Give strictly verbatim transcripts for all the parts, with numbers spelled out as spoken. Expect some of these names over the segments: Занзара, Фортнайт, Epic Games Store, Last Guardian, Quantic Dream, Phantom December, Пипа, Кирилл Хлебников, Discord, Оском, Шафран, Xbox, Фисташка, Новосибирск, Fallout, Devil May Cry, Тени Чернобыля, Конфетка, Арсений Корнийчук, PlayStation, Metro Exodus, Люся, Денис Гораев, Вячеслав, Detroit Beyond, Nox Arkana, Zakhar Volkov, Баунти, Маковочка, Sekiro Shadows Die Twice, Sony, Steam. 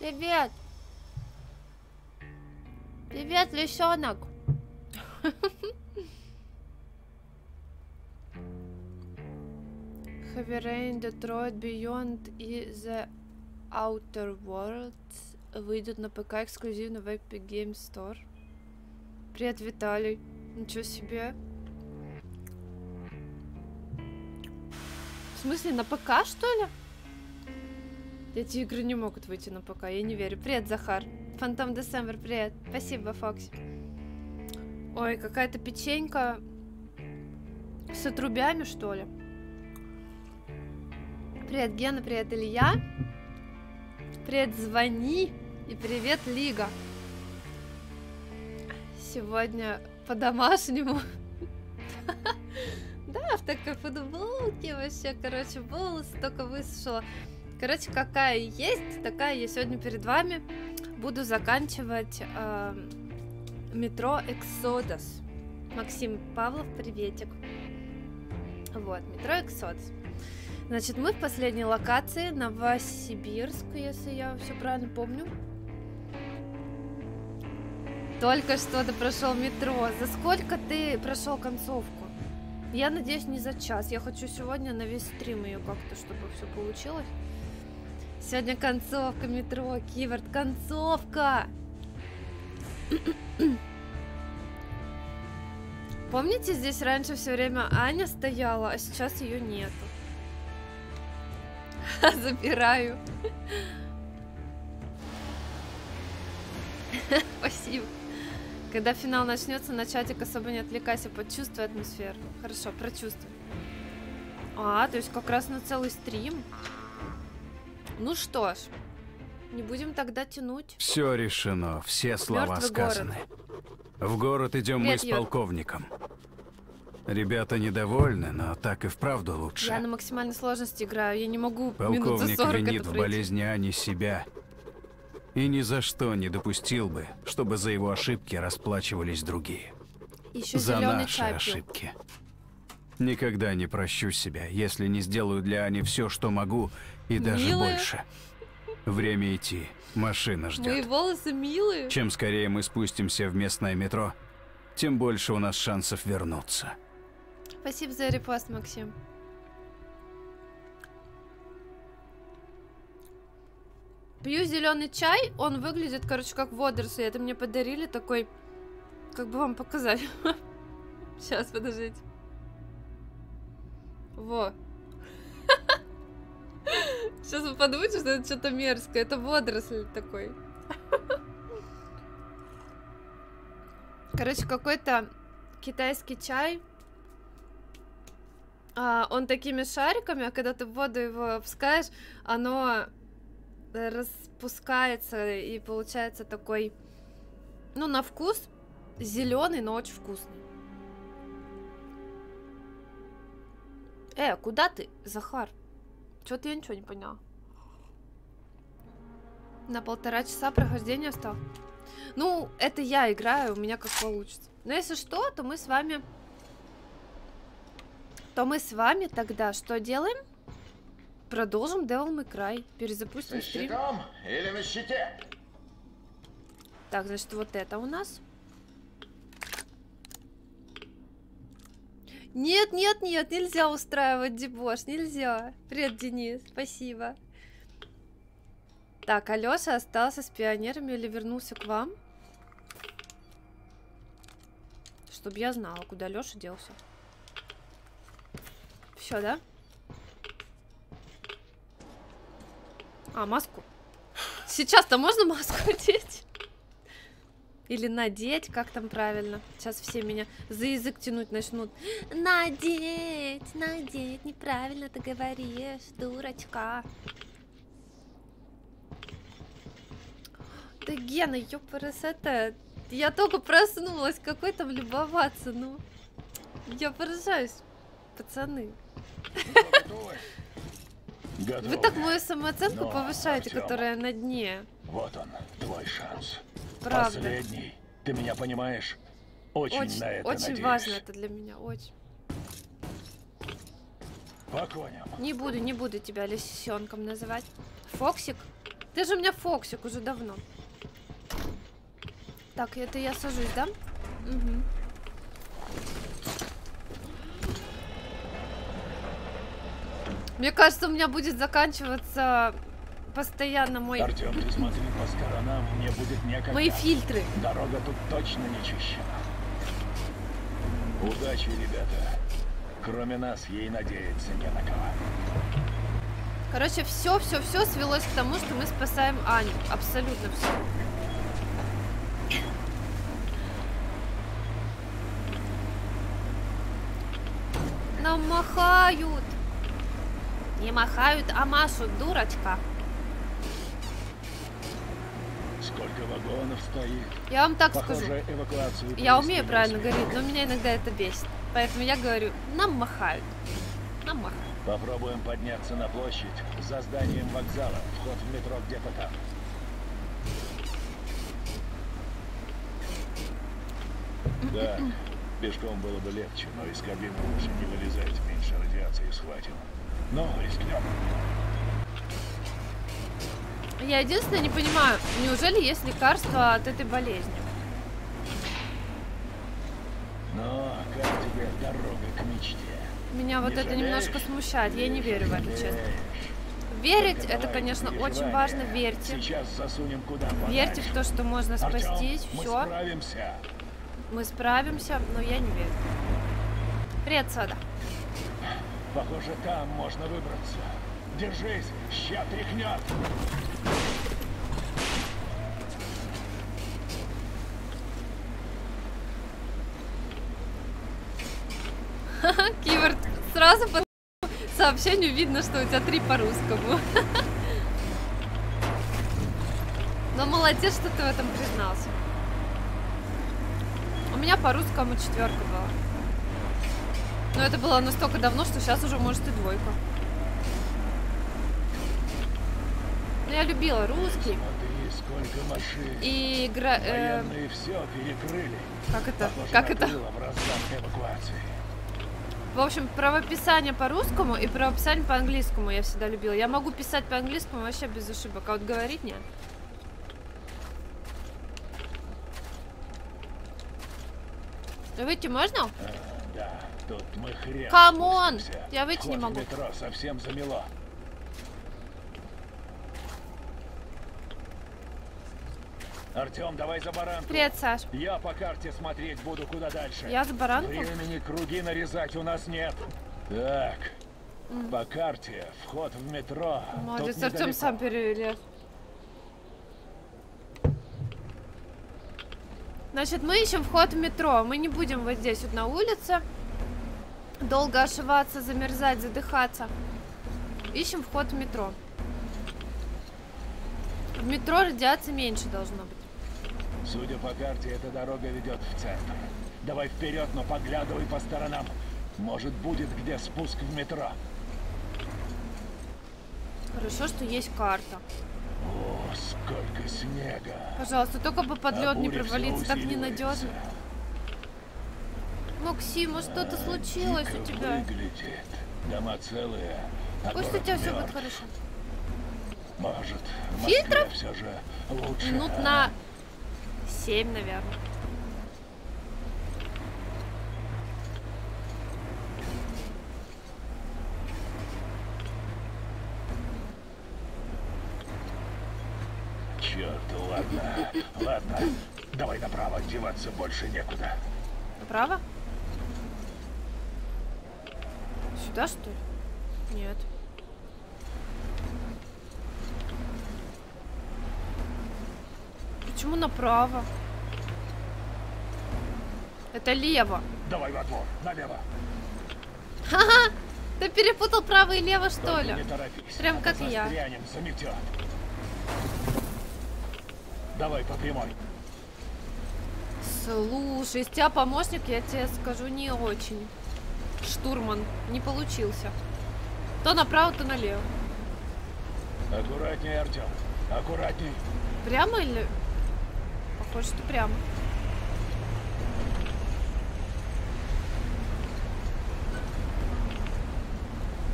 Привет! Привет, лисенок! Heavy Rain, Detroit Beyond и The Outer World выйдут на ПК эксклюзивно в Epic Games Store. Привет, Виталий. Ничего себе. В смысле, на ПК, что ли? Эти игры не могут выйти на ПК, я не верю. Привет, Захар. Phantom December, привет. Спасибо, Фокси. Ой, какая-то печенька с отрубями, что ли? Привет, Гена, привет, Илья. Привет, Звони. И привет, Лига. Сегодня по-домашнему. Да, в такой футболке вообще, короче, волосы только высушила. Короче, какая есть, такая я сегодня перед вами. Буду заканчивать Metro Exodus. Максим Павлов, приветик. Вот, Metro Exodus. Значит, мы в последней локации, Новосибирск, если я все правильно помню. Только что ты прошел метро. За сколько ты прошел концовку? Я надеюсь, не за час. Я хочу сегодня на весь стрим ее как-то, чтобы все получилось. Сегодня концовка метро, Киверт, концовка! Помните, здесь раньше все время Аня стояла, а сейчас ее нету. Забираю. Спасибо. Когда финал начнется, на чатик особо не отвлекайся, почувствуй атмосферу. Хорошо, прочувствуй. А, то есть как раз на целый стрим. Ну что ж, не будем тогда тянуть. Все решено, все слова мертвый сказаны. Город. В город идем Привет, мы с Юр. полковником. Ребята недовольны, но так и вправду лучше. Я на максимальной сложности играю, я не могу минут за сорок это пройти. Полковник винит в болезни Ани себя. И ни за что не допустил бы, чтобы за его ошибки расплачивались другие. Еще за наши чай ошибки. Никогда не прощу себя, если не сделаю для Ани все, что могу, и даже милые. больше. Время идти, машина ждет. Мои волосы милые. Чем скорее мы спустимся в местное метро, тем больше у нас шансов вернуться. Спасибо за репост, Максим. Пью зеленый чай, он выглядит, короче, как водоросли. Это мне подарили такой, как бы вам показать. Сейчас, подождите. Во. Сейчас вы подумаете, что это что-то мерзкое. Это водоросль такой. Короче, какой-то китайский чай. А, он такими шариками, а когда ты в воду его опускаешь, оно распускается и получается такой, ну, на вкус зеленый, но очень вкусный. Э, куда ты, Захар? Чё-то я ничего не поняла. На полтора часа прохождения стал. Ну, это я играю, у меня как получится. Но если что, то мы с вами... То мы с вами тогда что делаем? Продолжим Devil May Cry. Перезапустим стрим. Или на щите? Так, значит, вот это у нас. Нет, нет, нет, нельзя устраивать дебош, нельзя. Привет, Денис, спасибо. Так, Алёша остался с пионерами или вернулся к вам? Чтобы я знала, куда Алёша делся. Все, да? А, маску. Сейчас-то можно маску одеть? Или надеть, как там правильно. Сейчас все меня за язык тянуть начнут. Надеть, надеть, неправильно ты говоришь, дурочка. Да, Гена, ёпарасота. Я только проснулась, какой там любоваться, ну. Я поражаюсь, пацаны. Вы так мою самооценку Но, повышаете, Артём, которая на дне. Вот он, твой шанс. Правда. Последний. Ты меня понимаешь? Очень, очень, на это очень важно это для меня, очень. Не буду, не буду тебя лисенком называть. Фоксик? Ты же у меня Фоксик уже давно. Так, это я сажусь, да? Угу. Мне кажется, у меня будет заканчиваться постоянно мой... Артём, ты смотри по сторонам, мне будет некогда. Мои фильтры. Дорога тут точно не чищена. Удачи, ребята. Кроме нас, ей надеяться не на кого. Короче, все, все, все свелось к тому, что мы спасаем Аню. Абсолютно все. Нам махают. Не махают, а машут, дурочка. Сколько вагонов стоит? Я вам так скажу. Я умею правильно говорить, но меня иногда это бесит. Поэтому я говорю, нам махают. Нам махают. Попробуем подняться на площадь за зданием вокзала. Вход в метро где-то там. Да, пешком было бы легче, но из кабины лучше не вылезать. Меньше радиации схватим. Ну, рискнем. Я единственное не понимаю, неужели есть лекарство от этой болезни? Но как тебе дорога к мечте? Меня вот не это жалеешь? Немножко смущает, я не верю в это, честно. Верить, это, конечно, очень важно, верьте. Верьте в то, что можно спастись, все. Мы справимся, но я не верю. Привет, Сода. Похоже, там можно выбраться. Держись, ща тряхнет. Киверт, сразу по сообщению видно, что у тебя три по-русскому. Но молодец, что ты в этом признался. У меня по-русскому четверка была. Но это было настолько давно, что сейчас уже может и двойка. Но я любила русский. Смотри, и игра... Э... Все как это? Похоже, как это? В общем, правописание по-русскому и правописание по-английскому я всегда любила. Я могу писать по-английскому вообще без ошибок, а вот говорить нет. Выйти можно? Тут мы хрен. Камон! Я выйти Вход не могу. Метро совсем замело. Артём, давай за баранку. Привет, Саш. Я по карте смотреть буду, куда дальше. Я за баранку? Времени круги нарезать у нас нет. Так. Mm. По карте вход в метро. Молодец, Артём сам перелез. Значит, мы ищем вход в метро. Мы не будем вот здесь вот на улице долго ошиваться, замерзать, задыхаться. Ищем вход в метро. В метро радиации меньше должно быть. Судя по карте, эта дорога ведет в центр. Давай вперед, но поглядывай по сторонам. Может, будет где спуск в метро. Хорошо, что есть карта. О, сколько снега. Пожалуйста, только бы под лед не провалиться, так ненадежно. Максима, что-то случилось у тебя. Выглядит. Дома целые. А пусть у тебя все будет хорошо. Может, фильтров все же лучше. Минут на семь, наверное. Черт, ладно. Ладно. Давай направо, деваться больше некуда. Направо? Сюда, что ли? Нет. Почему направо? Это лево. Давай во двор, налево. Ха-ха! Ты перепутал право и лево, что Только ли? Не торопись, Прям как я. Заметет. Давай по прямой. Слушай, из тебя помощник, я тебе скажу, не очень. Штурман. Не получился. То направо, то налево. Аккуратнее, Артём. Аккуратней. Прямо или... Похоже, что прямо.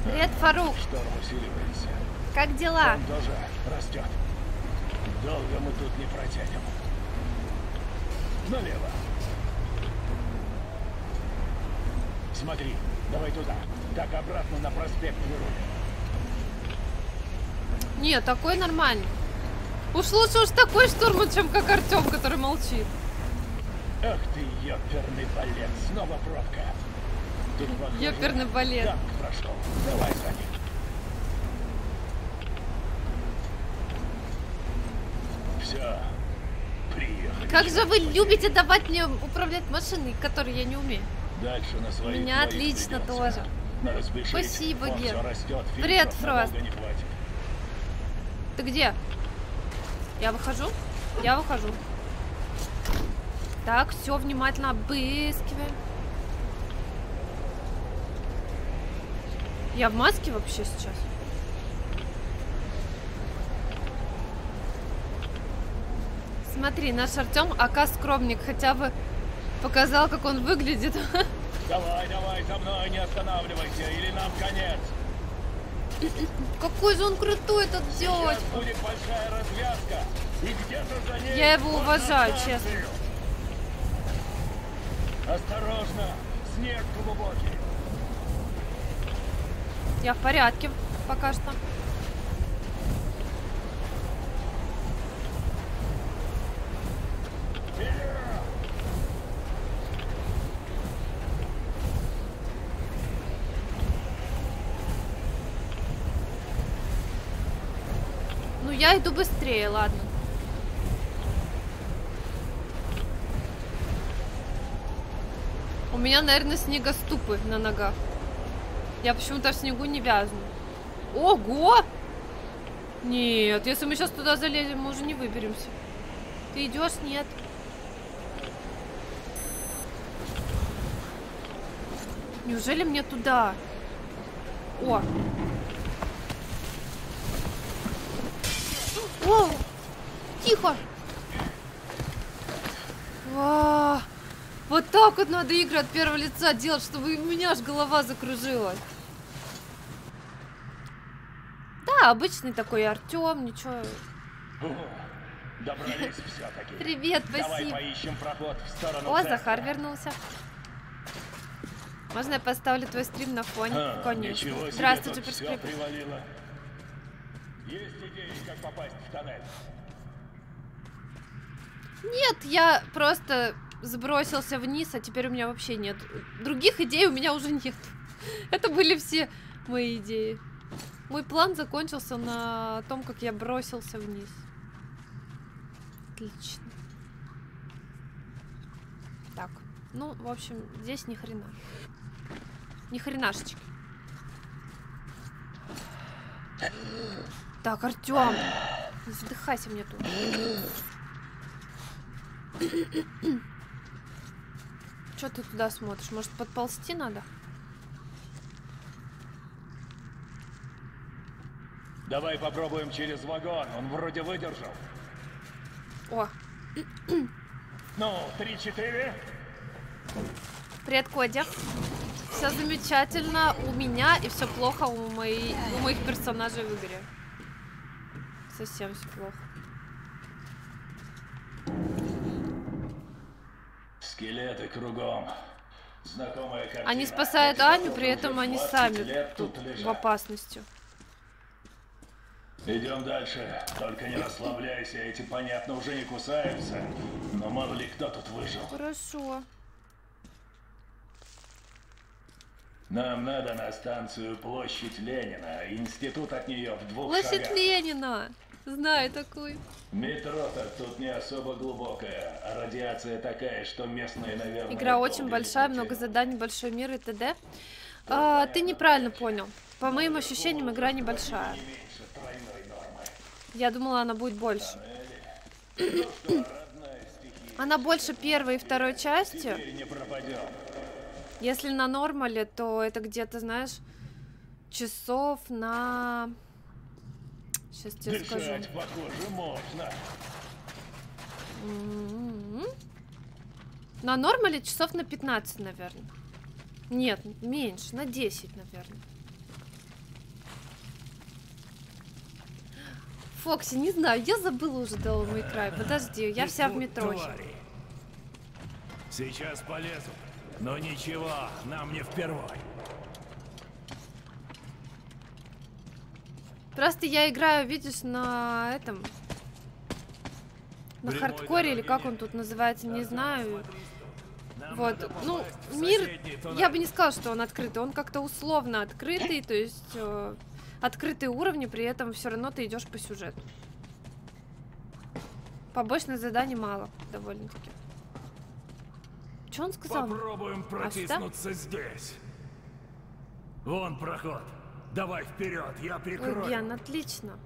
Привет, Фарук. Шторм усиливается. Как дела? Тоже растет. Долго мы тут не протянем. Налево. Смотри, давай туда. Так обратно на проспект Веруля. Не, такой нормальный. Уж лучше уж такой штурм, чем как Артем, который молчит. Ах ты, ёперный балет, снова пробка. Тут ёперный балет. Танк прошел. Давай за ним. Все. Приехали. Как же вы любите давать мне управлять машиной, которой я не умею. Дальше на своих. Меня отлично придется. Тоже. Надо спешить. Спасибо, Ген. Привет, Фрост. Ты где? Я выхожу? Я выхожу. Так, все внимательно обыскиваем. Я в маске вообще сейчас? Смотри, наш Артем, ака скромник, хотя бы показал, как он выглядит. Давай, давай, за мной, не останавливайся, или нам конец. Какой же он крутой этот делать. Будет большая развязка, и где-то за ней. Я его уважаю, честно. Осторожно, снег глубокий. Я в порядке пока что. Ну, я иду быстрее, ладно. У меня, наверное, снегоступы на ногах. Я почему-то в снегу не вязну. Ого! Нет, если мы сейчас туда залезем, мы уже не выберемся. Ты идешь? Нет. Неужели мне туда? О! О! Тихо! Ва! Вот так вот надо игры от первого лица делать, чтобы у меня аж голова закружилась. Да, обычный такой Артем, ничего. Добрались все-таки. Привет, спасибо. Давай поищем проход в сторону. О, центра. Захар вернулся. Можно я поставлю твой стрим на фоне? А, конечно. Здравствуйте, перспектив. Есть идеи, как попасть в тоннель? Нет, я просто сбросился вниз, а теперь у меня вообще нет. Других идей у меня уже нет. Это были все мои идеи. Мой план закончился на том, как я бросился вниз. Отлично. Так, ну, в общем, здесь ни хрена. Ни хренашечки. Так, Артём, не задыхайся мне тут. Чё ты туда смотришь? Может, подползти надо? Давай попробуем через вагон. Он вроде выдержал. О. Ну, три-четыре. Привет, Коди. Все замечательно у меня и все плохо у, моей, у моих персонажей в игре. Совсем все плохо. Скелеты кругом. Знакомая картина. Они спасают Аню, при этом они сами тут в опасности. Идем дальше. Только не расслабляйся, эти, понятно, уже не кусаются. Но мало ли кто тут выжил. Хорошо. Нам надо на станцию Площадь Ленина. Институт от нее в двух шагах. Площадь Ленина. Знаю такой. Метро-то тут не особо глубокая, а радиация такая, что местные, наверное... Игра очень большая, много заданий, большой мир и т.д. А, ты неправильно понял. По моим ощущениям, игра небольшая. Я думала, она будет больше. Она больше первой и второй части. Если на нормале, то это где-то, знаешь, часов на... Сейчас тебе скажу. Похоже, можно. Mm-hmm. На нормале часов на пятнадцать, наверное. Нет, меньше, на десять, наверное. Фокси, не знаю, я забыла уже Devil May Cry. Подожди, я вся в метро. Сейчас полезу, но ничего, нам не впервой. Просто я играю, видишь, на этом, на хардкоре, или как он тут называется, не знаю. Вот, ну, мир, я бы не сказала, что он открытый, он как-то условно открытый, то есть э, открытые уровни, при этом все равно ты идешь по сюжету. Побочных заданий мало, довольно-таки. Что он сказал? Попробуем протиснуться а здесь. Вон проход. Давай вперед, я прикрою. Ой, Бьян, отлично.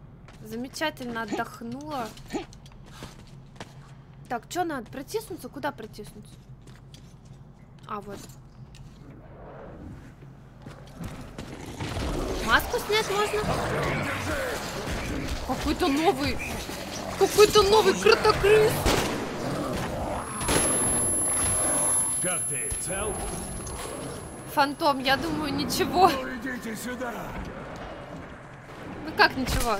Замечательно отдохнула. Так, что надо? Протиснуться? Куда протиснуться? А, вот. Маску снять можно? Какой-то новый... Какой-то новый кротокрыс. Как ты, цел? Фантом, я думаю, ничего. Ну, идите сюда. Ну как ничего?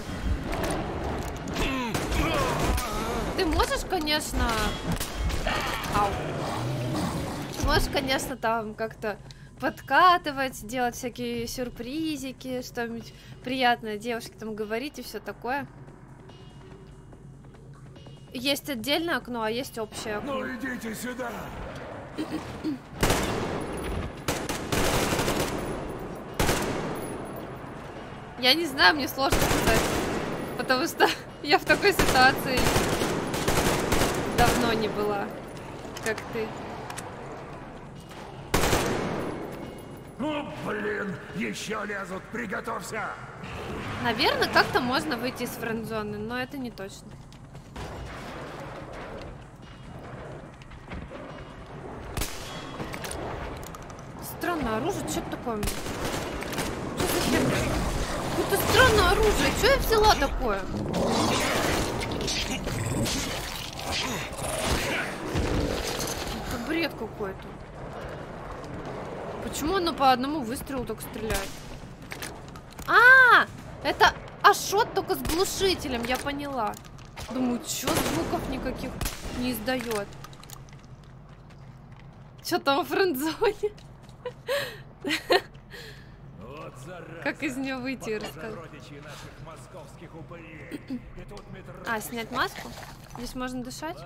Ты можешь, конечно... Ау. Ты можешь, конечно, там как-то подкатывать, делать всякие сюрпризики, что-нибудь приятное девушке там говорить и все такое. Есть отдельное окно, а есть общее окно. Ну, идите сюда. Я не знаю, мне сложно сказать, потому что я в такой ситуации давно не была, как ты. Ну, блин, еще лезут, приготовься! Наверное, как-то можно выйти из френдзоны, но это не точно. Странное оружие, что это такое? Это странное оружие. Что я взяла такое? Это бред какой-то. Почему оно по одному выстрелу только стреляет? А, это ашот только с глушителем, я поняла. Думаю, что звуков никаких не издает. Что там в френдзоне? Как из нее выйти, рассказывай. А, снять маску? Здесь можно дышать?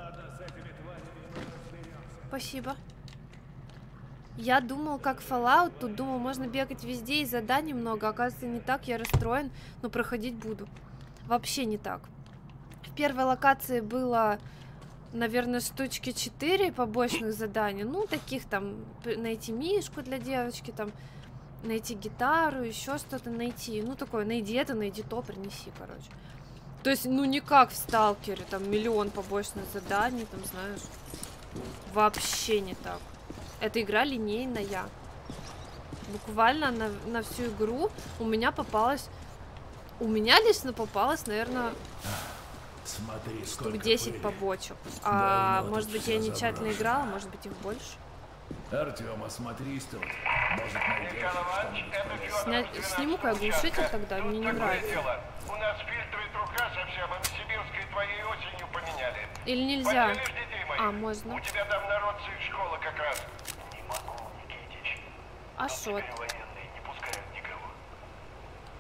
Спасибо. Я думал, как Fallout, тут думал, можно бегать везде и заданий много. Оказывается, не так, я расстроен, но проходить буду. Вообще не так. В первой локации было, наверное, штучки четыре побочных заданий. Ну, таких там, найти мишку для девочки, там, найти гитару, еще что-то найти. Ну, такое, найди это, найди то, принеси, короче. То есть, ну, не как в Сталкере, там, миллион побочных заданий, там, знаешь. Вообще не так. Эта игра линейная. Буквально на, на всю игру у меня попалось... У меня лично попалось, наверное, смотри, штук десять побочек. А, давно может быть, я нечательно заброшено. Играла, может быть, их больше. Артем, осмотрись тут. Может, Сня... Сниму-ка я глушитель тогда, мне не нравится. У нас фильтры труха совсем, а новосибирской твоей осенью поменяли. Или нельзя? Детей моих. А, можно. У тебя там народцы из школы как раз. Не могу, Никитич. А шо? Военные не пускают никого.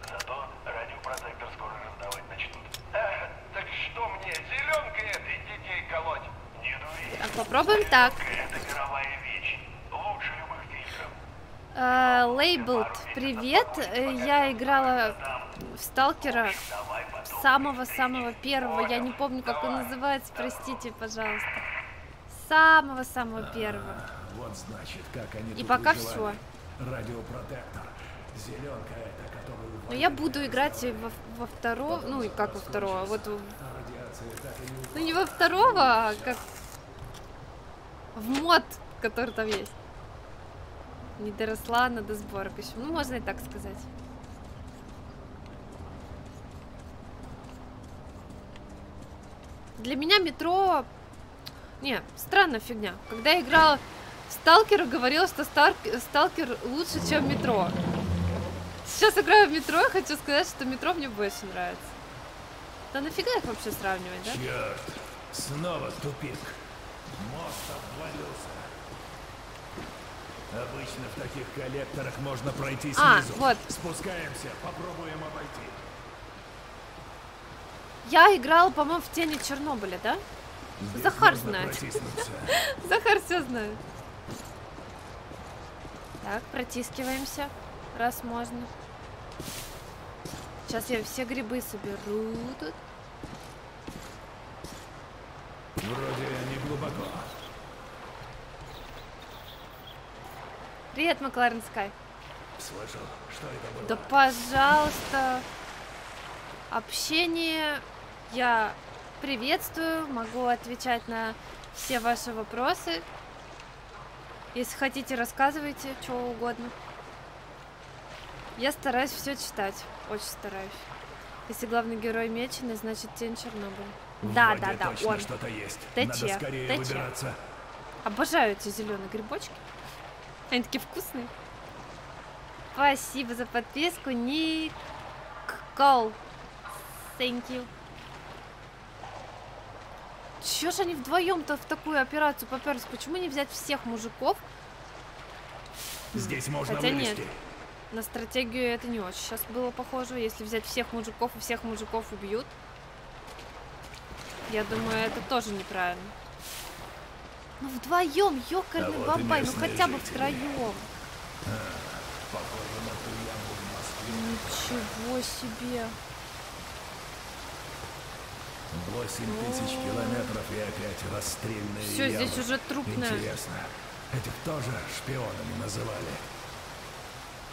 Зато радиопротектор скоро раздавать начнут. Эх, так что мне, зеленкой этой детей колоть? Не дури. Так, попробуем так. Лейблд, uh, привет. Я играла в Сталкера самого-самого первого. Я не помню, как он называется, простите, пожалуйста. Самого-самого первого. И пока все. Но я буду играть во, во второго, ну и как во второго, вот. Ну не во второго, а как в мод, который там есть. Не доросла, надо сборок еще. Ну, можно и так сказать. Для меня метро... Не, странная фигня. Когда я играла в Сталкера, говорила, что стар... Сталкер лучше, чем метро. Сейчас играю в метро, хочу сказать, что метро мне больше нравится. Да нафига их вообще сравнивать, да? Черт, снова тупик. Мост обвалился. Обычно в таких коллекторах можно пройти снизу. А, вот. Спускаемся, попробуем обойти. Я играл, по-моему, в Тени Чернобыля, да? Здесь Захар знает. Захар все знает. Так, протискиваемся, раз можно. Сейчас я все грибы соберу тут. Вроде не глубоко. Привет, Макларен Скай. Слышал, что это было? Да пожалуйста. Общение я приветствую. Могу отвечать на все ваши вопросы. Если хотите, рассказывайте, чего угодно. Я стараюсь все читать. Очень стараюсь. Если главный герой меченый, значит Тень Чернобыля. Да, да, да, он. Что-то есть. ТЧ. ТЧ. Обожаю эти зеленые грибочки. Они такие вкусные. Спасибо за подписку, Ник. Кол. Thank you. Чё ж они вдвоем-то в такую операцию поперлись? Почему не взять всех мужиков? Здесь можно Хотя вылезти. Нет. На стратегию это не очень сейчас было похоже. Если взять всех мужиков и всех мужиков убьют. Я думаю, это тоже неправильно. Ну вдвоем, ёкарный а бабай, вот ну хотя бы втроем. А, Ничего себе. восемь тысяч километров и опять расстрельные. Все, ямы. Здесь уже трупная. Интересно, этих тоже шпионами называли.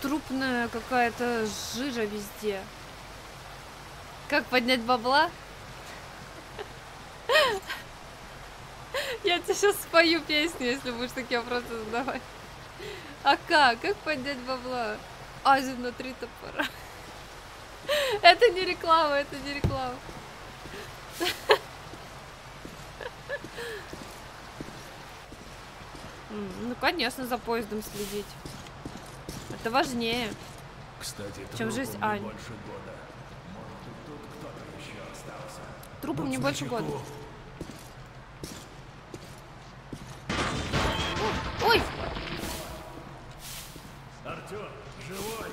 Трупная какая-то жижа везде. Как поднять бабла? Я тебе сейчас спою песню, если будешь такие вопросы задавать. А как? Как поднять бабла? Азию внутри топора. Это не реклама, это не реклама. Ну, конечно, за поездом следить. Это важнее. Кстати, чем жизнь Ань. Может, тут кто-то еще остался. Трупом тут не больше года. Ой! Артём, живой!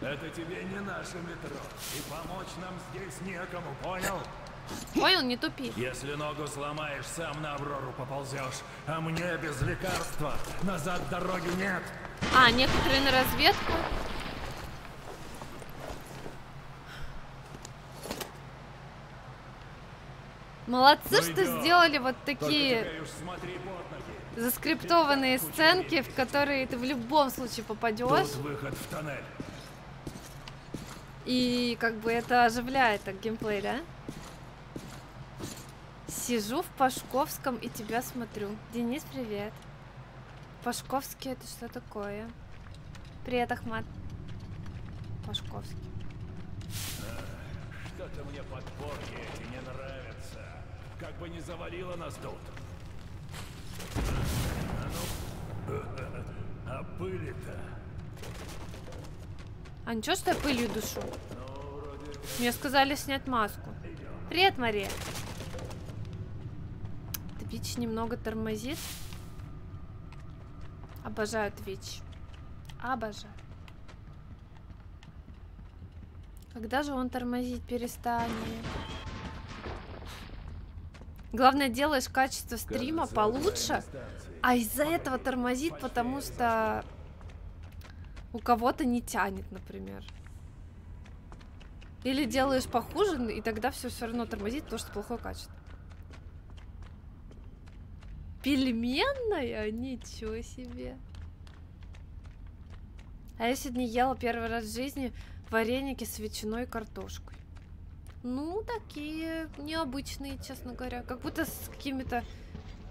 Это тебе не наше метро. И помочь нам здесь некому, понял? Понял, не тупи. Если ногу сломаешь, сам на Аврору поползешь. А мне без лекарства назад дороги нет. А, некоторые на разведку. Молодцы, что сделали вот такие заскриптованные сценки, в которые ты в любом случае попадешь. И как бы это оживляет так геймплей, да? Сижу в Пашковском и тебя смотрю. Денис, привет. Пашковский, это что такое? Привет, Ахмат. Пашковский. А, что-то мне подборки эти не нравятся. Как бы не завалило нас тут. А, ну. а пыли-то? А ничего, что я пылью душу? Ну, вроде... Мне сказали снять маску. Привет, Мария. Твич немного тормозит. Обожаю Твич. Обожаю. Когда же он тормозить перестанет? Главное, делаешь качество стрима получше, а из-за этого тормозит, потому что у кого-то не тянет, например. Или делаешь похуже, и тогда все все равно тормозит, потому что плохое качество. Пельменная? Ничего себе. А я сегодня ела первый раз в жизни вареники с ветчиной и картошкой. Ну, такие необычные, честно говоря. Как будто с какими-то...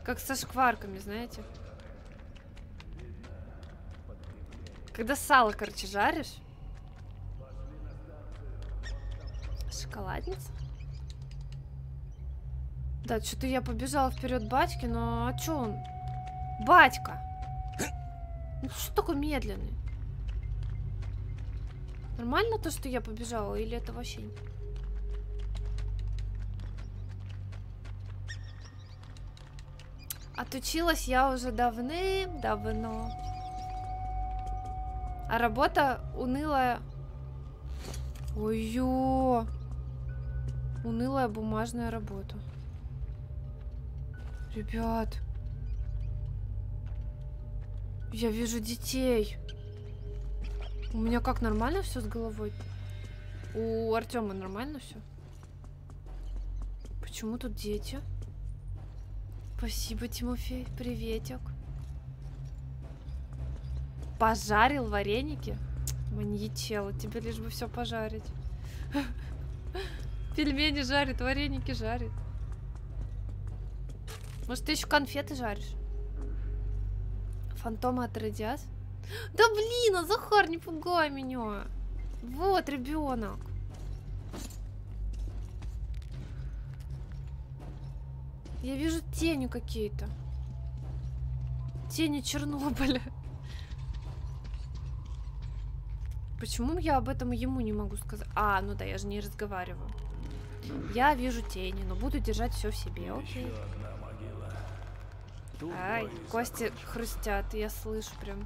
Как со шкварками, знаете. Когда сало, короче, жаришь. Шоколадница. Да, что-то я побежала вперед батьки, но а чё он? Батька! Ну что такой медленный? Нормально то, что я побежала, или это вообще не? Отучилась я уже давным-давно. А работа унылая. Ой-ё. Унылая бумажная работа. Ребят. Я вижу детей. У меня как, нормально все с головой? У Артема нормально все? Почему тут дети? Спасибо, Тимофей. Приветик. Пожарил вареники? Маньячело. Тебе лишь бы все пожарить. Пельмени жарит, вареники жарит. Может, ты еще конфеты жаришь? Фантомы отродясь? Да блин, а Захар, не пугай меня. Вот ребенок. Я вижу тени какие-то. Тени Чернобыля. Почему я об этом ему не могу сказать? А, ну да, я же не разговариваю. Я вижу тени, но буду держать все в себе. Окей. Ай, кости хрустят, я слышу прям.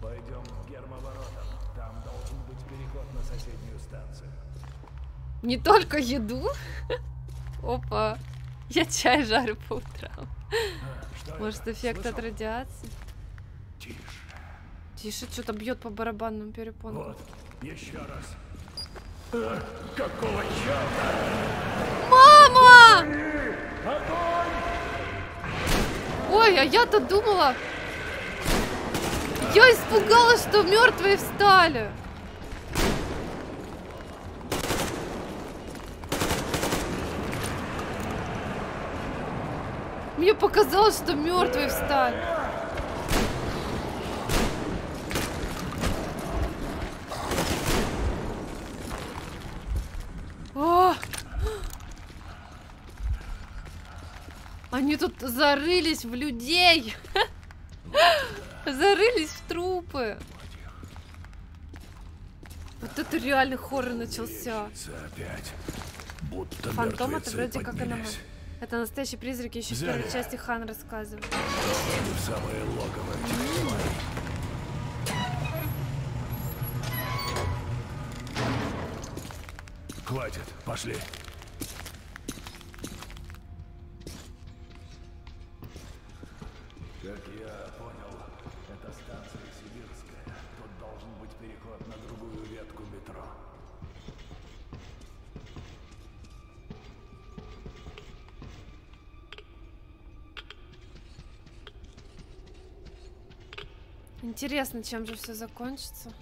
Пойдем к гермоворотам. Там должен быть переход на соседнюю станцию. Не только еду. Опа. Я чай жарю по утрам. А, может, это? Эффект слышал? От радиации? Тише. Тише, что-то бьет по барабанным перепонкам. Вот. Еще раз. А, какого черта? Мама! Огонь! Ой, а я-то думала. Я испугалась, что мертвые встали. Мне показалось, что мертвые встали. О! Они тут зарылись в людей. Зарылись в трупы. Вот это реально хоррор начался. Фантом это вроде как она... Это настоящие призраки, еще в первой части Хан рассказывал. Хватит, пошли. Как я понял, это станция Сибирская. Тут должен быть переход на другую ветку метро. Интересно, чем же все закончится.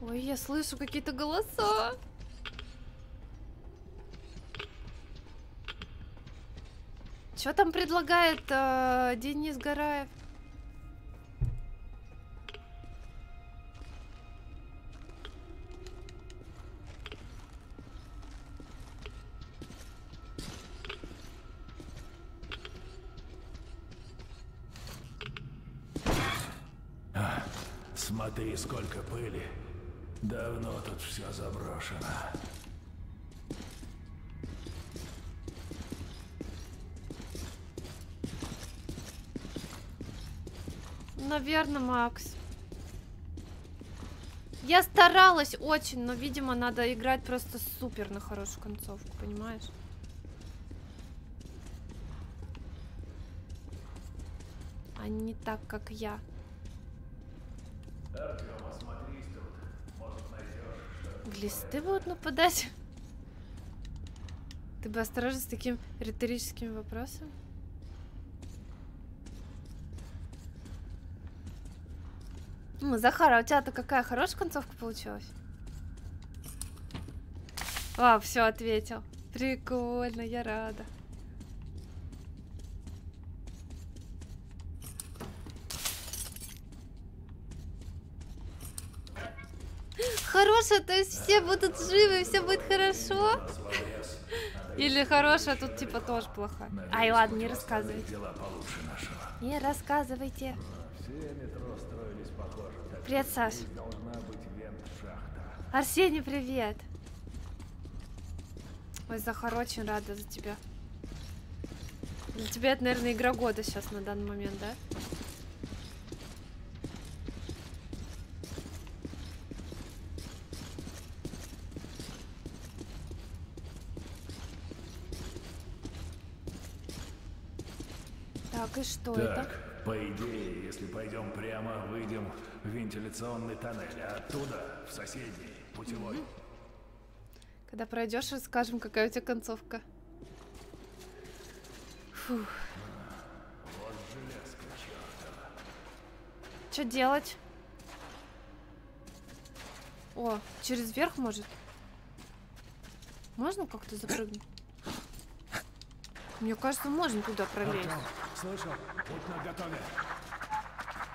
Ой, я слышу какие-то голоса. Что там предлагает э, Денис Гораев? Смотри, сколько пыли. Давно тут все заброшено. Наверное, Макс. Я старалась очень, но, видимо, надо играть просто супер на хорошую концовку, понимаешь? А не так, как я. Глисты будут нападать. Ты бы осторожен с таким риторическим вопросом. Захар, а у тебя-то какая хорошая концовка получилась? А, все, ответил. Прикольно, я рада. Хорошая, то есть все будут живы, все будет хорошо? Или хорошая, тут типа тоже плохая? Ай, ладно, не рассказывайте. Не рассказывайте. Привет, Саш. Арсений, привет. Ой, Захар, очень рада за тебя. Для тебя это, наверное, игра года сейчас на данный момент, да? Так, и что так, это? По идее, если пойдем прямо, выйдем в вентиляционный тоннель, а оттуда в соседний, путевой. Mm-hmm. Когда пройдешь, расскажем, какая у тебя концовка. Фух. Вот железка, чёртова. Что делать? О, через верх может? Можно как-то запрыгнуть? Мне кажется, можно туда пролезть. Слышал? Тут наготове.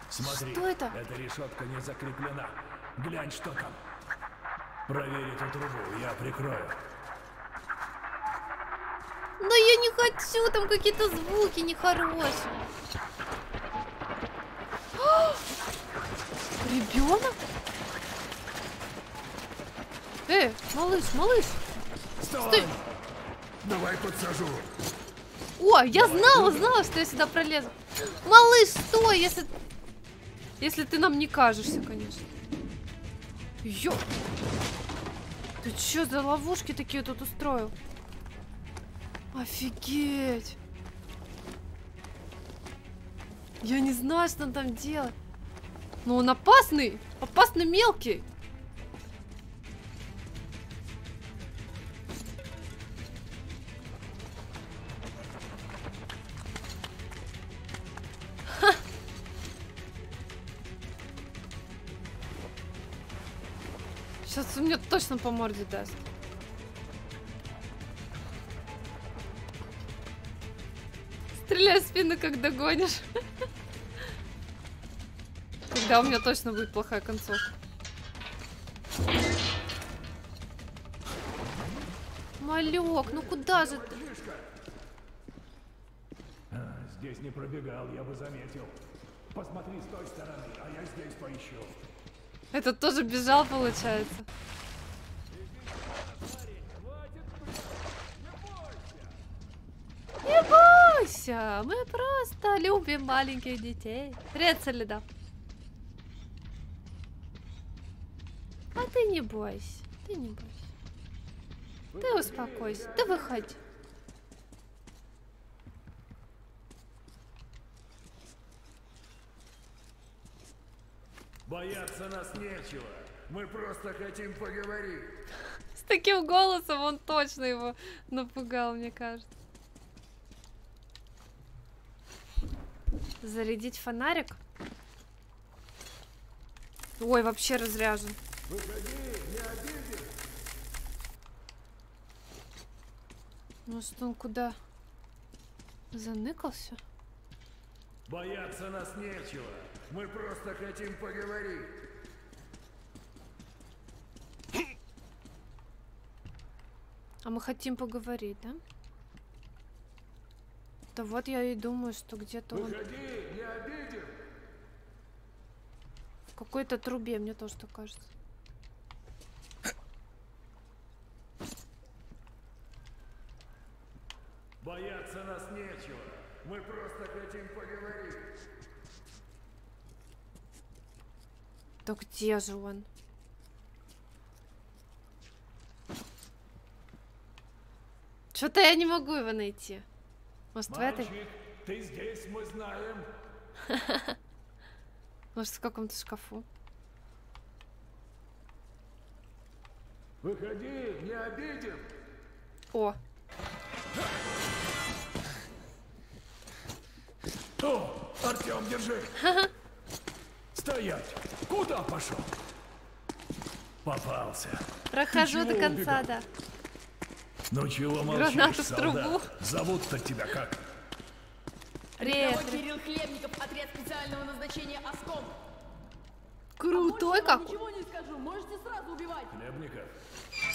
Смотри, что это? Эта решетка не закреплена. Глянь, что там. Проверь эту трубу, я прикрою. Но я не хочу, там какие-то звуки нехорошие. Ребенок? Эй, малыш, малыш. Вставай. Стой. Давай подсажу. О, я знала, знала, что я сюда пролезу. Малыш, стой, если... Если ты нам не кажешься, конечно. Ё... Ты чё за ловушки такие тут устроил? Офигеть! Я не знаю, что он там делает. Но он опасный! Опасно мелкий! Сейчас мне точно по морде даст. Стреляй в спину, когда гонишь. Тогда у меня точно будет плохая концовка. Малек, ну куда же ты? Здесь не пробегал, я бы заметил. Посмотри с той стороны, а я здесь поищу. Этот тоже бежал, получается. Не бойся, мы просто любим маленьких детей. Привет, Солида. А ты не бойся, ты не бойся. Ты успокойся, ты выходи. Бояться нас нечего. Мы просто хотим поговорить. С таким голосом он точно его напугал, мне кажется. Зарядить фонарик? Ой, вообще разряжен. Выходи, не обидишь. Ну что, он куда? Заныкался? Бояться нас нечего. Мы просто хотим поговорить. А мы хотим поговорить, да? Да вот я и думаю, что где-то он... В какой-то трубе, мне тоже так кажется. Бояться нас нечего. Мы просто хотим поговорить. Да где же он? Что-то я не могу его найти. Может, мальчик, в этой? Ты здесь, мы знаем. Может, в каком-то шкафу. Выходи, не обидим. О. О, Артём, держи. Стоять! Куда пошел? Попался. Прохожу до конца, убегал? Да. Ну чего молчишь, гранату солдат? В трубу. Зовут-то тебя как? Привет. Кирилл Хлебников, отряд специального назначения Оском. Крутой а как? Ничего не скажу, можете сразу убивать. Хлебников,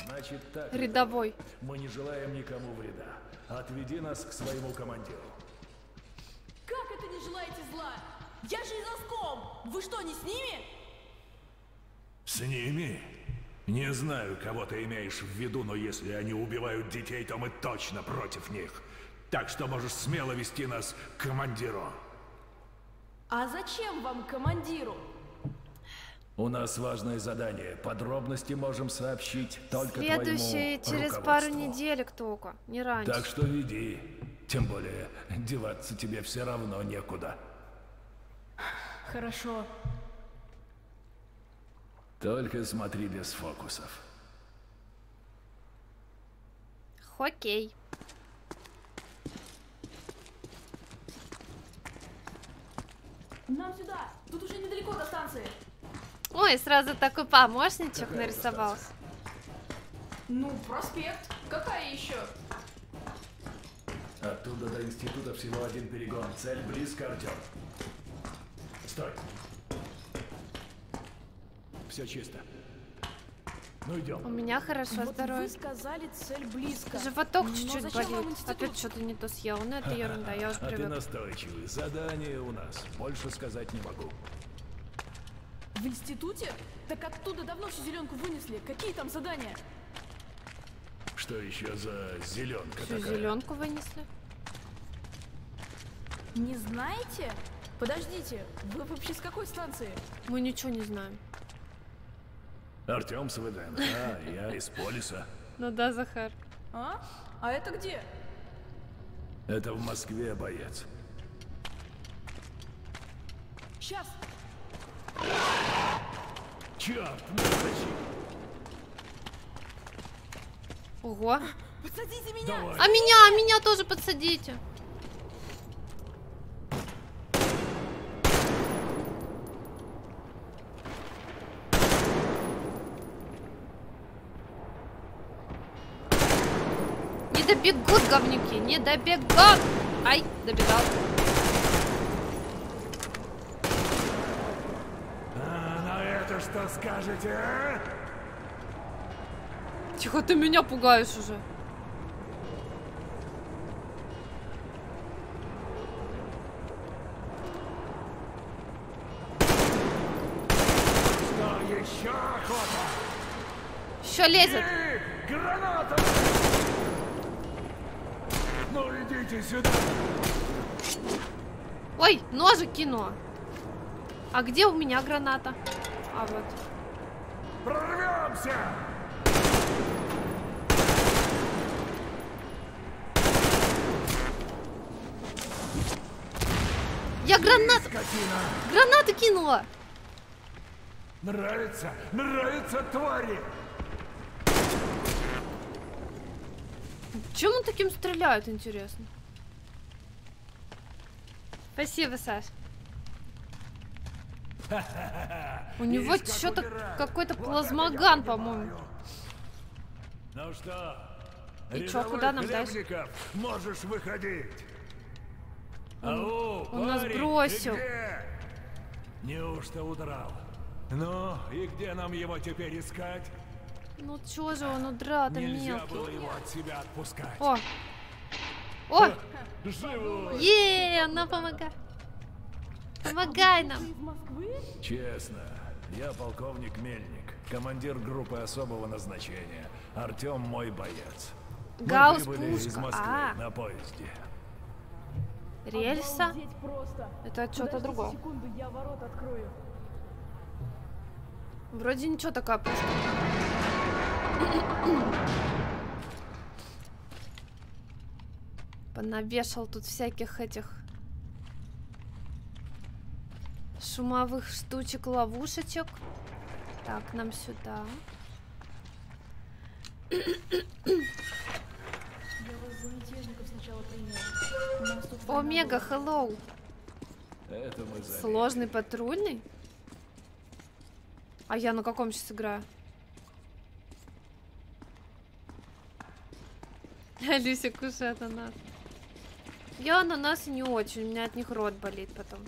значит так. Рядовой. Мы не желаем никому вреда. Отведи нас к своему командиру. Как это не желаете зла? Я же из Оском! Вы что, не с ними? С ними? Не знаю, кого ты имеешь в виду, но если они убивают детей, то мы точно против них. Так что можешь смело вести нас к командиру. А зачем вам командиру? У нас важное задание. Подробности можем сообщить только твоему руководству. Следующее через пару неделек только, не раньше. Так что веди. Тем более, деваться тебе все равно некуда. Хорошо. Только смотри без фокусов. Окей. Нам сюда. Тут уже недалеко до станции. Ой, сразу такой помощничек нарисовался. Ну, проспект. Какая еще? Оттуда до института всего один перегон. Цель близко, Артём. Стой. Все чисто. Ну идем. У меня хорошо вот здоровье. Вы сказали, цель близко. Животок чуть-чуть болит. Опять что-то не то съел. Ну это ерунда, я уже привык. А ты настойчивый. Задание у нас. Больше сказать не могу. В институте? Так оттуда давно всю зеленку вынесли. Какие там задания? Что еще за зеленка такая? Всю зеленку вынесли? Не знаете? Подождите, вы вообще с какой станции? Мы ничего не знаем. Артём с ВДНХ, а я из полиса. Ну да, Захар. А? А это где? Это в Москве, боец. Сейчас. Чёрт, мальчик. Ого. Подсадите меня. Давай. А меня, а меня тоже подсадите. Не добегут, говнюки, не добегут. Ай, добегал. А, на это что скажете, а? Тихо, ты меня пугаешь уже. Что еще охота? Еще лезет. И граната! Ну, идите сюда. Ой, ножик кино. А где у меня граната? А вот. Прорвемся! Я гранат... гранату кинула. Нравится, нравится, твари. Чем он таким стреляет, интересно? Спасибо, Саш. У него что-то какой-то плазмоган, по-моему. Ну что? И чё, куда нам дальше? Можешь выходить. Он нас бросил. Неужто удрал? Ну и где нам его теперь искать? Ну чё же он удрал-то, мелкий? О! О! Еее, она помогает. Помогай нам. Честно, я полковник Мельник, командир группы особого назначения. Артём мой боец. Гаусс из Москвы на поезде. Рельса? Это что-то другое. Вроде ничего такая пушка. Понавешал тут всяких этих шумовых штучек, ловушечек. Так, нам сюда. Я вас за мятежников сначала принял. Омега, хеллоу. Сложный патрульный? А я на каком сейчас играю? Люся кушает ананас. Я ананас не очень, у меня от них рот болит потом.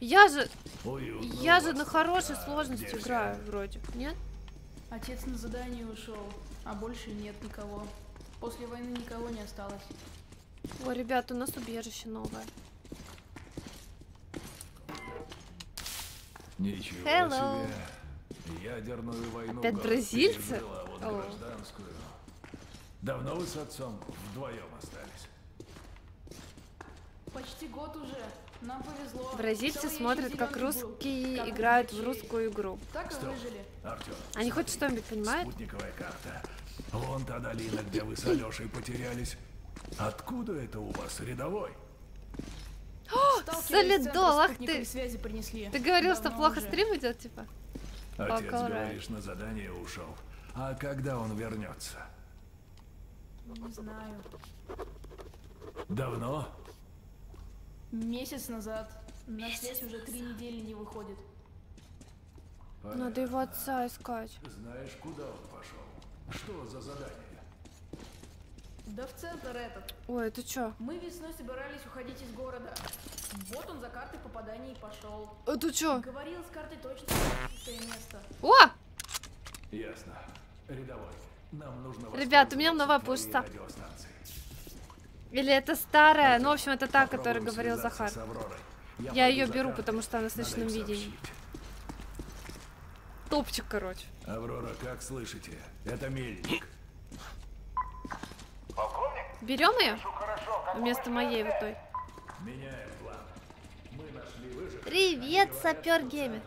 Я же... Уютно, я же на хорошей сложности а, играю, вроде, нет? Отец на задание ушел, а больше нет никого. После войны никого не осталось. О, ребята, у нас убежище новое. Ничего Hello. себе. Ядерную войну. Опять бразильцы? Вот давно вы с отцом вдвоем остались? Почти год уже. Нам повезло. Бразильцы смотрят, как русские как играют в русскую игру. Так и выжили. Артём, они хоть что-нибудь понимают? Спутниковая карта. Вон та долина, где вы с Алёшей потерялись. Откуда это у вас, рядовой? О, солидол, ах ты! Связи принесли. Ты говорил, давно что плохо уже. Стрим идет, типа? Отец, Покорай. говоришь, на задание ушел. А когда он вернется? Не знаю. Давно? Месяц назад. На связь уже три недели не выходит. Понятно. Надо его отца искать. Знаешь, куда он пошел? Что за задание? Да в центр этот. Ой, ты чё? Мы весной собирались уходить из города. Вот он за картой попаданий и пошел. А ты чё? Говорил, с картой точно место. О! Ясно. Рядовой. Нам нужно. Ребят, у меня новая почта. Или это старая, ну в общем это та, которую говорил Захар. Я, Я ее беру, потому что она с ночным видением. Топчик, короче. Аврора, как слышите? Это мельник. Берем ее? Вместо моей вот той. Привет, сапер геймер.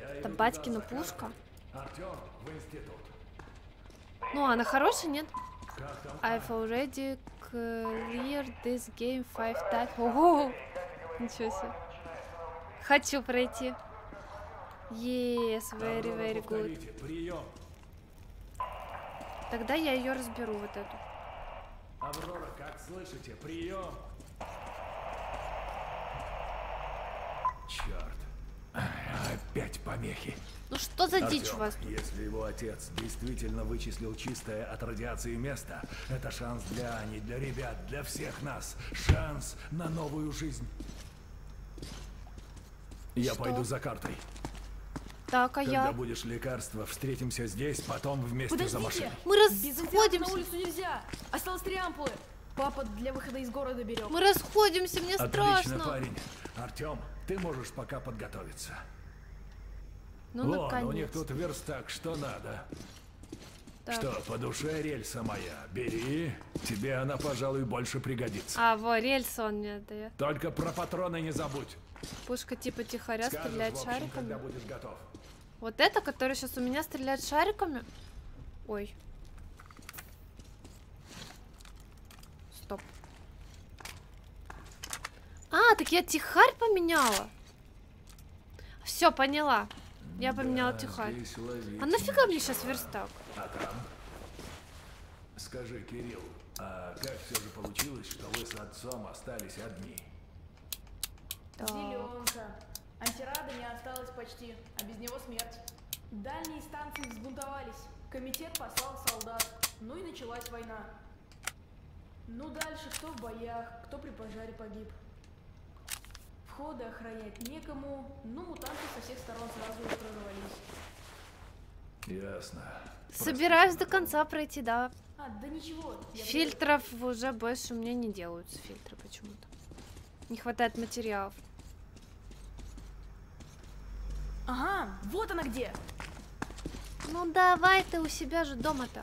Это батькина пушка. Ну, она хорошая, нет? I've already cleared this game five times. Ого! Ничего себе. Хочу пройти. Yes, very, very good. Тогда я ее разберу, вот эту. Аврора, как слышите? Прием! Черт. Опять помехи. Ну что за Артём, дичь у вас тут? Если его отец действительно вычислил чистое от радиации место, это шанс для Ани, для ребят, для всех нас. Шанс на новую жизнь. Я что? Пойду за картой. Так, а когда я... будешь лекарство, встретимся здесь, потом вместе. Подождите, за машиной. Мы расходимся. На улицу нельзя. Осталось три ампулы. Папа для выхода из города берет. Мы расходимся, мне страшно. Отлично, парень. Артём, ты можешь пока подготовиться. Ну, вон, у них тут верстак, что надо. Так. Что, по душе рельса моя, бери. Тебе она, пожалуй, больше пригодится. А, во, рельс он мне дает. Только про патроны не забудь. Пушка типа тихоря стреляет шариками. Вот это, которая сейчас у меня стреляет шариками. Ой. Стоп. А, так я тихарь поменяла. Все, поняла. Я поменяла да, тихарь. А нафига мне сейчас верстак? А там? Скажи, Кирилл, а как все же получилось, что вы с отцом остались одни? Так. Зеленка. Антирада не осталась почти, а без него смерть. Дальние станции взбунтовались. Комитет послал солдат. Ну и началась война. Ну дальше кто в боях, кто при пожаре погиб. Входы охранять некому. Ну мутанты со всех сторон сразу прорвались. Ясно. Собираюсь до конца пройти, да. А, да ничего. Фильтров уже больше мне не делаются. Фильтры почему-то. Не хватает материалов. Ага, вот она где. Ну давай ты у себя же дома-то.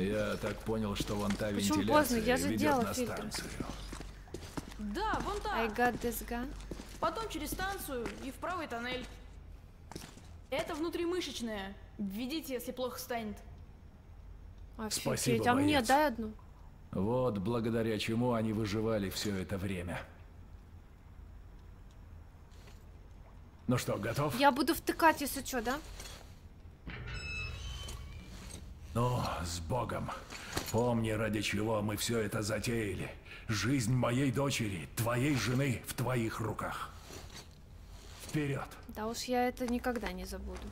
Я так понял, что вон та Почему вентиляция поздно? Я же делала на фильтр. станцию. Да, вон там. I got this gun. Потом через станцию и в правый тоннель. Это внутримышечная. Введите, если плохо станет. Офигеть. Спасибо, а боец. Мне дай одну. Вот благодаря чему они выживали все это время. Ну что, готов? Я буду втыкать, если что, да? Ну, с Богом. Помни, ради чего мы все это затеяли. Жизнь моей дочери, твоей жены в твоих руках. Вперед. Да уж я это никогда не забуду.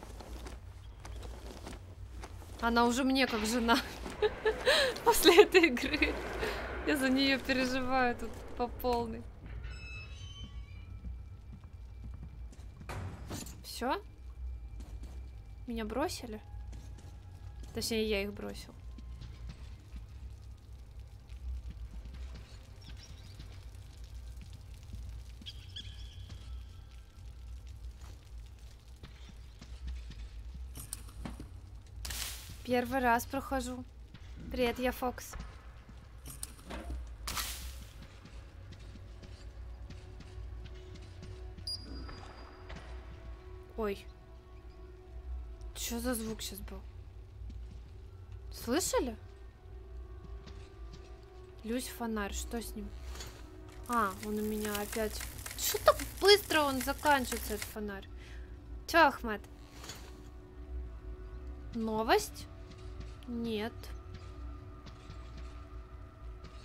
Она уже мне как жена. После этой игры. Я за нее переживаю тут по полной. Все? Меня бросили? Точнее, я их бросил. Первый раз прохожу. Привет, я Фокс. Ой. Что за звук сейчас был? Слышали? Люсь фонарь, что с ним? А, он у меня опять... Что так быстро он заканчивается, этот фонарь? Че, Ахмед? Новость? Нет.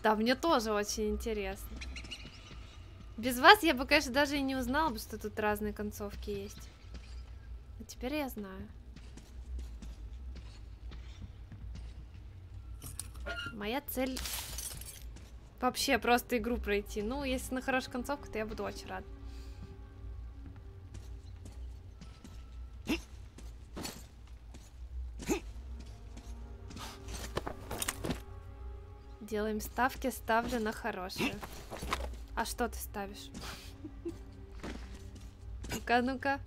Да, мне тоже очень интересно. Без вас я бы, конечно, даже и не узнала, что тут разные концовки есть. А теперь я знаю. Моя цель... Вообще просто игру пройти. Ну, если на хорошую концовку, то я буду очень рада. Делаем ставки, ставлю на хорошие. А что ты ставишь? Ну-ка, ну-ка.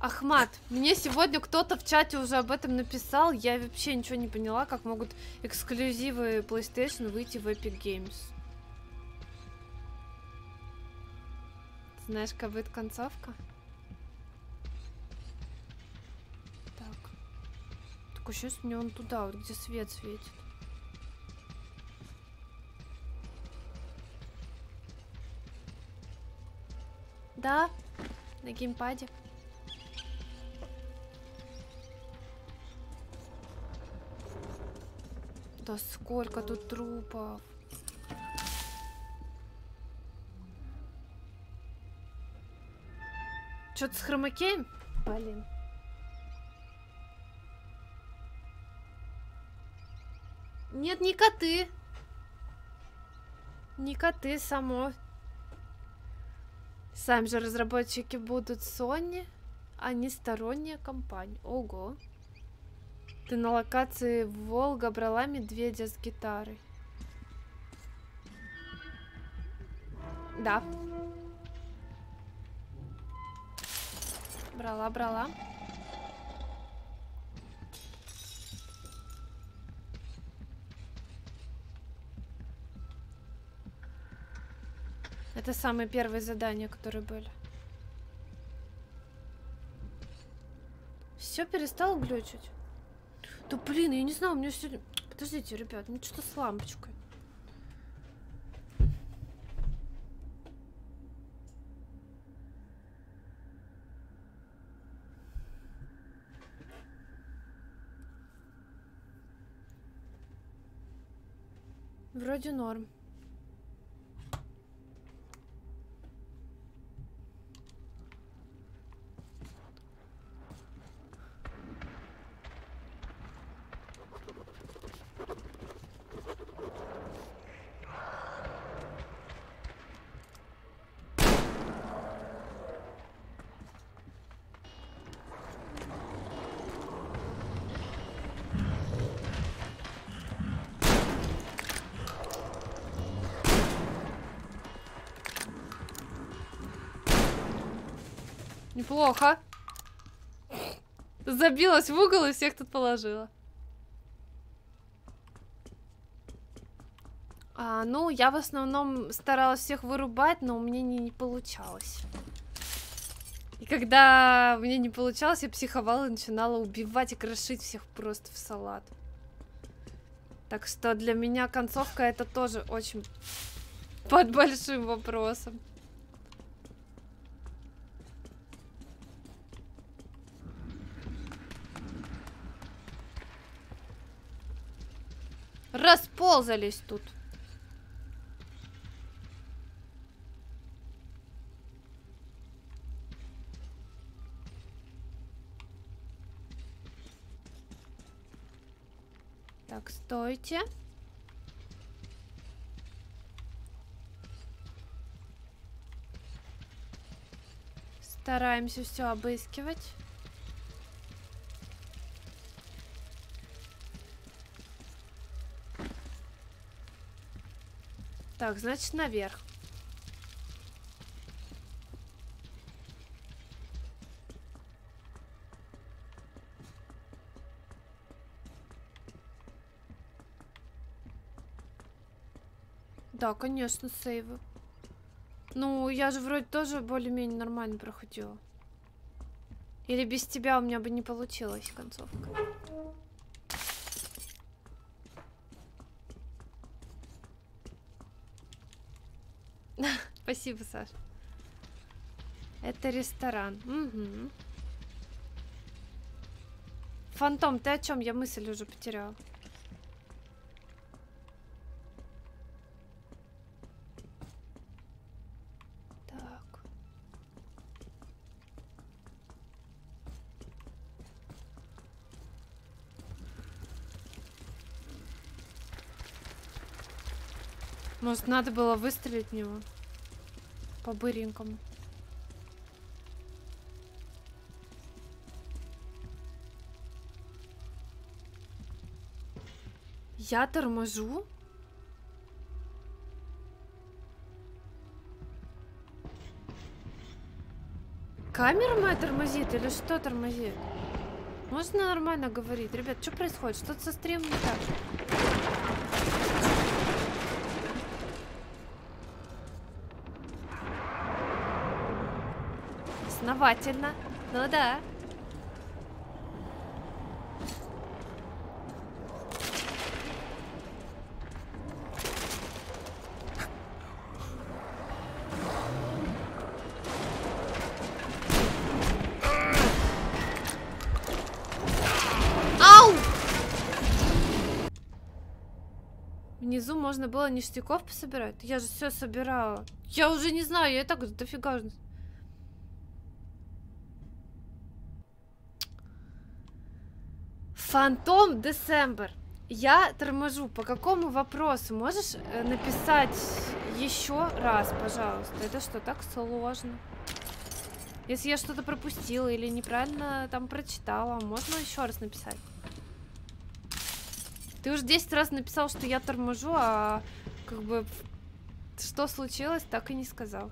Ахмат, мне сегодня кто-то в чате уже об этом написал. Я вообще ничего не поняла, как могут эксклюзивы PlayStation выйти в Epic Games. Знаешь, как будет концовка? Так. Так, сейчас мне он туда, вот где свет светит. Да, на геймпаде. Да сколько тут трупов. Что-то с хромакеем? Блин. Нет, не коты. Не коты, само. Сами же разработчики будут Sony, а не сторонняя компания. Ого. Ты на локации Волга брала медведя с гитарой. Да. Брала, брала. Это самые первые задания, которые были. Все, перестал глючить. Да блин, я не знаю, у меня сегодня... Подождите, ребят, у меня что-то с лампочкой. Вроде норм. Неплохо. Забилась в угол и всех тут положила. А, ну, я в основном старалась всех вырубать, но у меня не, не получалось. И когда у меня не получалось, я психовала и начинала убивать и крошить всех просто в салат. Так что для меня концовка это тоже очень под большим вопросом. Расползались тут. Так, стойте. Стараемся все обыскивать. Так, значит, наверх. Да, конечно, сейвы. Ну, я же вроде тоже более-менее нормально проходила. Или без тебя у меня бы не получилась концовка. Спасибо, Саша. Это ресторан. Угу. Фантом, ты о чем? Я мысль уже потеряла. Может, надо было выстрелить в него по быренькому. Я торможу? Камера моя тормозит или что тормозит? Можно нормально говорить? Ребят, что происходит? Что-то со стримом не так. Основательно. Ну да. Ау! Внизу можно было ништяков пособирать? Я же все собирала. Я уже не знаю, я и так дофига. Phantom December. Я торможу. По какому вопросу? Можешь э, написать еще раз, пожалуйста? Это что, так сложно? Если я что-то пропустила или неправильно там прочитала, можно еще раз написать? Ты уже десять раз написал, что я торможу, а как бы что случилось, так и не сказал.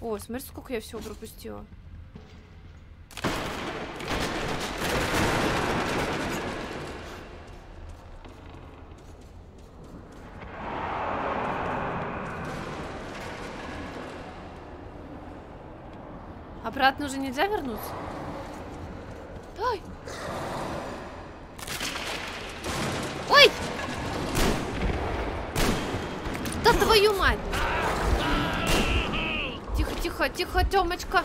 О, смотри, сколько я всего пропустила. Обратно уже нельзя вернуться? Ой! Ой! Да твою мать! Тихо, тихо, тихо, Тёмочка!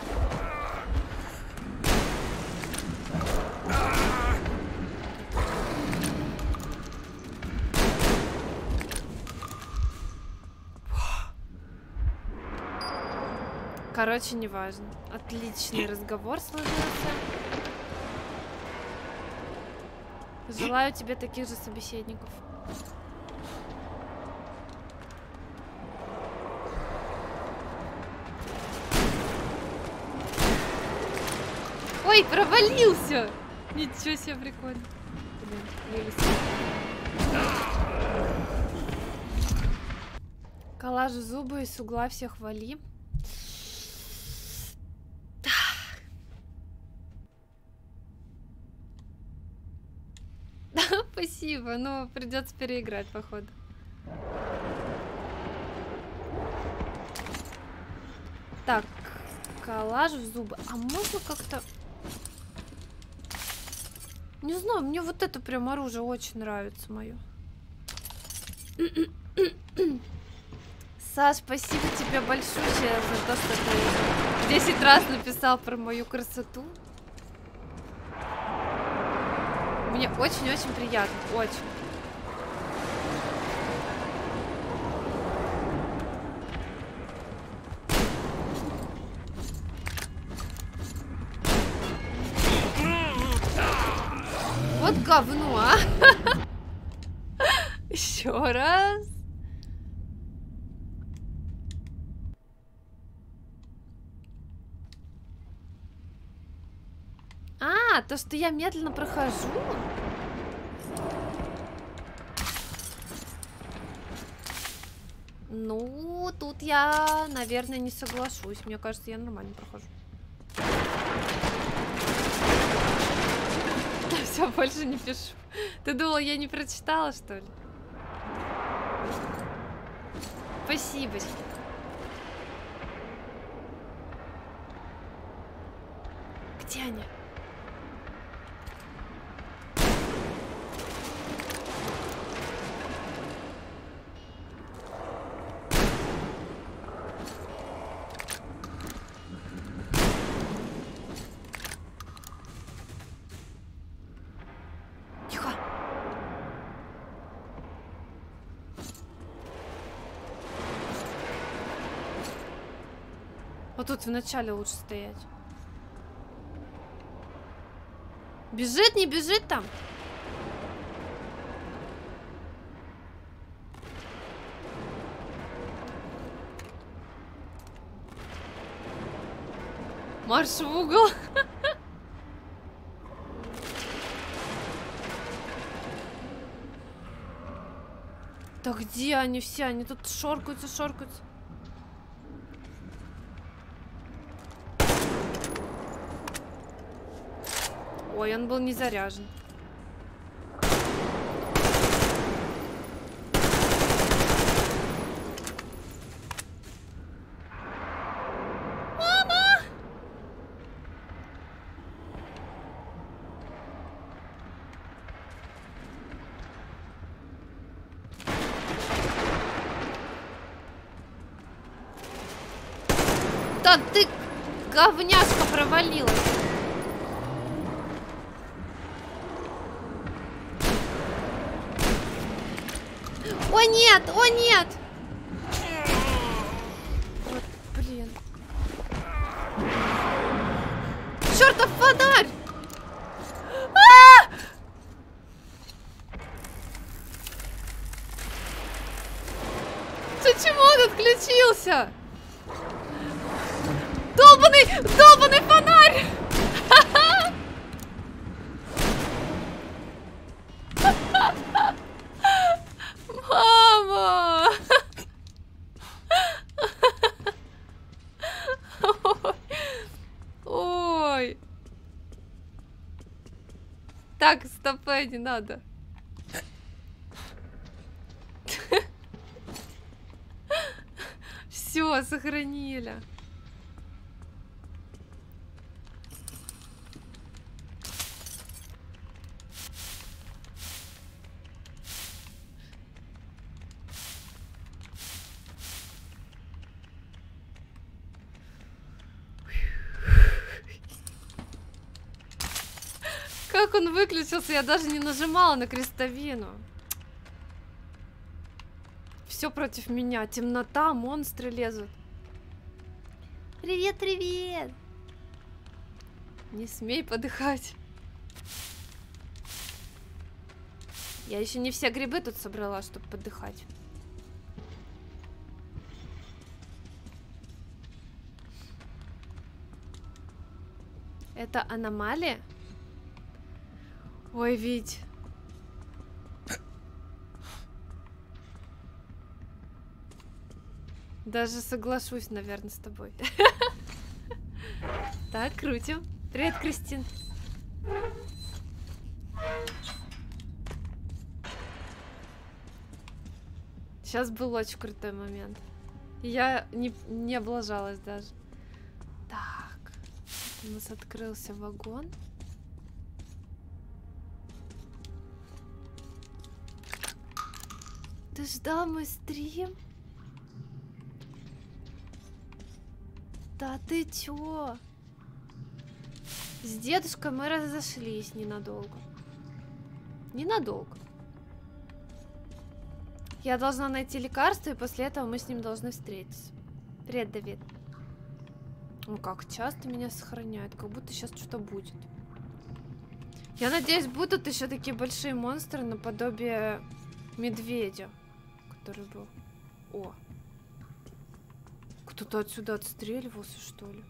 Короче, неважно. Отличный разговор сложился. Желаю тебе таких же собеседников. Ой, провалился! Ничего себе, прикольно. Блин, коллажу зубы и с угла всех вали. Спасибо, но придется переиграть, походу. Так, коллаж в зубы. А можно как-то... Не знаю, мне вот это прям оружие очень нравится мое. Саш, спасибо тебе большое за то, что ты десять раз написал про мою красоту. Мне очень-очень приятно, очень. Вот говно, а! Еще раз. А, то, что я медленно прохожу. Ну, тут я, наверное, не соглашусь. Мне кажется, я нормально прохожу. Да, все, больше не пишу. Ты думала, я не прочитала, что ли? Спасибо. Где они? Вот тут вначале лучше стоять. Бежит, не бежит там? Марш в угол. Да где они все? Они тут шоркаются, шоркаются. Ой, он был не заряжен. Мама! Да ты, говняшка, провалилась. О нет, о нет! Вот, блин. Чертов фонарь! А-а-а! Почему он отключился? Долбаный, долбаный фонарь! Так, стопэ, не надо. Все, сохранили. Он выключился, я даже не нажимала на крестовину. Все против меня. Темнота, монстры лезут. Привет, привет. Не смей подыхать. Я еще не все грибы тут собрала, чтобы подыхать. Это аномалия? Ой, Вить. Даже соглашусь, наверное, с тобой. Так, крутим. Привет, Кристин. Сейчас был очень крутой момент. Я не, не облажалась даже. Так. У нас открылся вагон. Ты ждал мой стрим? Да ты чё? С дедушкой мы разошлись ненадолго. Ненадолго. Я должна найти лекарство, и после этого мы с ним должны встретиться. Привет, Давид. Ну как часто меня сохраняют, как будто сейчас что-то будет. Я надеюсь, будут еще такие большие монстры наподобие медведя, который был. О, кто-то отсюда отстреливался, что ли?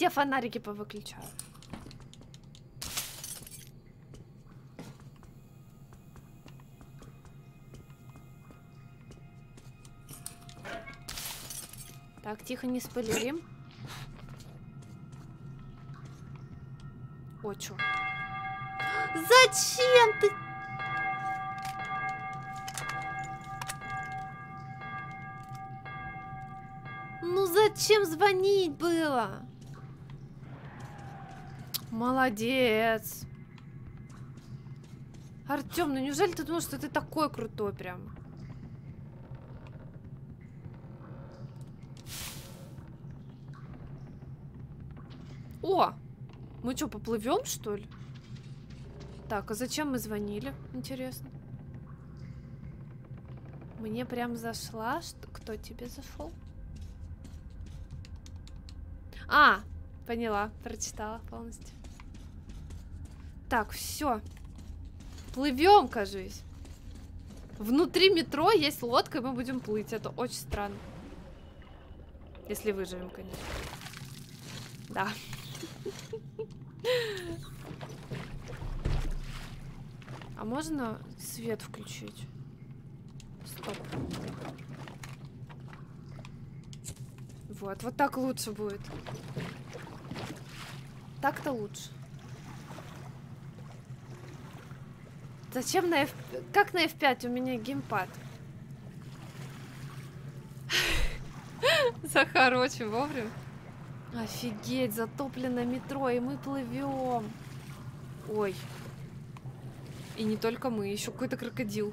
все фонарики повыключаю. Так, тихо, не спойлерим. О, чё? Зачем ты? Ну зачем звонить было? Молодец. Артём, ну неужели ты думал, что ты такой крутой прям? О! Мы что, поплывем, что ли? Так, а зачем мы звонили? Интересно. Мне прям зашла. Что... Кто тебе зашел? А, поняла, прочитала полностью. Так, все. Плывем, кажись. Внутри метро есть лодка, и мы будем плыть. Это очень странно. Если выживем, конечно. Да. А можно свет включить? Стоп. Вот, вот так лучше будет. Так-то лучше. Зачем на эф пять? Как на эф пять? У меня геймпад. Захар очень вовремя. Офигеть, затоплено метро, и мы плывем. Ой. И не только мы, еще какой-то крокодил.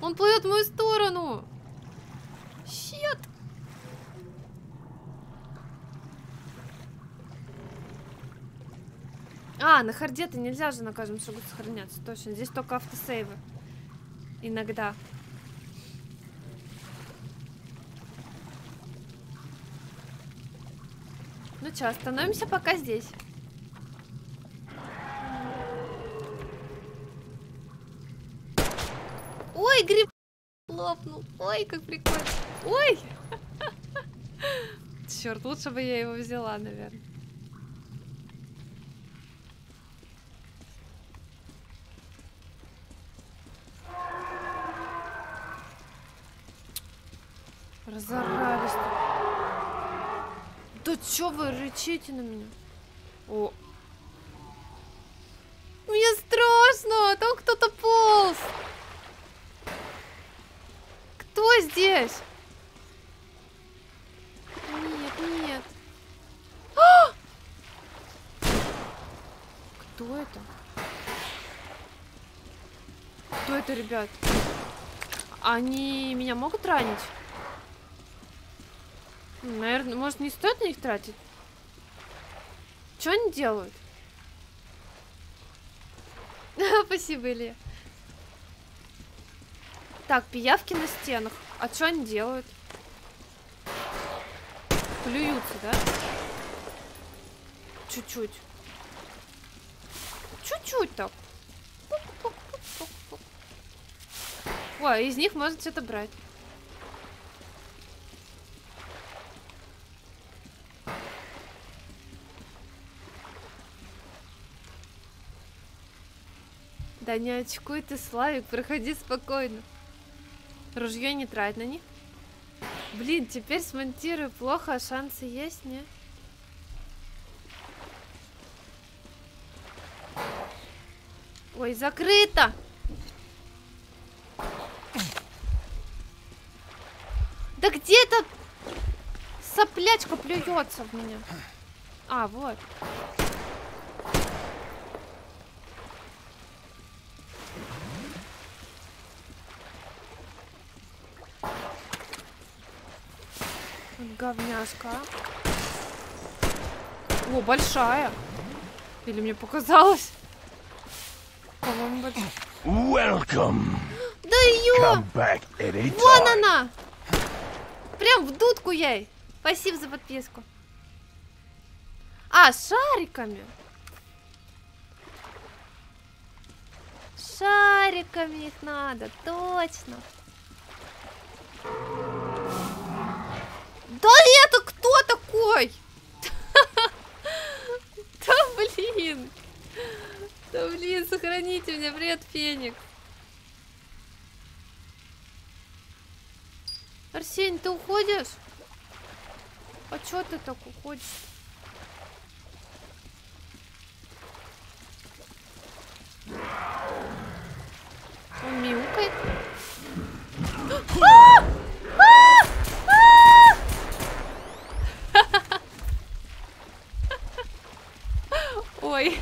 Он плывет в мою сторону. Щет. А, на харде-то нельзя же на каждом шагу сохраняться. Точно, здесь только автосейвы. Иногда. Ну что, остановимся пока здесь. Ой, гриб лопнул. Ой, как прикольно. Ой! Черт, лучше бы я его взяла, наверное. Разорались. Да чё вы рычите на меня? О. Мне страшно, там кто-то полз. Кто здесь? Нет, нет. А! Кто это? Кто это, ребят? Они меня могут ранить? Наверное, может, не стоит на них тратить? Что они делают? Спасибо, Илья. Так, пиявки на стенах. А что они делают? Плюются, да? Чуть-чуть. Чуть-чуть так. Ой, из них можно что-то брать. Да не очкуй ты, Славик, проходи спокойно. Ружье не трать на них. Блин, теперь смонтирую плохо, а шансы есть, не? Ой, закрыто! Да где эта соплячка плюется в меня? А, вот. Говняшка. О, большая. Или мне показалось? По-моему, большая. Welcome. Да ее! Вон она! Прям в дудку ей. Спасибо за подписку. А, с шариками. Шариками их надо, точно. Да это кто причиняйте мне вред, Феникс. Арсень, ты уходишь? А чё ты так уходишь? Он мяукает. Ой.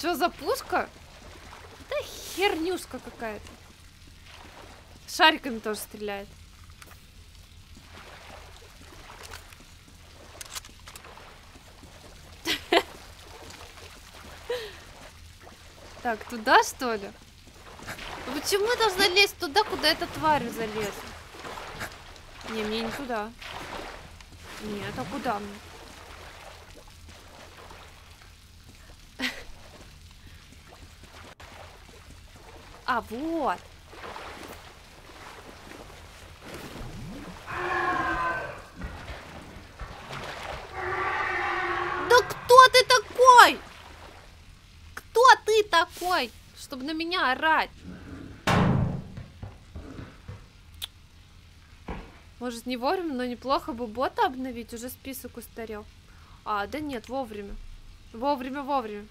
Чё за пушка? Да хернюшка какая-то. Шариками тоже стреляет. Так, туда что ли? Почему я должна лезть туда, куда эта тварь залезла? Не, мне не туда. Нет, а куда мне? А, вот. Да кто ты такой? Кто ты такой, чтобы на меня орать? Может, не вовремя, но неплохо бы бота обновить. Уже список устарел. А, да нет, вовремя. Вовремя, вовремя.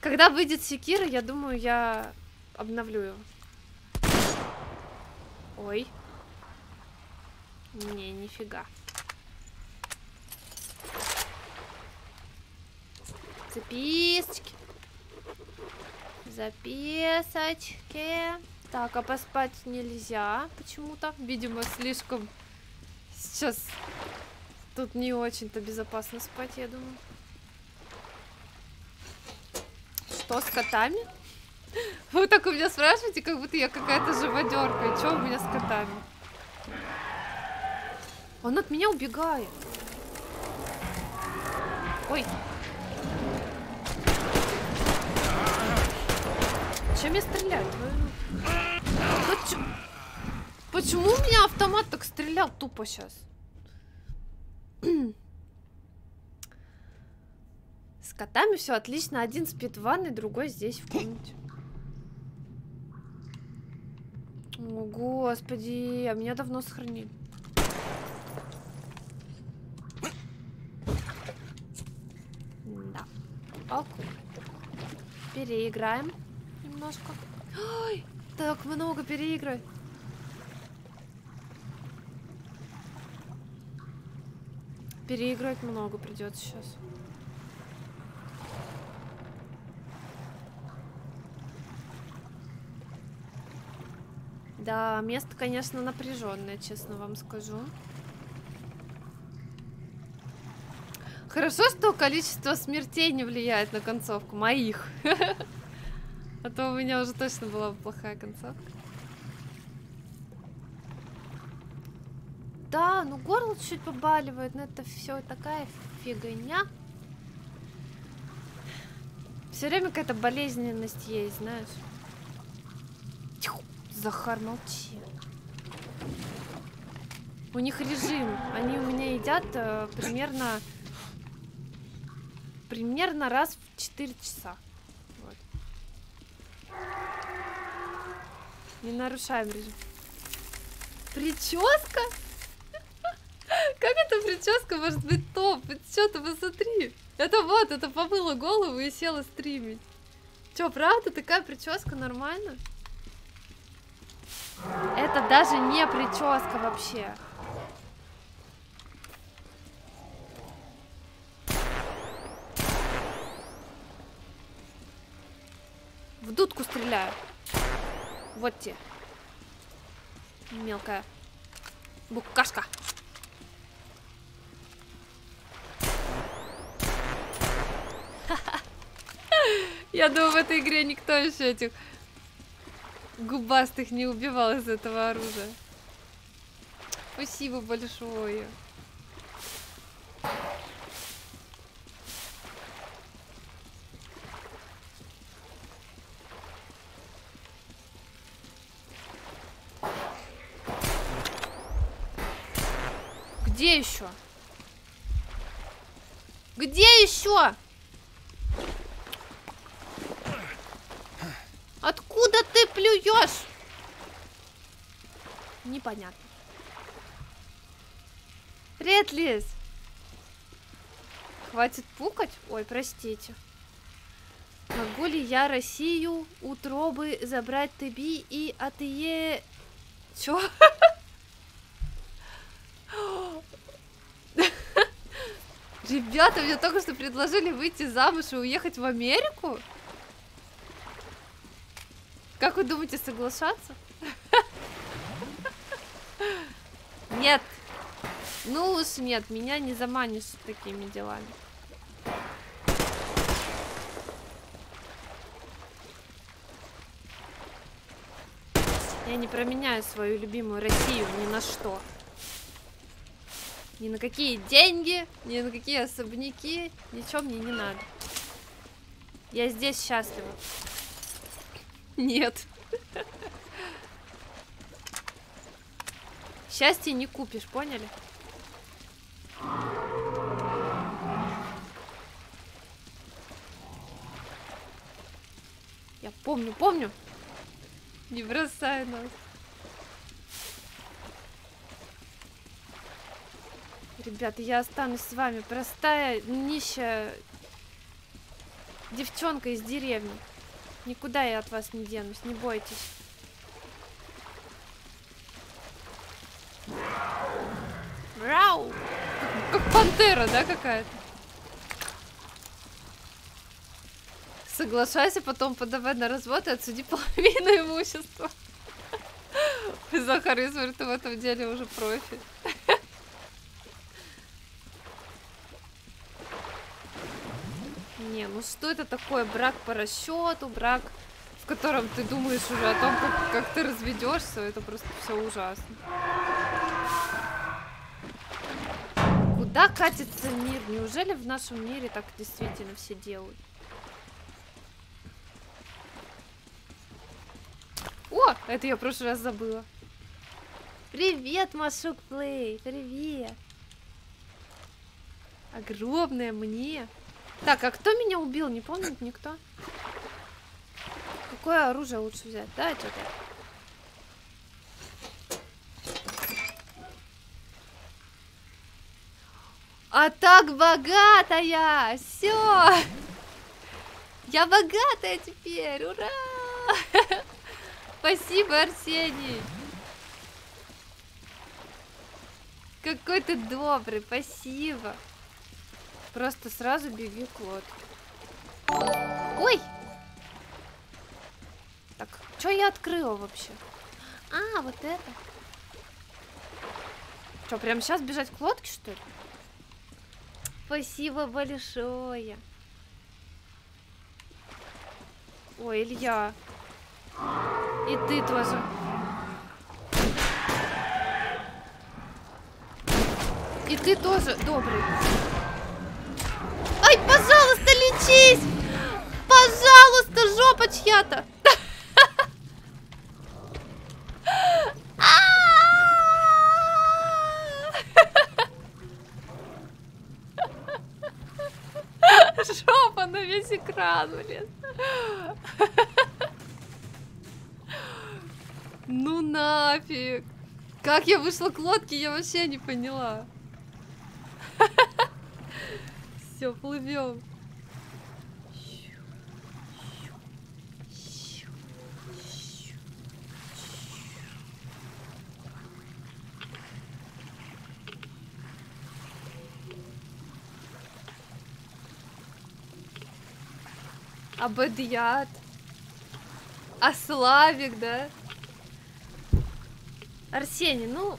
Когда выйдет Секиро, я думаю, я обновлю его. Ой. Не, нифига. Записочки. Записочки. Так, а поспать нельзя почему-то. Видимо, слишком сейчас тут не очень-то безопасно спать, я думаю. Что с котами? Вы так у меня спрашиваете, как будто я какая-то живодерка. И что у меня с котами? Он от меня убегает. Ой. Чем я стреляю? Почему? Почему у меня автомат так стрелял тупо сейчас? С котами все отлично. Один спит в ванной, другой здесь в комнате. О, господи, а меня давно сохранили. Да. Палку. Переиграем немножко. Ой! Так много переигрывать. Переигрывать много придется сейчас. Да, место, конечно, напряженное, честно вам скажу. Хорошо, что количество смертей не влияет на концовку моих. А то у меня уже точно была бы плохая концовка. Да, ну горло чуть-чуть побаливает, но это все такая фигня. Все время какая-то болезненность есть, знаешь. Тихо, Захар, молчи. У них режим. Они у меня едят э, примерно, примерно раз в четыре часа. Не нарушаем режим. Прическа? Как эта прическа может быть топ? Чё ты, посмотри. Это вот, это помыла голову и села стримить. Чё, правда? Такая прическа нормально? Это даже не прическа вообще. В дудку стреляю. Вот те. Мелкая букашка. Я думаю, в этой игре никто еще этих губастых не убивал из этого оружия. Спасибо большое. Где еще? Где еще? суешь? Непонятно. Привет, Лиз. Хватит пукать? Ой, простите. Могу ли я Россию утробы забрать тебе и атые... Чё? Ребята, мне только что предложили выйти замуж и уехать в Америку? Как вы думаете, соглашаться? Нет. Ну уж нет, меня не заманишь такими делами. Я не променяю свою любимую Россию ни на что. Ни на какие деньги, ни на какие особняки. Ничего мне не надо. Я здесь счастлива. Нет. Счастье не купишь, поняли? Я помню, помню. Не бросай нас. Ребята, я останусь с вами. Простая, нищая девчонка из деревни. Никуда я от вас не денусь, не бойтесь. Рау! Как, как пантера, да, какая-то? Соглашайся, потом подавай на развод и отсуди половину имущества. Захар Измир, ты в этом деле уже профи. Не, ну что это такое? Брак по расчету, брак, в котором ты думаешь уже о том, как, как ты разведешься. Это просто все ужасно. Куда катится мир? Неужели в нашем мире так действительно все делают? О, это я в прошлый раз забыла. Привет, Машук Плей, привет. Огромное мне. Так, а кто меня убил? Не помнит никто. Какое оружие лучше взять? Да, что-то. А так богатая! Все! Я богатая теперь! Ура! Спасибо, Арсений! Какой ты добрый, спасибо! Просто сразу беги к лодке. Ой! Так, что я открыла вообще? А, вот это. Что, прямо сейчас бежать к лодке, что ли? Спасибо большое. Ой, Илья. И ты тоже. И ты тоже добрый. Ай, пожалуйста, лечись! Пожалуйста, жопа чья-то! Жопа на весь экран, блин. Ну нафиг! Как я вышла к лодке, я вообще не поняла. Все, плывем. Абадьят. А Славик, да? Арсений, ну...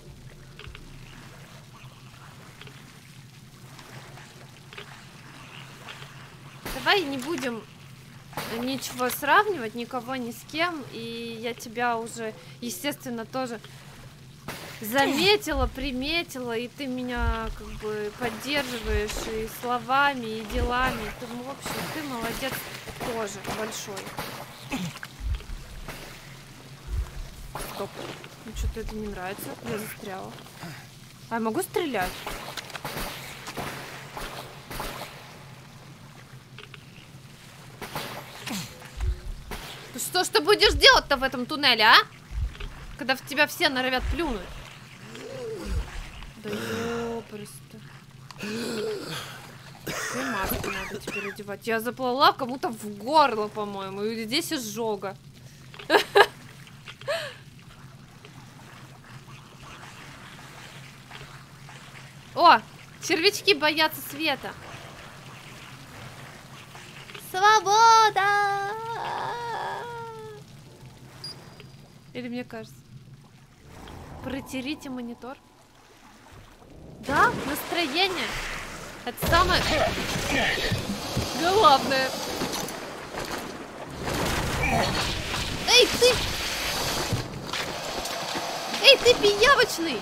Давай не будем ничего сравнивать, никого ни с кем. И я тебя уже, естественно, тоже заметила, приметила. И ты меня как бы поддерживаешь и словами, и делами. Ты, в общем, ты молодец тоже большой. Стоп. Ну что-то это не нравится. Я застряла. А я могу стрелять? Что ж ты будешь делать-то в этом туннеле, а? Когда в тебя все норовят плюнуть. Да ёпрст-то. И маску надо теперь одевать. Я заплыла кому-то в горло, по-моему. И здесь изжога. О, червячки боятся света. Свобода! Или мне кажется. Протерите монитор. Да, настроение. Это самое главное. Эй, ты! Эй, ты пиявочный!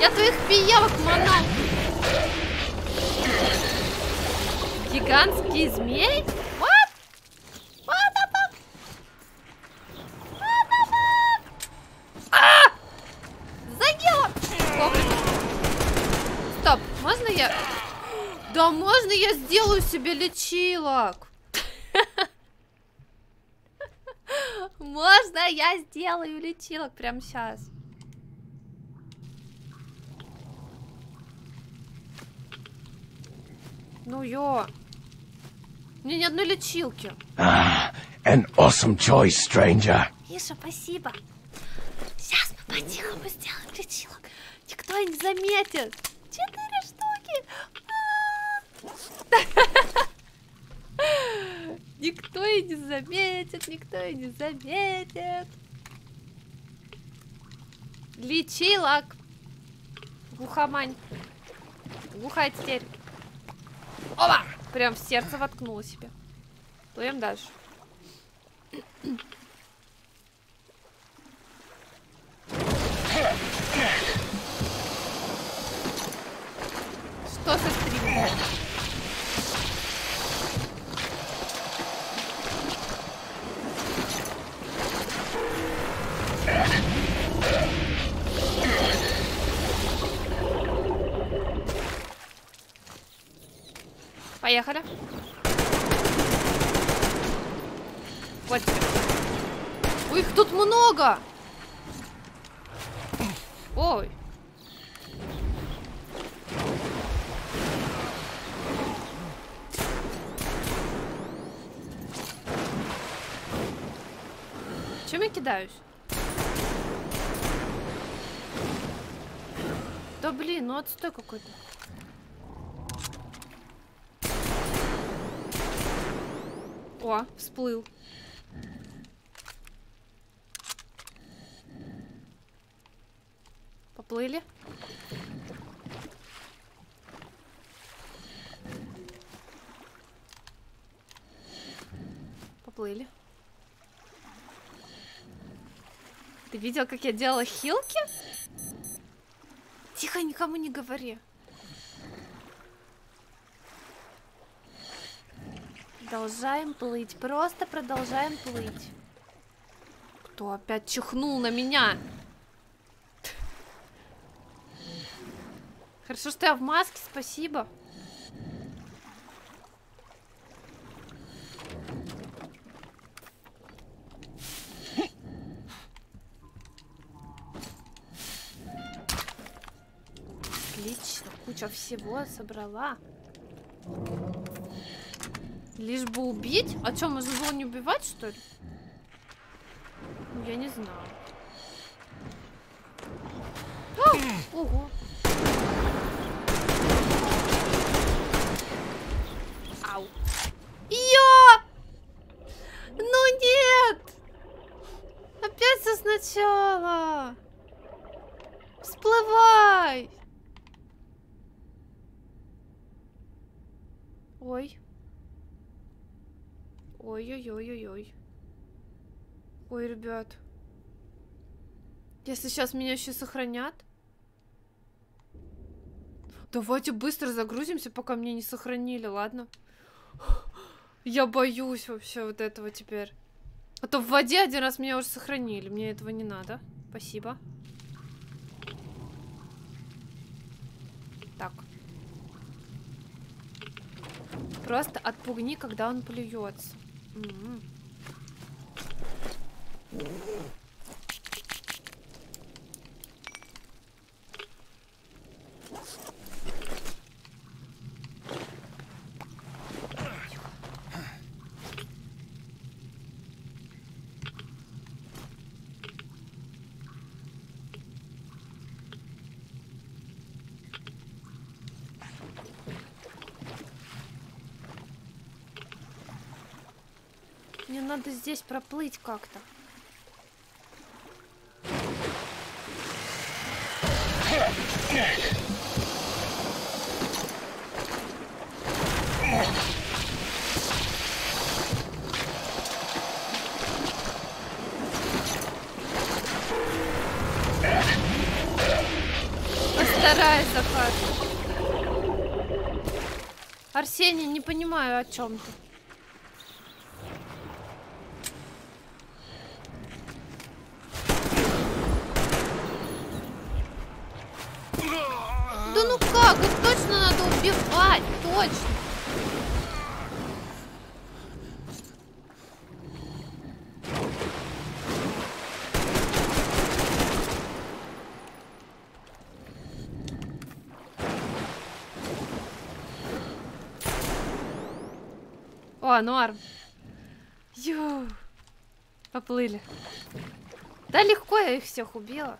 Я твоих пиявок манал. Гигантский змей? What? What the fuck? What the fuck? А! Задела! Стоп, можно я? Да можно я сделаю себе лечилок? Можно я сделаю лечилок прямо сейчас? Ну ё... Мне ни одной лечилки. Ah, an awesome choice, stranger. Миша, спасибо. Сейчас мы по-тихому сделаем лечилок. Никто не заметит. Четыре штуки. Никто и не заметит, никто и не заметит. Лечилок. Глухомань. Глухая теперь. Опа! Прям в сердце воткнула себе. Плывем дальше. Что со стримом? Поехали. Вот. Ой, их тут много. Ой. Чем я кидаюсь? Да блин, ну отстой какой-то. О, всплыл. Поплыли. Поплыли. Ты видел, как я делала хилки? Тихо, никому не говори. Продолжаем плыть. Просто продолжаем плыть. Кто опять чихнул на меня? Хорошо, что я в маске. Спасибо. Отлично. Куча всего собрала. Лишь бы убить? А что, можно было не убивать, что ли? Я не знаю. О! Ого! Ау! Йо! Ну нет! Опять все сначала! Всплывай! Ой. Ой-ой-ой-ой-ой. Ой, ребят. Если сейчас меня еще сохранят. Давайте быстро загрузимся, пока мне не сохранили, ладно? Я боюсь вообще вот этого теперь. А то в воде один раз меня уже сохранили. Мне этого не надо. Спасибо. Так. Просто отпугни, когда он плюется. Mm-hmm. Мне надо здесь проплыть как-то. Постарайся, Харт. Арсений, не понимаю, о чем ты. О, норм. Ю, поплыли. Да легко я их всех убила.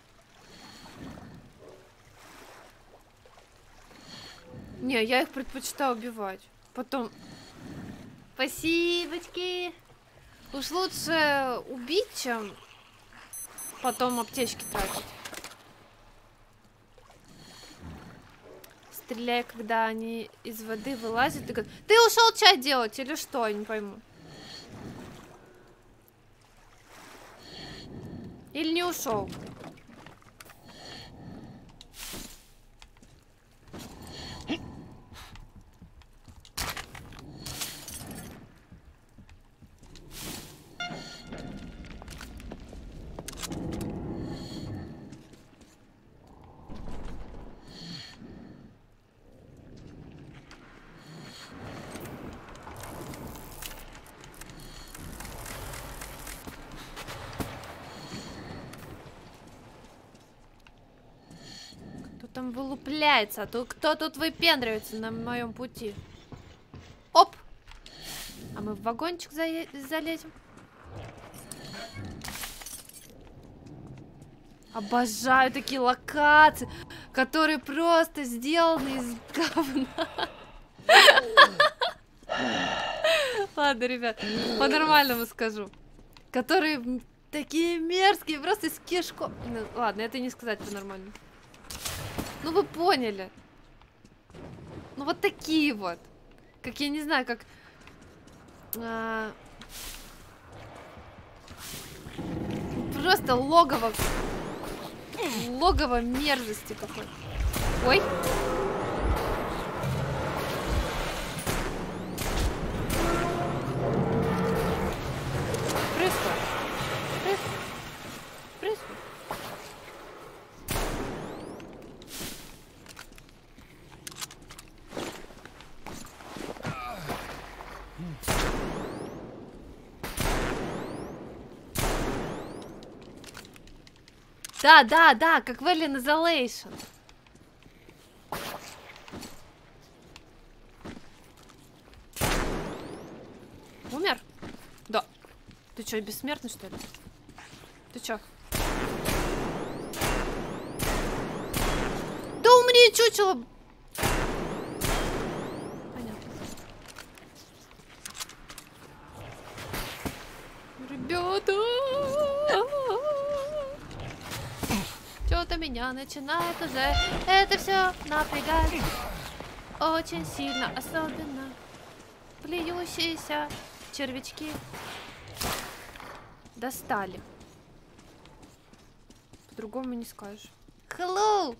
Не, я их предпочитаю убивать. Потом... Спасибочки. Уж лучше убить, чем потом аптечки тратить. Стреляй, когда они из воды вылазят. Ты, ты ушел чай делать или что? Я не пойму. Или не ушел? Вылупляется. Тут кто тут выпендривается на моем пути? Оп! А мы в вагончик залезем. Обожаю такие локации, которые просто сделаны из говна. Ладно, ребят, по-нормальному скажу. Которые такие мерзкие, просто с кишкой. Ладно, это не сказать по-нормальному. Ну вы поняли. Ну вот такие вот. Как я не знаю, как... А... Просто логово... Логово мерзости какой-то. Ой. Да, да, да, как в Alien Isolation. Умер? Да. Ты чё, бессмертный, что ли? Ты чё? Да умри, чучело! Понятно. Ребята! Меня начинает уже это все напрягать очень сильно, особенно плюющиеся червячки достали, по-другому не скажешь. Hello,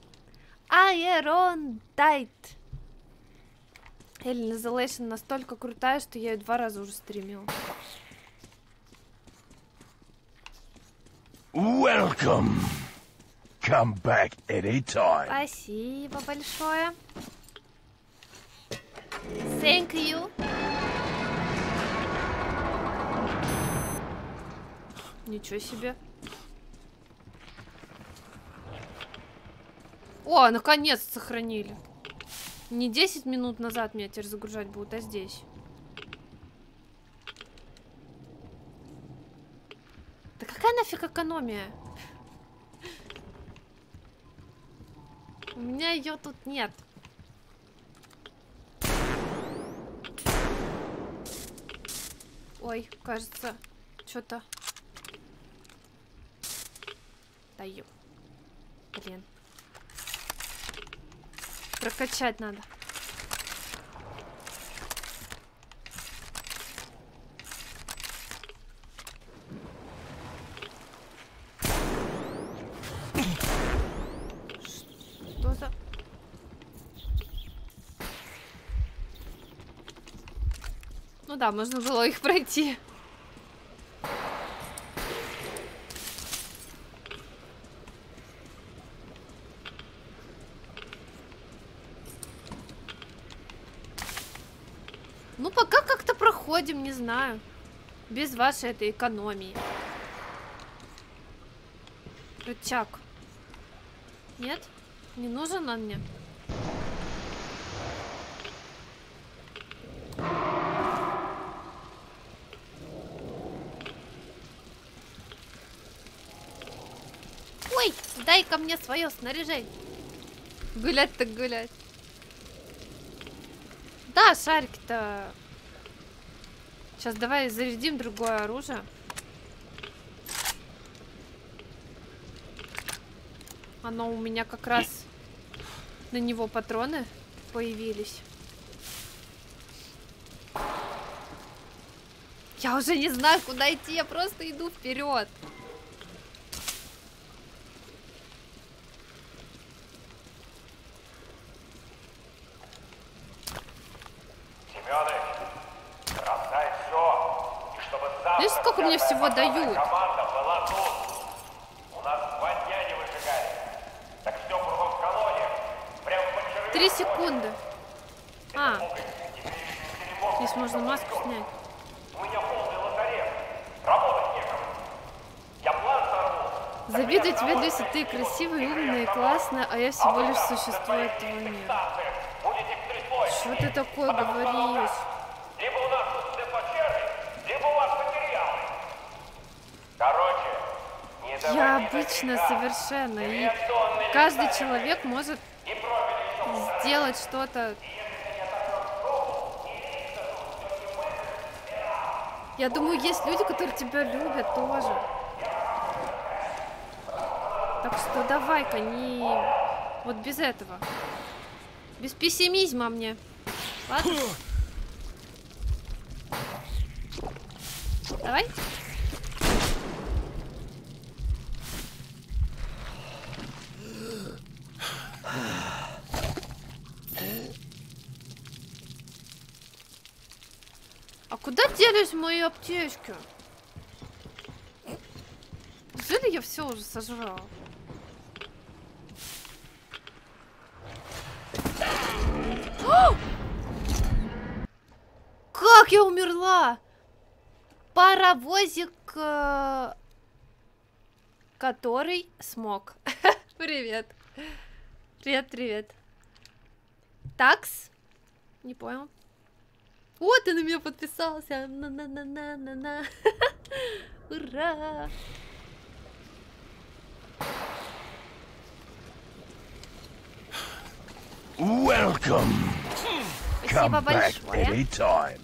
Aerondite. Alien Isolation настолько крутая, что я ее два раза уже стримила. Welcome. Come back anytime. Спасибо большое. Thank you. Ничего себе. О, наконец сохранили. Не десять минут назад меня теперь загружать будут, а здесь. Да какая нафиг экономия? У меня ее тут нет. Ой, кажется, что-то... Даю. Блин. Прокачать надо. Что за... Ну да, можно было их пройти. Не знаю. Без вашей этой экономии. Рычаг. Нет? Не нужен он мне? Ой! Дай-ка мне свое снаряжение. Гулять так гулять. Да, шарик-то... Сейчас давай зарядим другое оружие. Оно у меня как раз на него патроны появились. Я уже не знаю, куда идти, я просто иду вперед. Мне всего дают. Команда была тут. У нас два дня не выжигали. Так все кругом в колонии. Прямо по Три секунды. А. Здесь можно маску снять. У меня полный лазарет. Работать некому. Я план сорву. Завидую тебе, Люся, ты красивая, умная и классная, а я всего лишь существо этого мира. Что ты такое говоришь? Я обычно совершенно, и каждый человек может сделать что-то. Я думаю, есть люди, которые тебя любят тоже. Так что давай-ка не... Вот без этого. Без пессимизма мне. Ладно? Давай. Делюсь мои аптечки. Неужели я все уже сожрала? Как я умерла? Паровозик, э, который смог. Привет. Привет, привет. Такс? Не понял. О, ты на меня подписался. На-на-на-на-на-на. Ура! Welcome. Спасибо большое.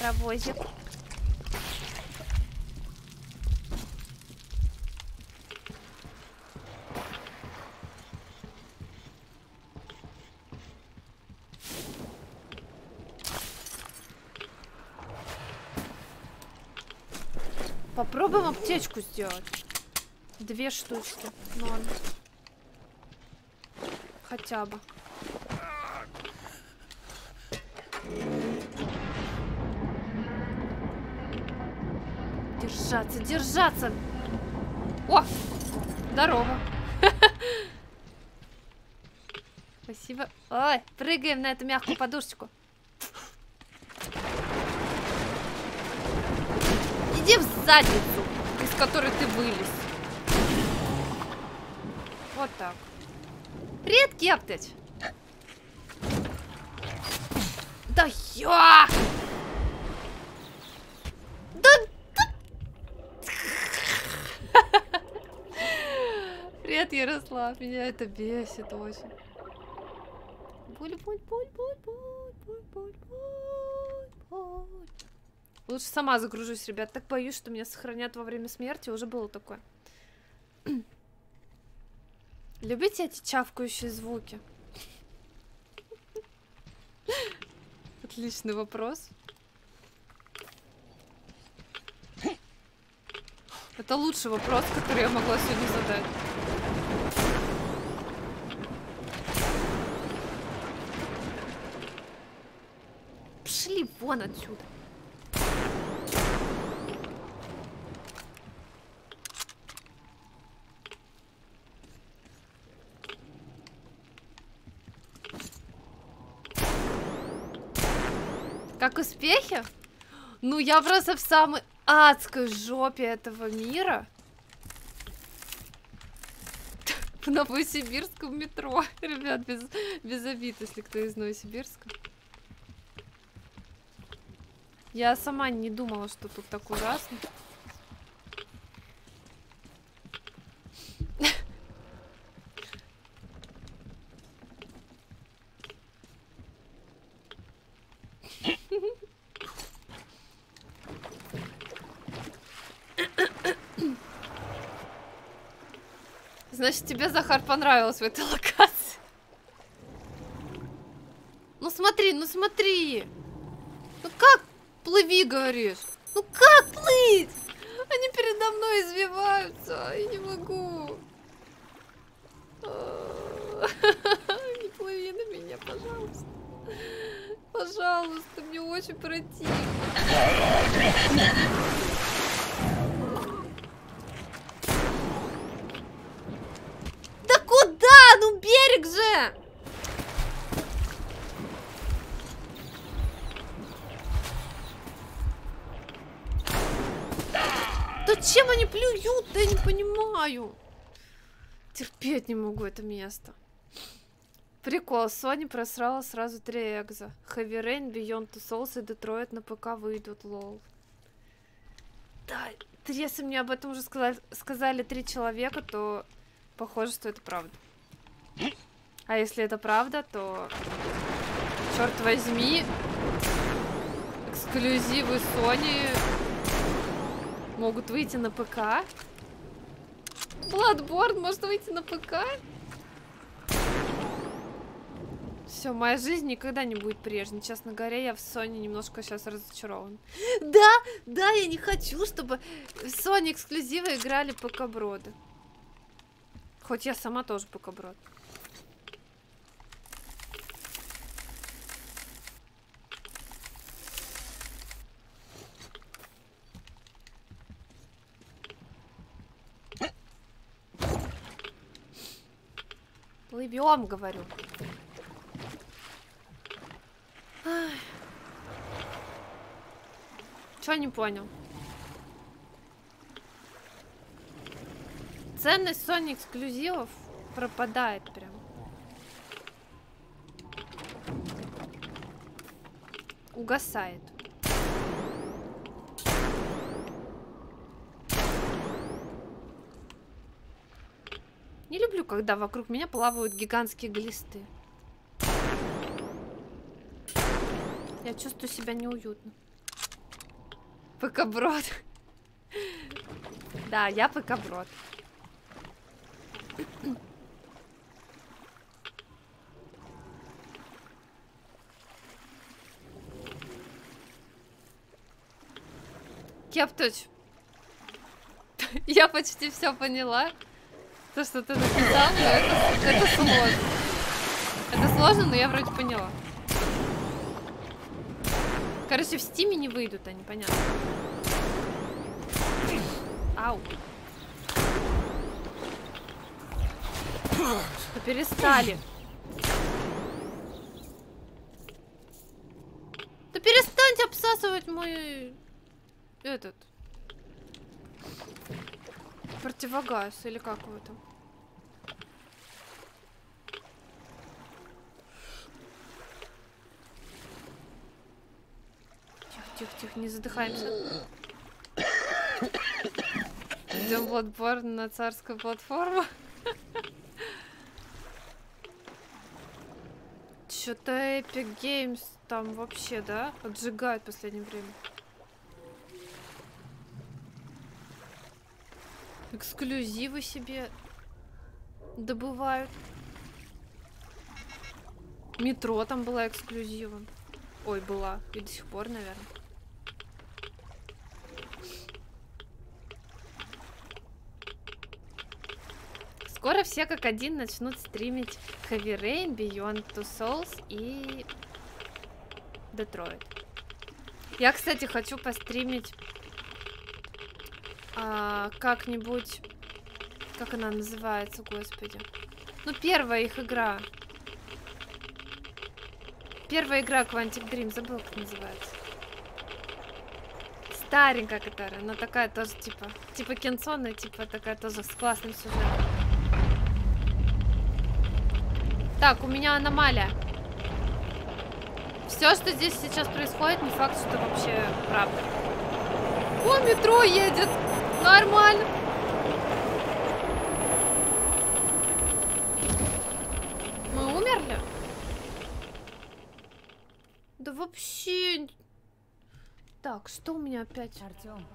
Паровозик. Попробуем аптечку сделать. Две штучки. Ну ладно. Хотя бы. Держаться, держаться. О, здорово. Спасибо. Ой, прыгаем на эту мягкую подушечку. Иди в задницу. из которой ты вылез. Вот так. Привет, Кептыч! Да я! Да, да... Привет, Ярослав, меня это бесит очень. Буль, буль, буль, буль, буль, буль, буль, буль. Лучше сама загружусь, ребят. Так боюсь, что меня сохранят во время смерти. Уже было такое. Любите эти чавкающие звуки? Отличный вопрос. Это лучший вопрос, который я могла сегодня задать. Пошли вон отсюда. Как успехи? Ну, я просто в самой адской жопе этого мира. В новосибирском метро. Ребят, без, без обид, если кто из Новосибирска. Я сама не думала, что тут так ужасно. Значит, тебе, Захар, понравилось в этой локации. Ну смотри, ну смотри. Ну как плыви, говоришь? Ну как плыть? Они передо мной извиваются. Я не могу. Не плыви на меня, пожалуйста. Пожалуйста, мне очень противно. Ну берег же! Да чем они плюют? Я не понимаю. Терпеть не могу это место. Прикол, Sony просрала сразу три экза. Heavy Rain, Beyond Two Souls и Detroit на ПК выйдут, лол. Да, если мне об этом уже сказали, сказали три человека, то похоже, что это правда. А если это правда, то, черт возьми, эксклюзивы Sony могут выйти на ПК. Bloodborne может выйти на ПК. Все, моя жизнь никогда не будет прежней. Честно говоря, я в Sony немножко сейчас разочарован. Да, да, я не хочу, чтобы в Sony эксклюзивы играли ПК-броды. Хоть я сама тоже ПК-брод. Плывем, говорю. Ах. Чё не понял? Ценность Sony эксклюзивов пропадает прям. Угасает. Не люблю, когда вокруг меня плавают гигантские глисты. Я чувствую себя неуютно. ПК-брод. Да, я ПК-брод. Кептыч, я почти все поняла. То, что ты написал, но это, это сложно. Это сложно, но я вроде поняла. Короче, в стиме не выйдут они, понятно. Ау. Перестали. Да перестаньте обсасывать мой... этот... противогаз, или как его там? Тихо-тихо-тихо, не задыхаемся. Идем Bloodborne на царскую платформу. Что-то Epic Games там вообще, да, отжигают в последнее время. Эксклюзивы себе добывают. Метро там была эксклюзивом. Ой, была. И до сих пор, наверное. Скоро все как один начнут стримить Heavy Rain, Beyond Two Souls и Detroit. Я, кстати, хочу постримить а, как-нибудь... Как она называется, господи? Ну, первая их игра. Первая игра Quantic Dream, забыл, как называется. Старенькая, которая, она такая тоже, типа... Типа кинцонная, типа такая тоже с классным сюжетом. Так, у меня аномалия. Все, что здесь сейчас происходит, не факт, что вообще правда. О, метро едет! Нормально! Мы умерли? Да вообще... Так, что у меня опять? Артём.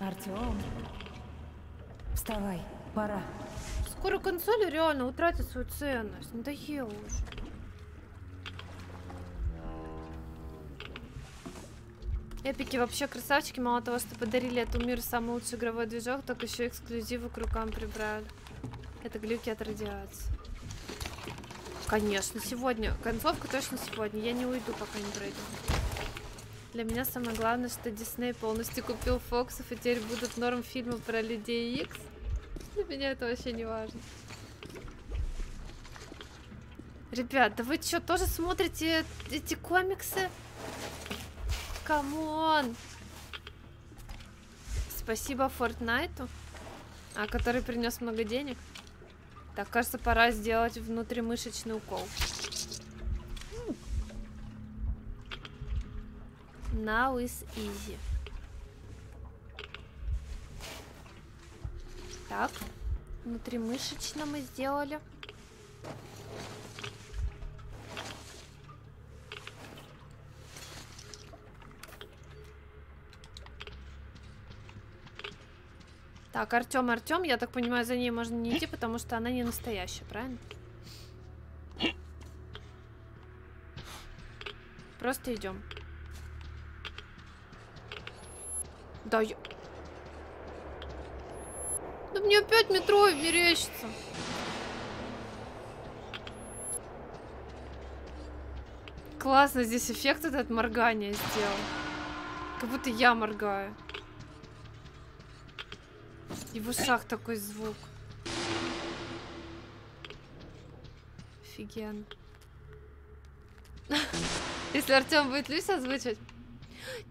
Артём. Вставай, пора. Скоро консоль реально утратит свою ценность. Надоело уже. Эпики вообще красавчики. Мало того, что подарили этому миру самый лучший игровой движок, так еще эксклюзивы к рукам прибрали. Это глюки от радиации. Конечно, сегодня. Концовка точно сегодня. Я не уйду, пока не пройду. Для меня самое главное, что Дисней полностью купил Фоксов, и теперь будут норм фильмы про Людей Икс. Для меня это вообще не важно. Ребят, да вы что, тоже смотрите эти комиксы? Камон! Спасибо Фортнайту, а который принес много денег. Так, кажется, пора сделать внутримышечный укол. Now is easy. Так, внутримышечно мы сделали. Так, Артём, Артём, я так понимаю, за ней можно не идти, потому что она не настоящая, правильно? Просто идем. Да, я... Да мне опять метро мерещится. Классно здесь эффект этот моргания сделал. Как будто я моргаю. И в ушах такой звук. Офигенно. Если Артём будет Люсь озвучивать.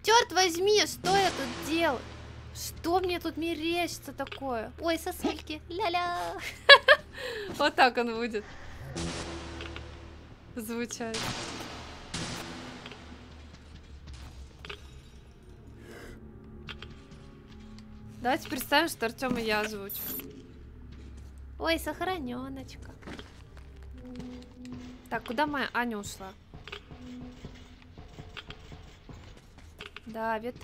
Черт возьми, что я тут делаю? Что мне тут мерещится такое? Ой, сосульки, ля-ля. Вот так он будет звучать. Давайте представим, что Артём и я озвучу. Ой, сохраненочка. Так, куда моя Аня ушла? Давид.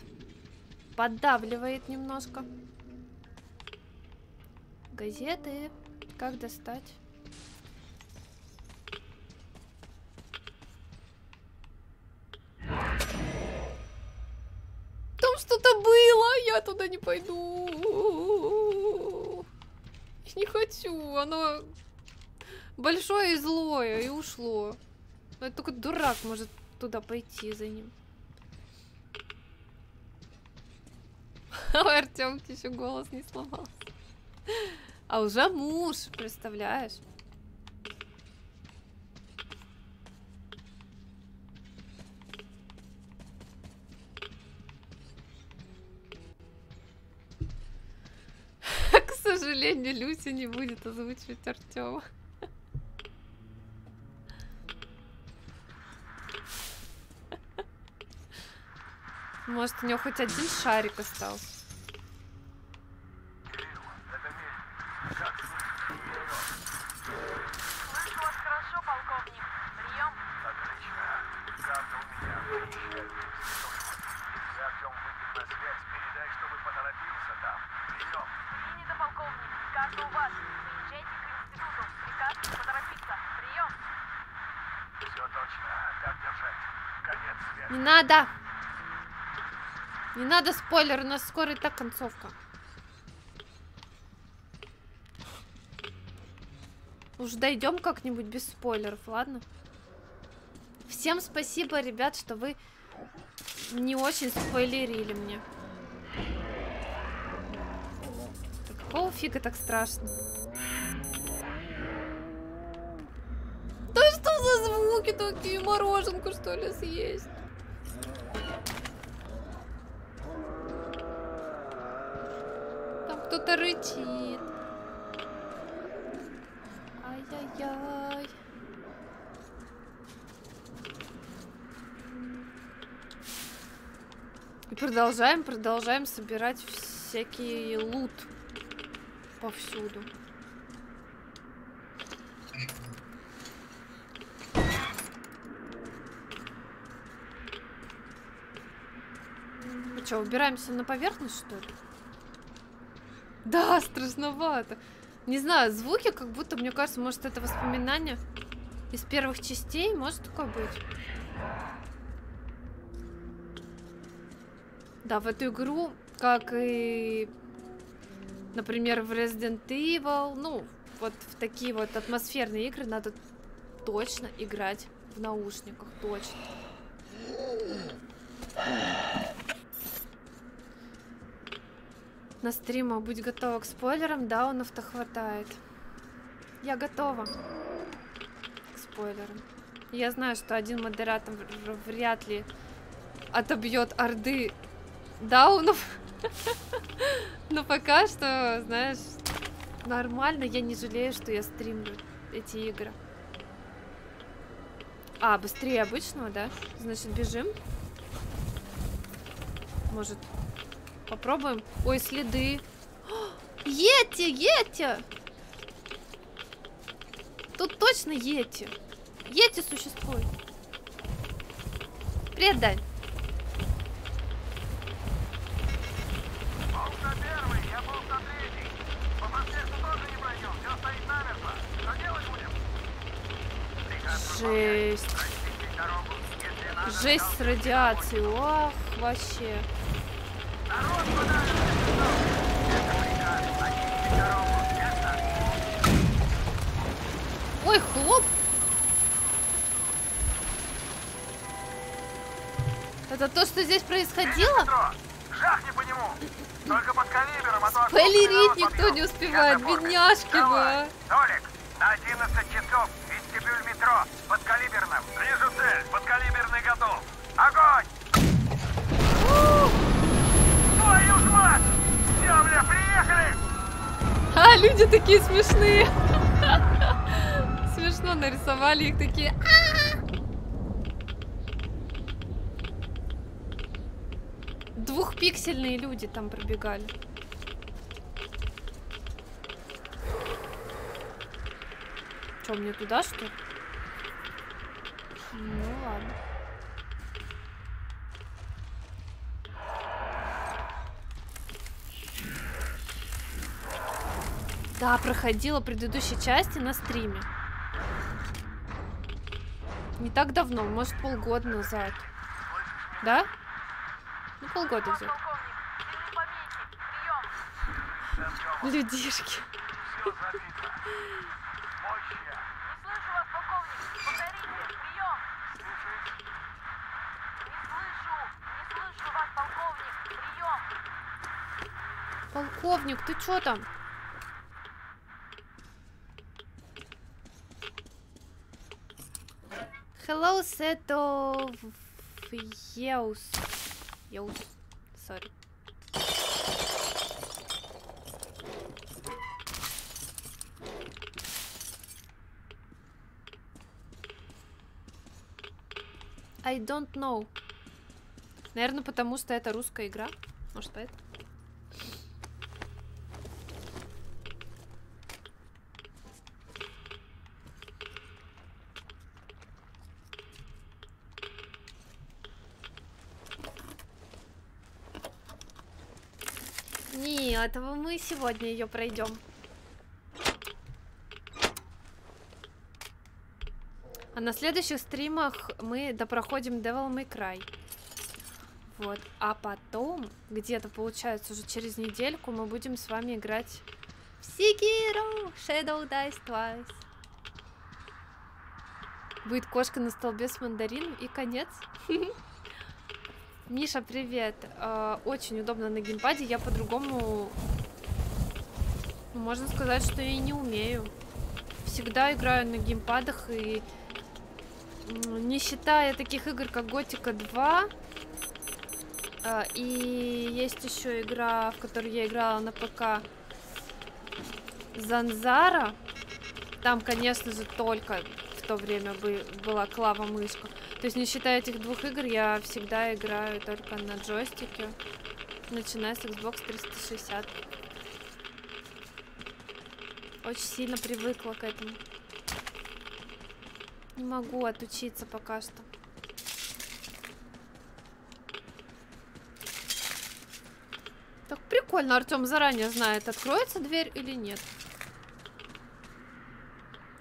Поддавливает немножко. Газеты. Как достать? Там что-то было! Я туда не пойду. Не хочу. Оно большое и злое. И ушло. Это только дурак может туда пойти за ним. А у Артемки еще голос не сломался. А уже муж, представляешь? К сожалению, Люся не будет озвучивать Артема. Может, у него хоть один шарик остался. Не надо! Не надо спойлер, у нас скоро и так концовка. Уж дойдем как-нибудь без спойлеров, ладно? Всем спасибо, ребят, что вы не очень спойлерили мне. Да какого фига так страшно? Да что за звуки такие? Мороженку что ли съесть? Кто-то рычит. Ай-яй-яй. И продолжаем, продолжаем собирать всякий лут повсюду. Мы что, убираемся на поверхность, что ли? Да, страшновато. Не знаю, звуки, как будто, мне кажется, может, это воспоминание из первых частей, может такое быть. Да, в эту игру, как и, например, в Resident Evil, ну, вот в такие вот атмосферные игры надо точно играть в наушниках, точно. На стримах будь готова к спойлерам, даунов-то хватает. Я готова к спойлерам. Я знаю, что один модератор вряд ли отобьет орды даунов. Но пока что, знаешь, нормально. Я не жалею, что я стримлю эти игры. А, быстрее обычного, да? Значит, бежим. Может... Попробуем. Ой, следы. Йети, йети! Тут точно йети. Йети существует. Привет, Дань. Жесть. Жесть с радиацией. Ох, вообще. Ой, хлоп! Это то, что здесь происходило? Жахни по нему! Только под калибером, а то... Полирить никто не успевает, бедняжки, да! Толик, на одиннадцать часов вестибюль метро, под калиберным. Вижу цель, под калиберный готов. Огонь! Твою ж мать! Все, бля, приехали! А, люди такие смешные! Смешно нарисовали их такие. Двухпиксельные люди там пробегали. Что, мне туда, что ли? Ну ладно. Да, проходила предыдущей части на стриме. Не так давно, может, полгода назад. Да? Ну, полгода назад. Людишки. Полковник, ты чё там? Hello, set of years. Years. Sorry. I don't know. Наверное, потому что это русская игра. Может, поэтому. Не, этого мы сегодня ее пройдем. А на следующих стримах мы допроходим Devil May Cry. Вот. А потом, где-то получается уже через недельку, мы будем с вами играть в Sekiro Shadows Die Twice. Будет кошка на столбе с мандарином и конец. Миша, привет. Очень удобно на геймпаде. Я по-другому, можно сказать, что и не умею. Всегда играю на геймпадах, и не считая таких игр, как Готика два, и есть еще игра, в которую я играла на ПК, Занзара. Там, конечно же, только в то время была клава-мышка. То есть, не считая этих двух игр, я всегда играю только на джойстике, начиная с Xbox триста шестьдесят. Очень сильно привыкла к этому. Не могу отучиться пока что. Так прикольно, Артём заранее знает, откроется дверь или нет.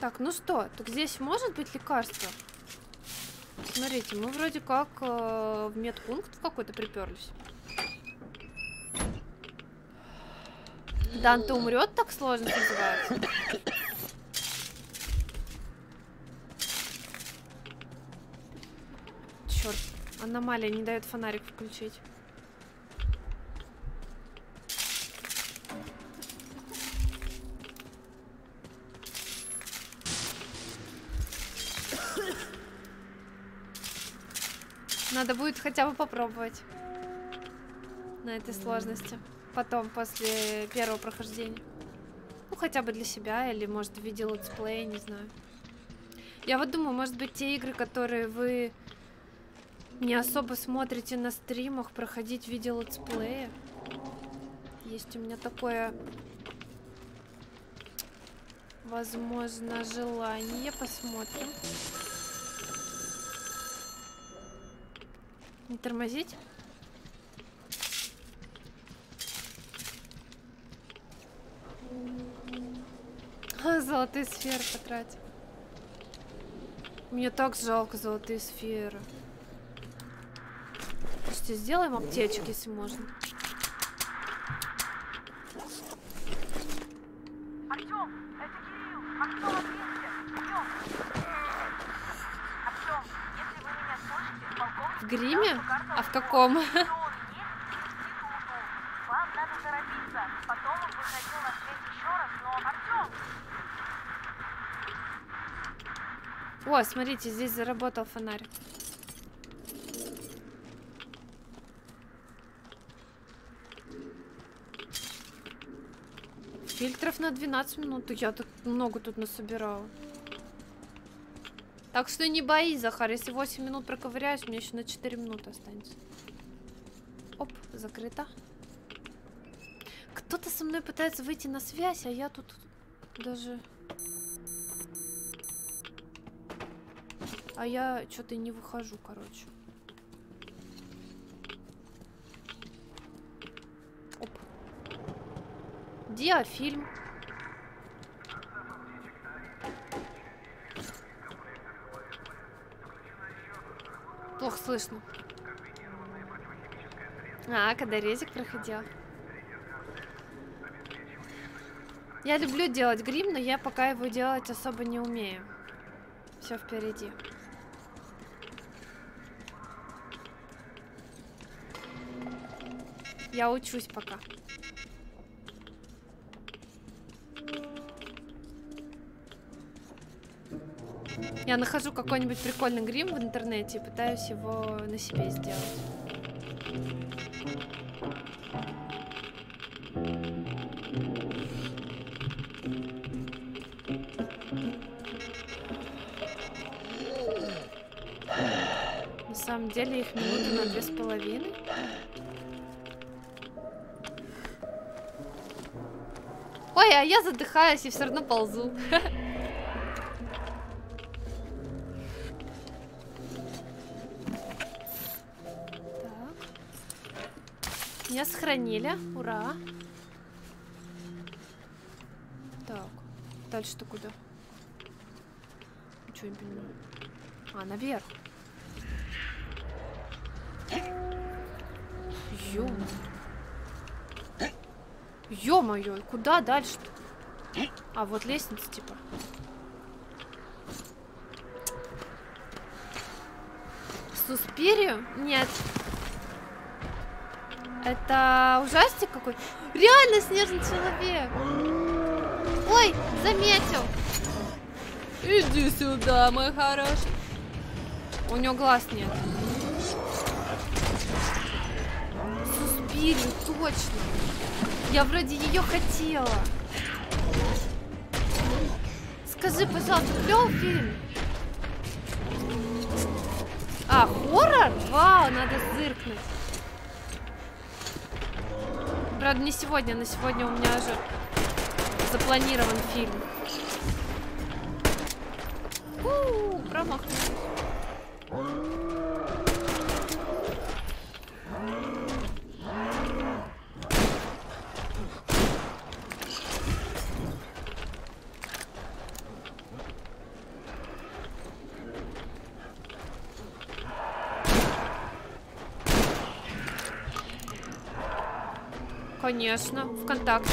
Так, ну что, так здесь может быть лекарство? Смотрите, мы вроде как э, в медпункт какой-то приперлись. Данте умрет, так сложно называется. Черт, аномалия не дает фонарик включить. Надо будет хотя бы попробовать на этой сложности. Потом, после первого прохождения. Ну, хотя бы для себя, или, может, в виде летсплея, не знаю. Я вот думаю, может быть, те игры, которые вы не особо смотрите на стримах, проходить в виде летсплея. Есть у меня такое, возможно, желание. Посмотрим. Не тормозить. Золотые сферы потратил. Мне так жалко золотые сферы. Слушайте, сделаем аптечек, если можно. Артём, это Кирилл. Артём, ответьте. Артём, если вы меня слышите, полковник... В гриме? А в каком? О, смотрите, здесь заработал фонарь. Фильтров на двенадцать минут. Я так много тут насобирала. Так что не боись, Захар. Если восемь минут проковыряюсь, мне еще на четыре минуты останется. Оп, закрыто. Кто-то со мной пытается выйти на связь, а я тут даже... А я что-то не выхожу, короче. Оп. Диафильм. Плохо слышно. А, когда резик проходил. Я люблю делать грим, но я пока его делать особо не умею. Все впереди. Я учусь пока. Я нахожу какой-нибудь прикольный грим в интернете и пытаюсь его на себе сделать. самом деле их минуты на две с половиной. Ой, а я задыхаюсь и все равно ползу. Так. Меня сохранили. Ура. Так. Дальше-то куда? Ничего не понимаю. А, наверх. Ё. Ё-моё, куда дальше-то? А, вот лестница, типа. Суспирию? Нет. Это ужастик какой? Реально снежный человек! Ой, заметил! Иди сюда, мой хороший. У него глаз нет. Суспирию, точно! Я вроде ее хотела. Скажи, пожалуйста, клёвый фильм? А, хоррор? Вау, надо зыркнуть. Правда, не сегодня, на сегодня у меня же запланирован фильм. У-у-у, промахнулся. Конечно, ВКонтакте,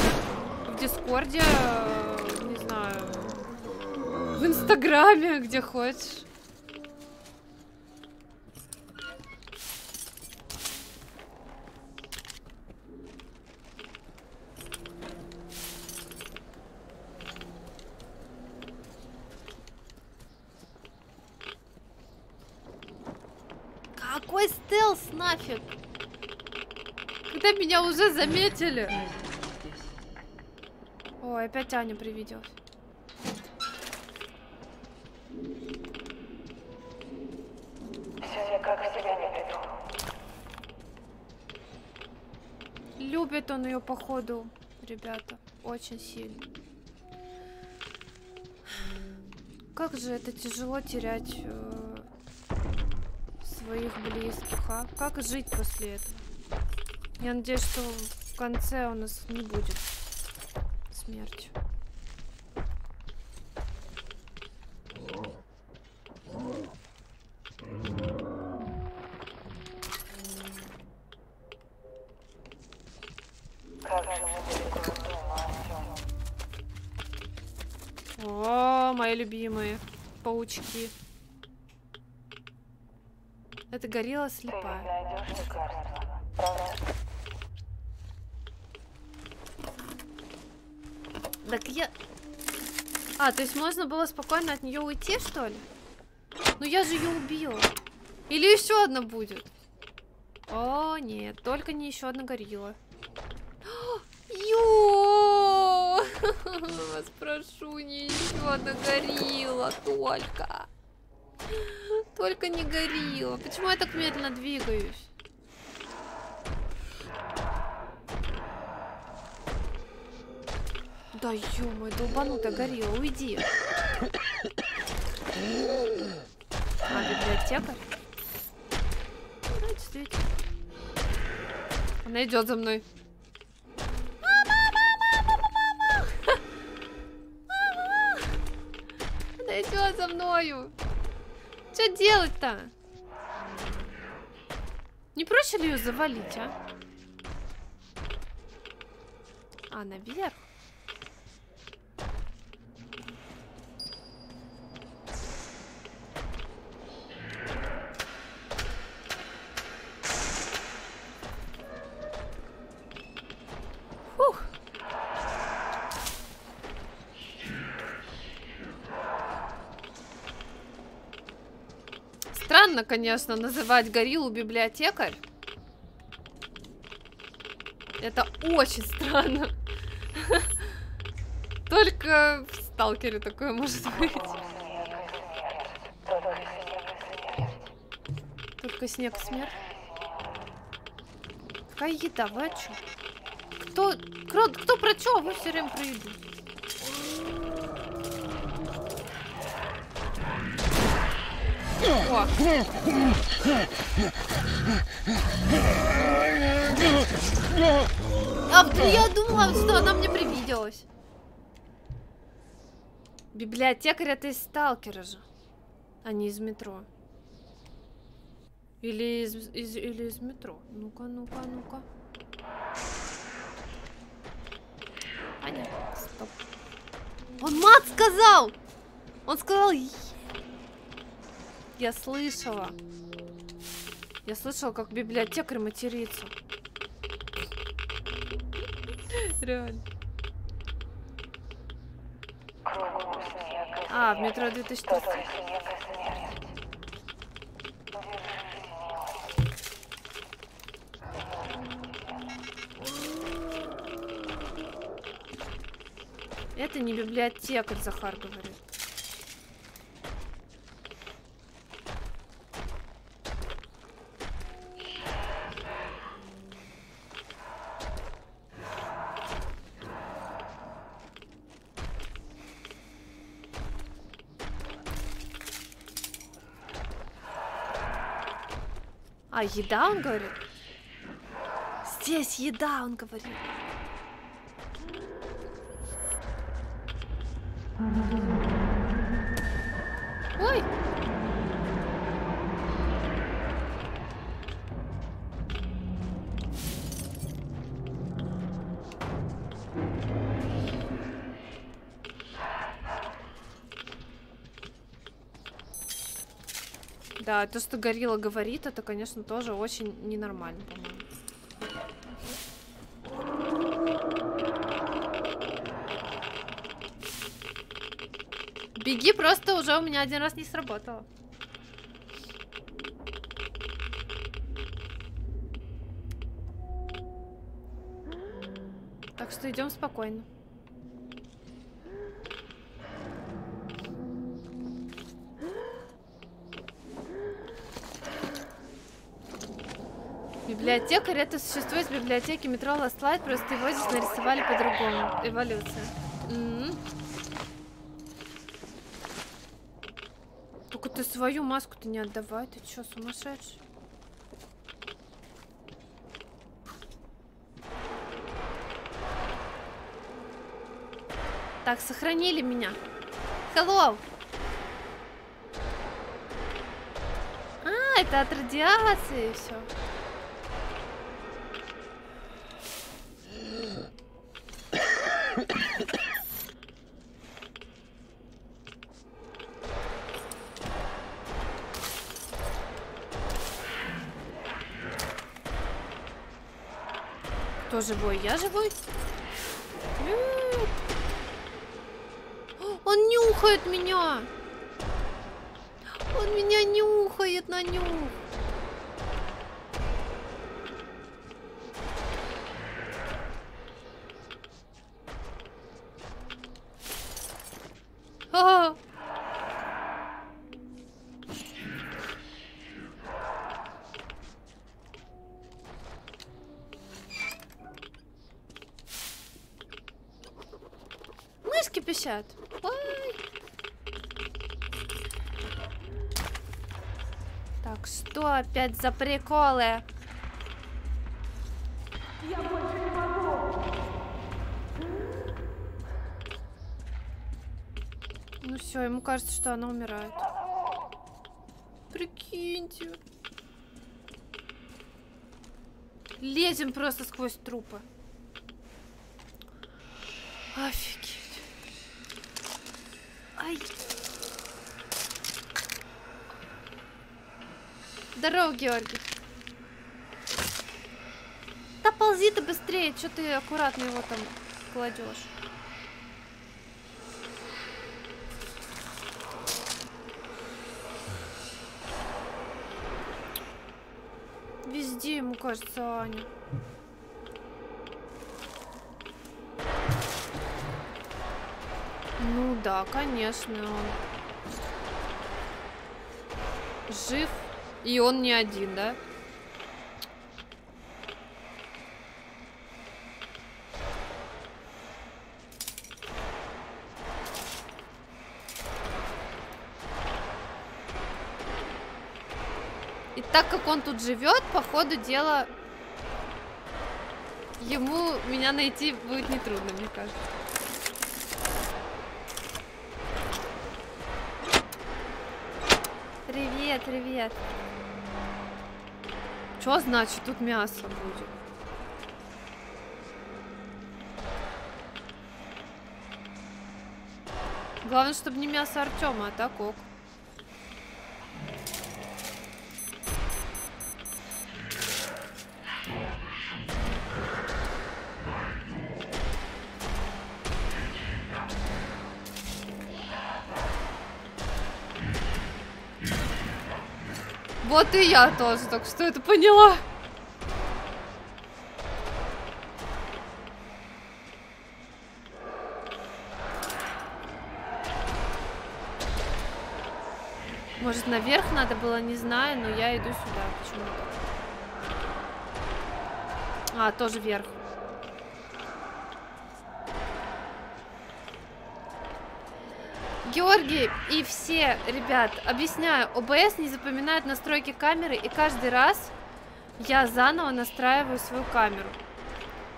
в Дискорде, не знаю, в Инстаграме, где хочешь. Какой стелс нафиг? Меня уже заметили. Ой, опять Аня привиделась. Любит он ее, походу, ребята, очень сильно. Как же это тяжело терять э, своих близких, а? Как жить после этого? Я надеюсь, что в конце у нас не будет смерти. О, мои любимые паучки. Это горилла слепая. Так я... А, то есть можно было спокойно от нее уйти, что ли? Ну я же ее убила. Или еще одна будет? О, нет, только не еще одна горилла. Ё! Вас прошу, не еще одна горилла, только. Только не горилла. Почему я так медленно двигаюсь? Да ё-моё, долбанутая горилла, уйди. А, библиотека? Она идет за мной. Она идет за мною. Что делать-то? Не проще ли ее завалить, а? А, наверх. Конечно, называть гориллу библиотекарь. Это очень странно. Только в Сталкере такое может быть. Только и снег смерть. Какая еда, вы о чём? Кто, кто, кто про чё? Вы все время про еду. О. А, я думала, что она мне привиделась. Библиотекарь — это из Сталкера же, а не из метро. Или из, из, или из метро. Ну-ка, ну-ка, ну-ка. А нет, стоп. Он мат сказал! Он сказал... Я слышала. Я слышала, как библиотекарь матерится. Реально. А, в метро две тысячи четырнадцать. Это не библиотекарь, Захар говорит. А, еда, он говорит? Здесь еда, он говорит. Ой! Да, то, что горилла говорит, это, конечно, тоже очень ненормально, по-моему. Беги, просто уже у меня один раз не сработало. Так что идем спокойно. Библиотекарь — это существо из библиотеки метро Last Light, просто его здесь нарисовали по-другому. Эволюция. Mm-hmm. Только ты свою маску-то не отдавай, ты чё, сумасшедший? Так, сохранили меня. Hello! А, это от радиации и всё. Кто живой? Я живой? Нет. Он нюхает меня! Он меня нюхает на нюх! Ой. Так, что опять за приколы? Я больше не могу. Ну все, ему кажется, что она умирает. Прикиньте. Лезем просто сквозь трупы. Офигеть. Здорово, Георгий. Да ползи ты быстрее, что ты аккуратно его там кладешь. Везде ему кажется, Аня. Ну да, конечно, он жив И он не один, да? И так как он тут живет, по ходу дела, ему меня найти будет нетрудно, мне кажется. Привет, привет. Что значит, тут мясо будет? Главное, чтобы не мясо Артема, а так ок. Вот и я тоже только что это поняла. Может, наверх надо было, не знаю, но я иду сюда почему-то. А, тоже вверх. Георгий и все, ребят, объясняю, о бэ эс не запоминает настройки камеры, и каждый раз я заново настраиваю свою камеру.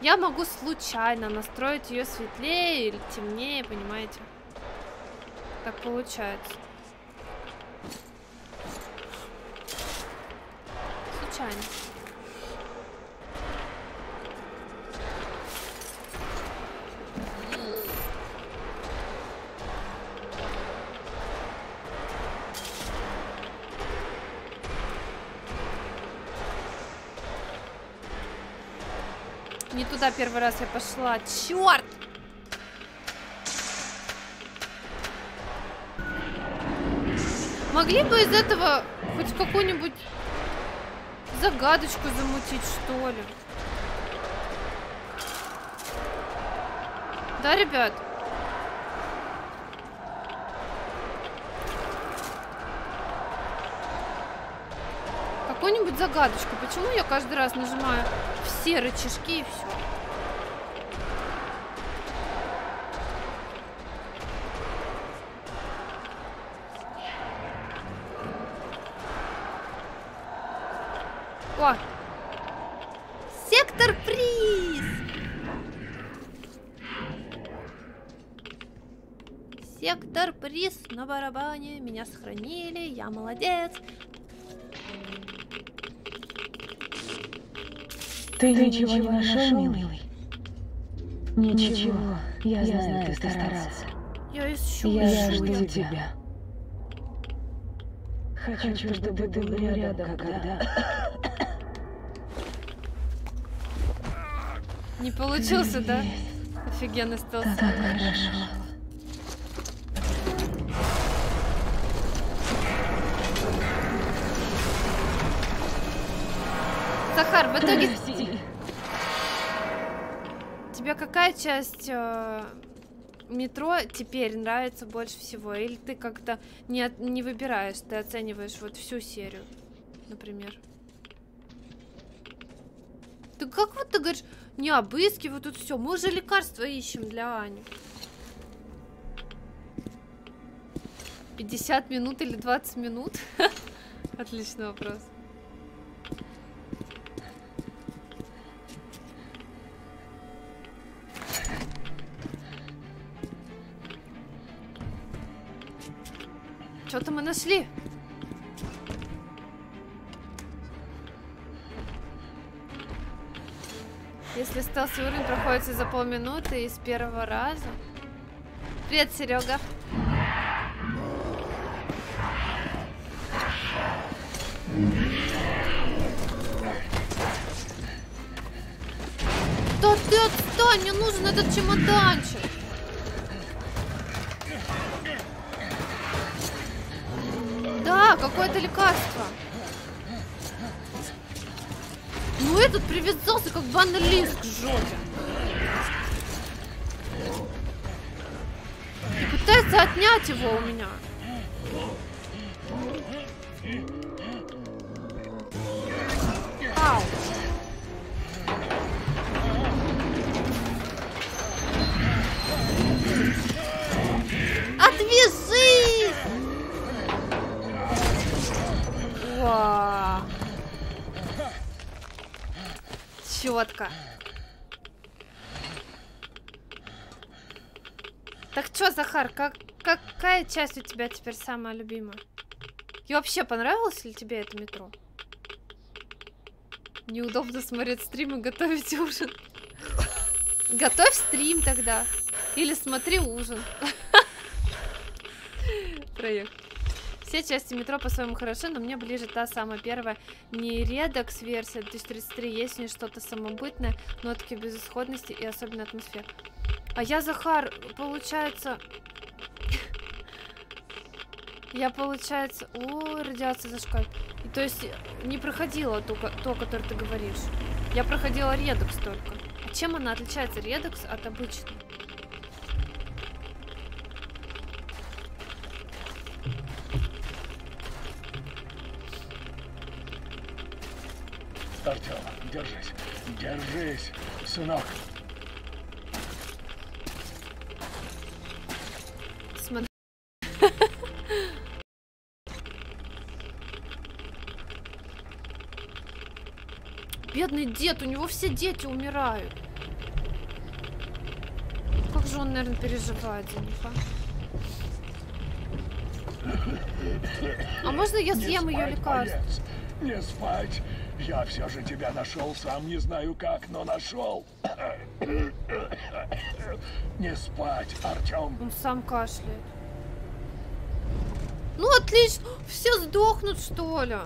Я могу случайно настроить ее светлее или темнее, понимаете? Так получается. Случайно. Не туда первый раз я пошла. Черт! Могли бы из этого хоть какую-нибудь загадочку замутить, что ли? Да, ребят? Какую-нибудь загадочку. Почему я каждый раз нажимаю все рычажки и все? О! Сектор приз! Сектор приз на барабане. Меня сохранили. Я молодец. Ты, ты ничего, ничего не нашел, милый? Ничего. Я, я знаю, ты старался. Я ищу, я жду тебя. тебя. Хочу, Хочу, чтобы ты был рядом, когда... Не получился, да? Офигенно стал. Так хорошо. Захар, в итоге... Тебе какая часть э, метро теперь нравится больше всего? Или ты как-то не, от... не выбираешь, ты оцениваешь вот всю серию, например? Ты как вот ты говоришь, не обыскивай тут все, мы уже лекарства ищем для Ани. пятьдесят минут или двадцать минут? Отличный вопрос. Что-то мы нашли. Если стелс уровень проходится за полминуты и с первого раза. Привет, Серега. Да ты отстань, мне нужен этот чемоданчик. Да, какое-то лекарство. Ну этот привязался как банный лист к жопе. И пытается отнять его у меня. Опа! Четко. Так что, Захар, как, какая часть у тебя теперь самая любимая? И вообще, понравилось ли тебе это метро? Неудобно смотреть стрим и готовить ужин. Готовь стрим тогда. Или смотри ужин. Проект. Все части метро по-своему хороши, но мне ближе та самая первая нередокс версия две тысячи тридцать три. Есть в ней что-то самобытное, нотки безысходности и особенно атмосфера. А я, Захар, получается... Я, получается... О, радиация зашкаливает. То есть не проходила ту, то, которое ты говоришь. Я проходила редокс только. А чем она отличается, редокс, от обычной? Артём, держись. Держись, сынок. Смотри. Бедный дед, у него все дети умирают. Как же он, наверное, переживает за них, а? А можно я съем ее лекарство? Не спать. Я все же тебя нашел, сам не знаю как, но нашел. Не спать, Артем. Он сам кашляет. Ну отлично, все сдохнут, что ли?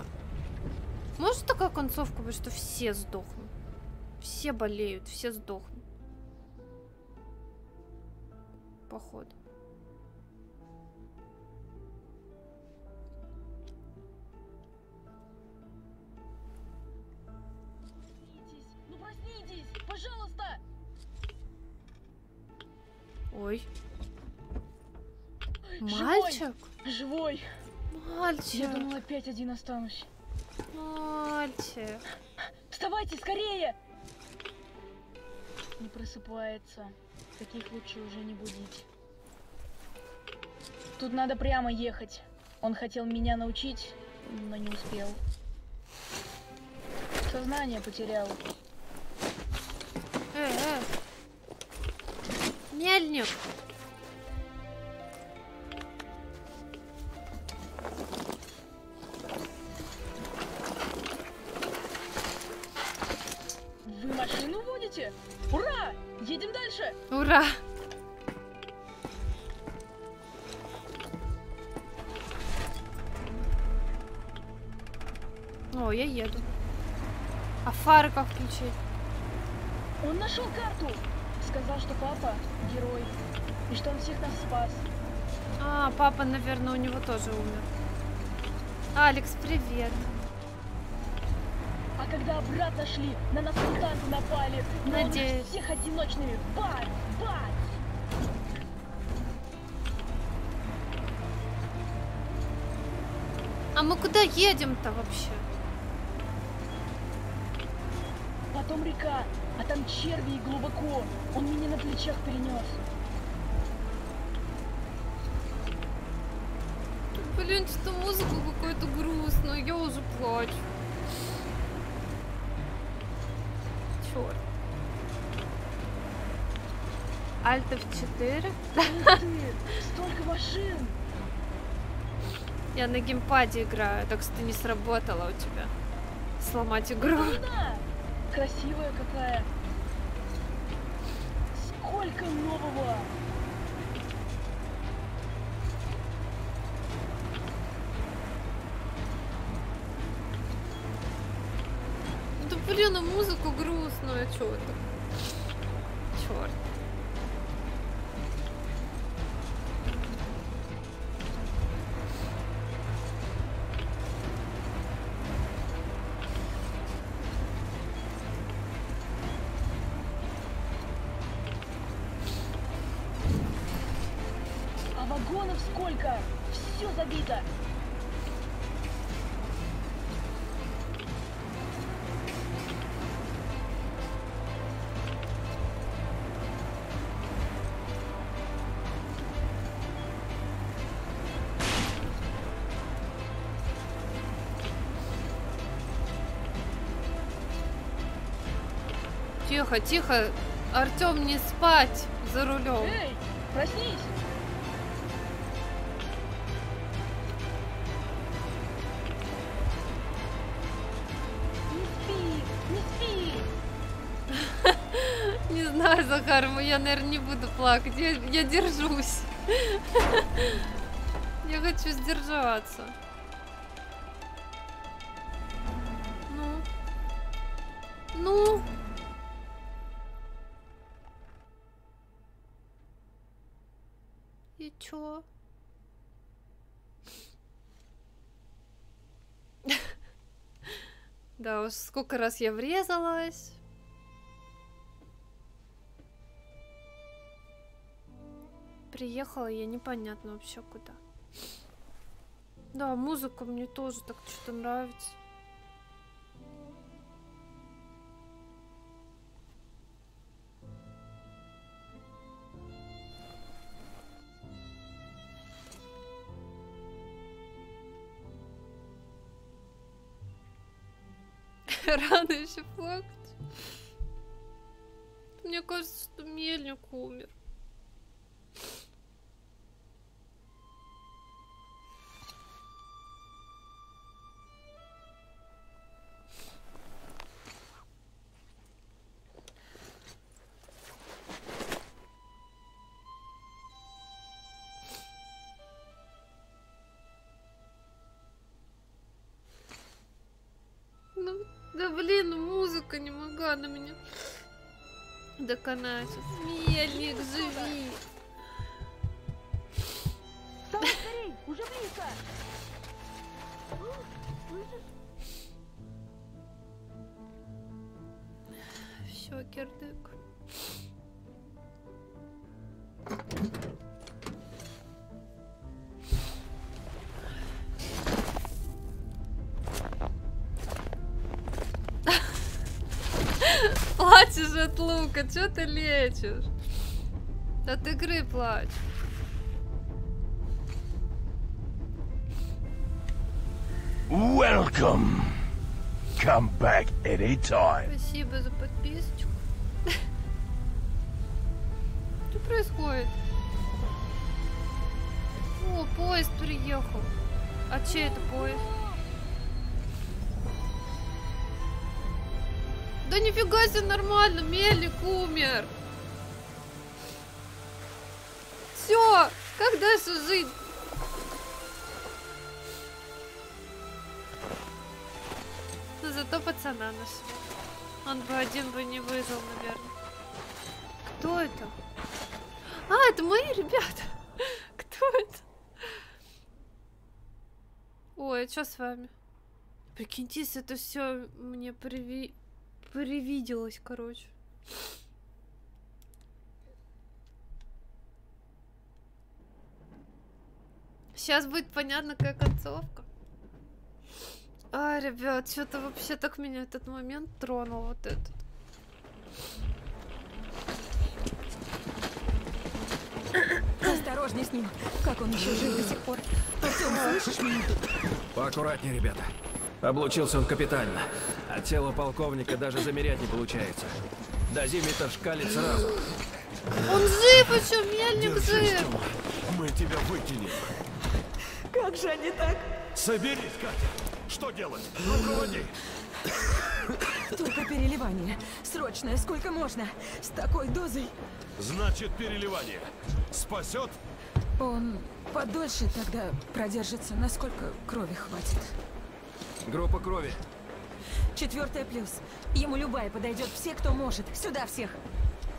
Может такая концовка быть, что все сдохнут? Все болеют, все сдохнут. Походу. Пожалуйста! Ой. Мальчик? Живой! Мальчик! Я думала, опять один останусь. Мальчик! Вставайте скорее! Не просыпается. Таких лучше уже не будить. Тут надо прямо ехать. Он хотел меня научить, но не успел. Сознание потерял. Э, э. Мельник. Вы машину водите? Ура! Едем дальше! Ура! О, я еду. А фары как включить? Он нашел карту! Сказал, что папа герой. И что он всех нас спас. А, папа, наверное, у него тоже умер. Алекс, привет. А когда обратно шли, на нас мутанты напали. Надеюсь. Всех одиночными. Бац! Бац! А мы куда едем-то вообще? Потом река. А там черви и глубоко. Он меня на плечах перенес. Блин, что музыку какую-то грустную. Я уже плачу. Черт. альт эф четыре. Столько машин. Я на геймпаде играю, так что не сработало у тебя. Сломать игру. Красивая какая. Сколько нового. Да блин, а музыку грустную, а чё это? Чёрт. Сколько? Все забито. Тихо, тихо. Артем, не спать за рулем. Эй, проснись. Не знаю, Захар, я, наверное, не буду плакать. Я, я держусь. Я хочу сдержаться. Ну. Ну. И чё? Да уж, сколько раз я врезалась. Приехала я непонятно вообще куда. Да, музыка мне тоже так что-то нравится. Рано еще плакать. Мне кажется, что Мельник умер. На меня доконать. Мельник, живи! Вставай, скорей! Уже близко! Все, кирдык. Плачешь от лука, что ты лечишь? От игры плачь. Welcome. Come back anytime. Спасибо за подписочку. Что происходит? О, поезд приехал. А чей это поезд? Да нифига себе, нормально, Мельник умер. Все, как дальше жить? Но зато пацана нашел. Он бы один бы не выжил, наверное. Кто это? А, это мои ребята. Кто это? Ой, а что с вами? Прикиньтесь, это все мне приви... Привиделась, короче. Сейчас будет понятно, какая концовка. А, ребят, что-то вообще так меня этот момент тронул, вот этот. Осторожней с ним, как он еще жив до сих пор. Артём, слышишь меня? Поаккуратнее, ребята. Облучился он капитально. От тела полковника даже замерять не получается. Дозиметр шкалит сразу. Он жив еще, Мельник жив. Мы тебя выкинем. Как же они так? Соберись, Катя. Что делать? Руководи. Только переливание. Срочное, сколько можно. С такой дозой. Значит, переливание. Спасет? Он подольше тогда продержится, насколько крови хватит. Группа крови. Четвертая плюс. Ему любая подойдет, все, кто может. Сюда всех.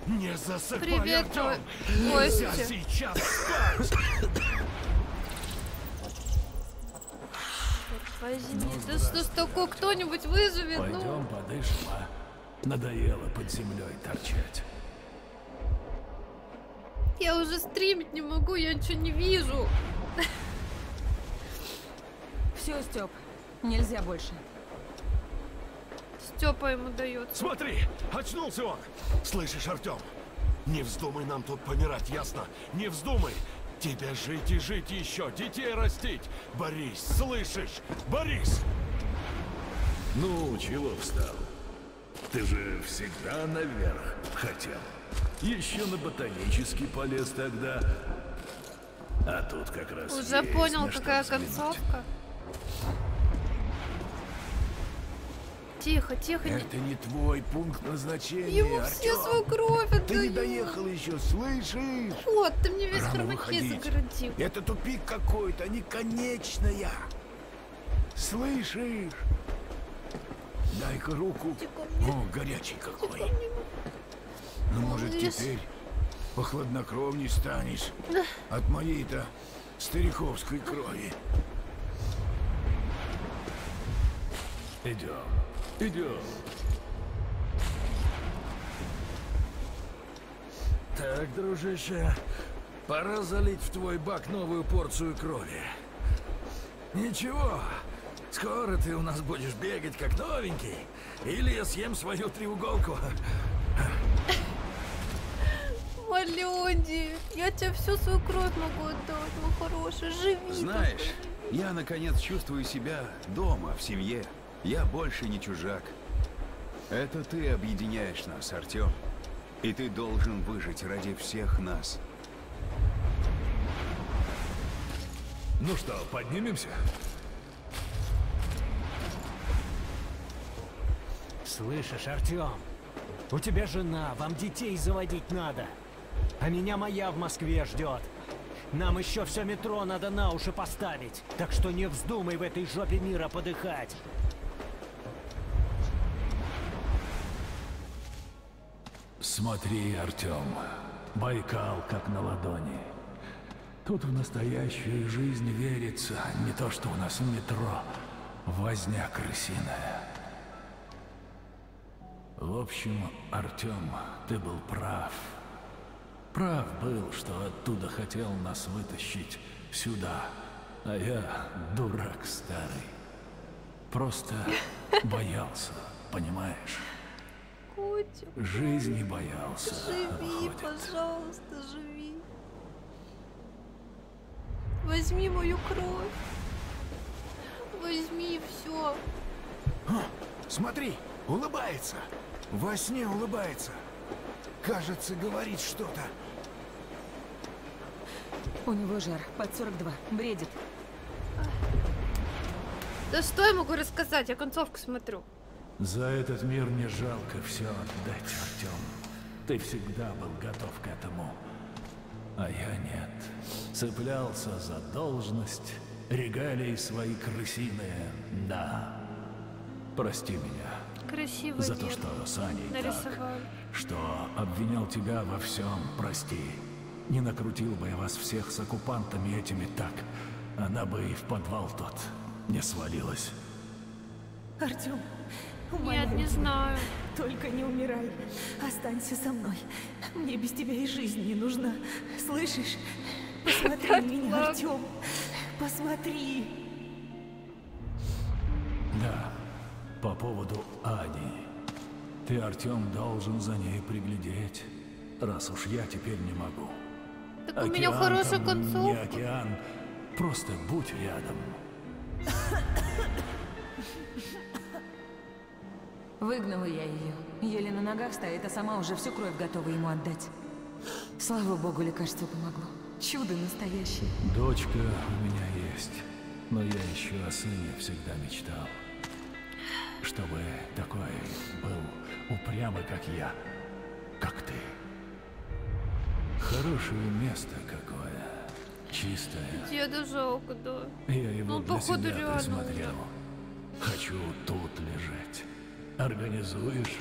Не засыпай. Привет, Артём. Нельзя сейчас спать. Возьми. Да что ж такое, кто-нибудь выживет? Пойдем подышим, а? Надоело под землей торчать. Я уже стримить не могу, я ничего не вижу. Все, Стёп. Нельзя больше. Степа ему дает. Смотри, очнулся он. Слышишь, Артем? Не вздумай нам тут помирать, ясно? Не вздумай. Тебе жить и жить еще, детей растить. Борис, слышишь? Борис! Ну, чего встал? Ты же всегда наверх хотел. Еще на ботанический полез тогда. А тут как раз. Уже понял, какая концовка. Тихо, тихо. Это не твой пункт назначения. Его все свою кровь отдают. Ты не доехал еще, слышишь? Вот, ты мне весь хромакей загородил. Это тупик какой-то, не конечная. Слышишь? Дай-ка руку. О, горячий какой. Ну, может, теперь похладнокровней станешь от моей-то стариковской крови. Идем, идем. Так, дружище, пора залить в твой бак новую порцию крови. Ничего, скоро ты у нас будешь бегать как новенький, или я съем свою треуголку. Люди, я тебе всю свою кровь могу отдать, ну хороший, живи. Знаешь, я наконец чувствую себя дома, в семье. Я больше не чужак. Это ты объединяешь нас, Артём. И ты должен выжить ради всех нас. Ну что, поднимемся? Слышишь, Артём, у тебя жена, вам детей заводить надо. А меня моя в Москве ждет. Нам еще все метро надо на уши поставить. Так что не вздумай в этой жопе мира подыхать. Смотри, Артем, Байкал как на ладони. Тут в настоящую жизнь верится. Не то, что у нас в метро. Возня крысиная. В общем, Артем, ты был прав. Прав был, что оттуда хотел нас вытащить сюда, а я дурак старый. Просто боялся, понимаешь? Котик, жизни боялся. Живи, выходит. Пожалуйста, живи. Возьми мою кровь. Возьми все. О, смотри, улыбается. Во сне улыбается. Кажется, говорит что-то. У него жар под сорок два. Бредит. Да что я могу рассказать? Я концовку смотрю. За этот мир мне жалко все отдать, Артем. Ты всегда был готов к этому. А я нет. Цеплялся за должность, регалии свои крысиные. Да. Прости меня. Красивый за то, что с Аней нарисовал. Что обвинял тебя во всем, прости. Не накрутил бы я вас всех с оккупантами этими так. Она бы и в подвал тот не свалилась. Артем, умоляю. Нет, не знаю. Только не умирай. Останься со мной. Мне без тебя и жизнь не нужна. Слышишь? Посмотри на меня, Артем. Посмотри. Да, по поводу Ани. Ты, Артем, должен за ней приглядеть, раз уж я теперь не могу. Так океан у меня хорошая концовка. Не океан, просто будь рядом. Выгнала я ее. Еле на ногах стоит, а сама уже всю кровь готова ему отдать. Слава богу, лекарство помогло. Чудо настоящее. Дочка у меня есть, но я еще о сыне всегда мечтал. Чтобы такой был упрямый, как я, как ты. Хорошее место какое, чистое. Деда жалко, да. Я его ну, для себя присмотрел. Да. Хочу тут лежать. Организуешь?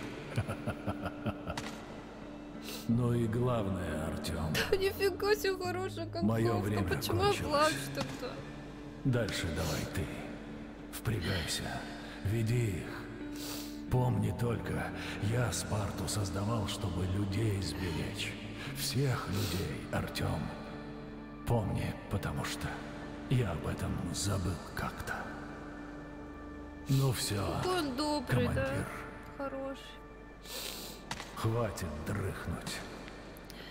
Ну и главное, Артем. Нифига себе хорошая концовка. Мое время кончилось. Почему я плачу тогда? Дальше давай ты. Впрягайся. Веди их. Помни только, я Спарту создавал, чтобы людей сберечь. Всех людей, Артем. Помни, потому что я об этом забыл как-то. Ну все, он добрый, командир. Да? Хороший. Хватит дрыхнуть.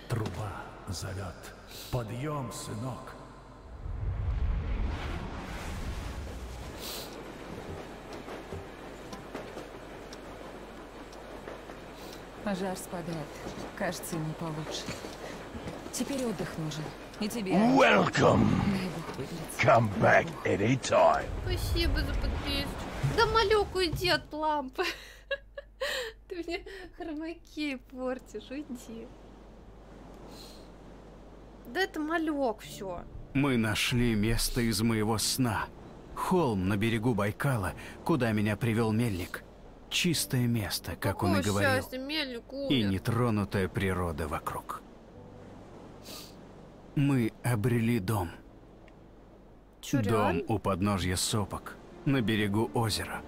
Труба зовет. Подъем, сынок. Пожар спадает. Кажется, не получше. Теперь отдых нужен. И тебе. Welcome. Come back anytime. Спасибо за подписку. Да, малек, уйди от лампы. Ты мне хромаки портишь, уйди. Да это малек, все. Мы нашли место из моего сна. Холм на берегу Байкала, куда меня привел мельник. Чистое место, как Какое он и говорил. Счастье, мельник умер. И нетронутая природа вокруг. Мы обрели дом. Чё, дом реально? У подножья сопок, на берегу озера.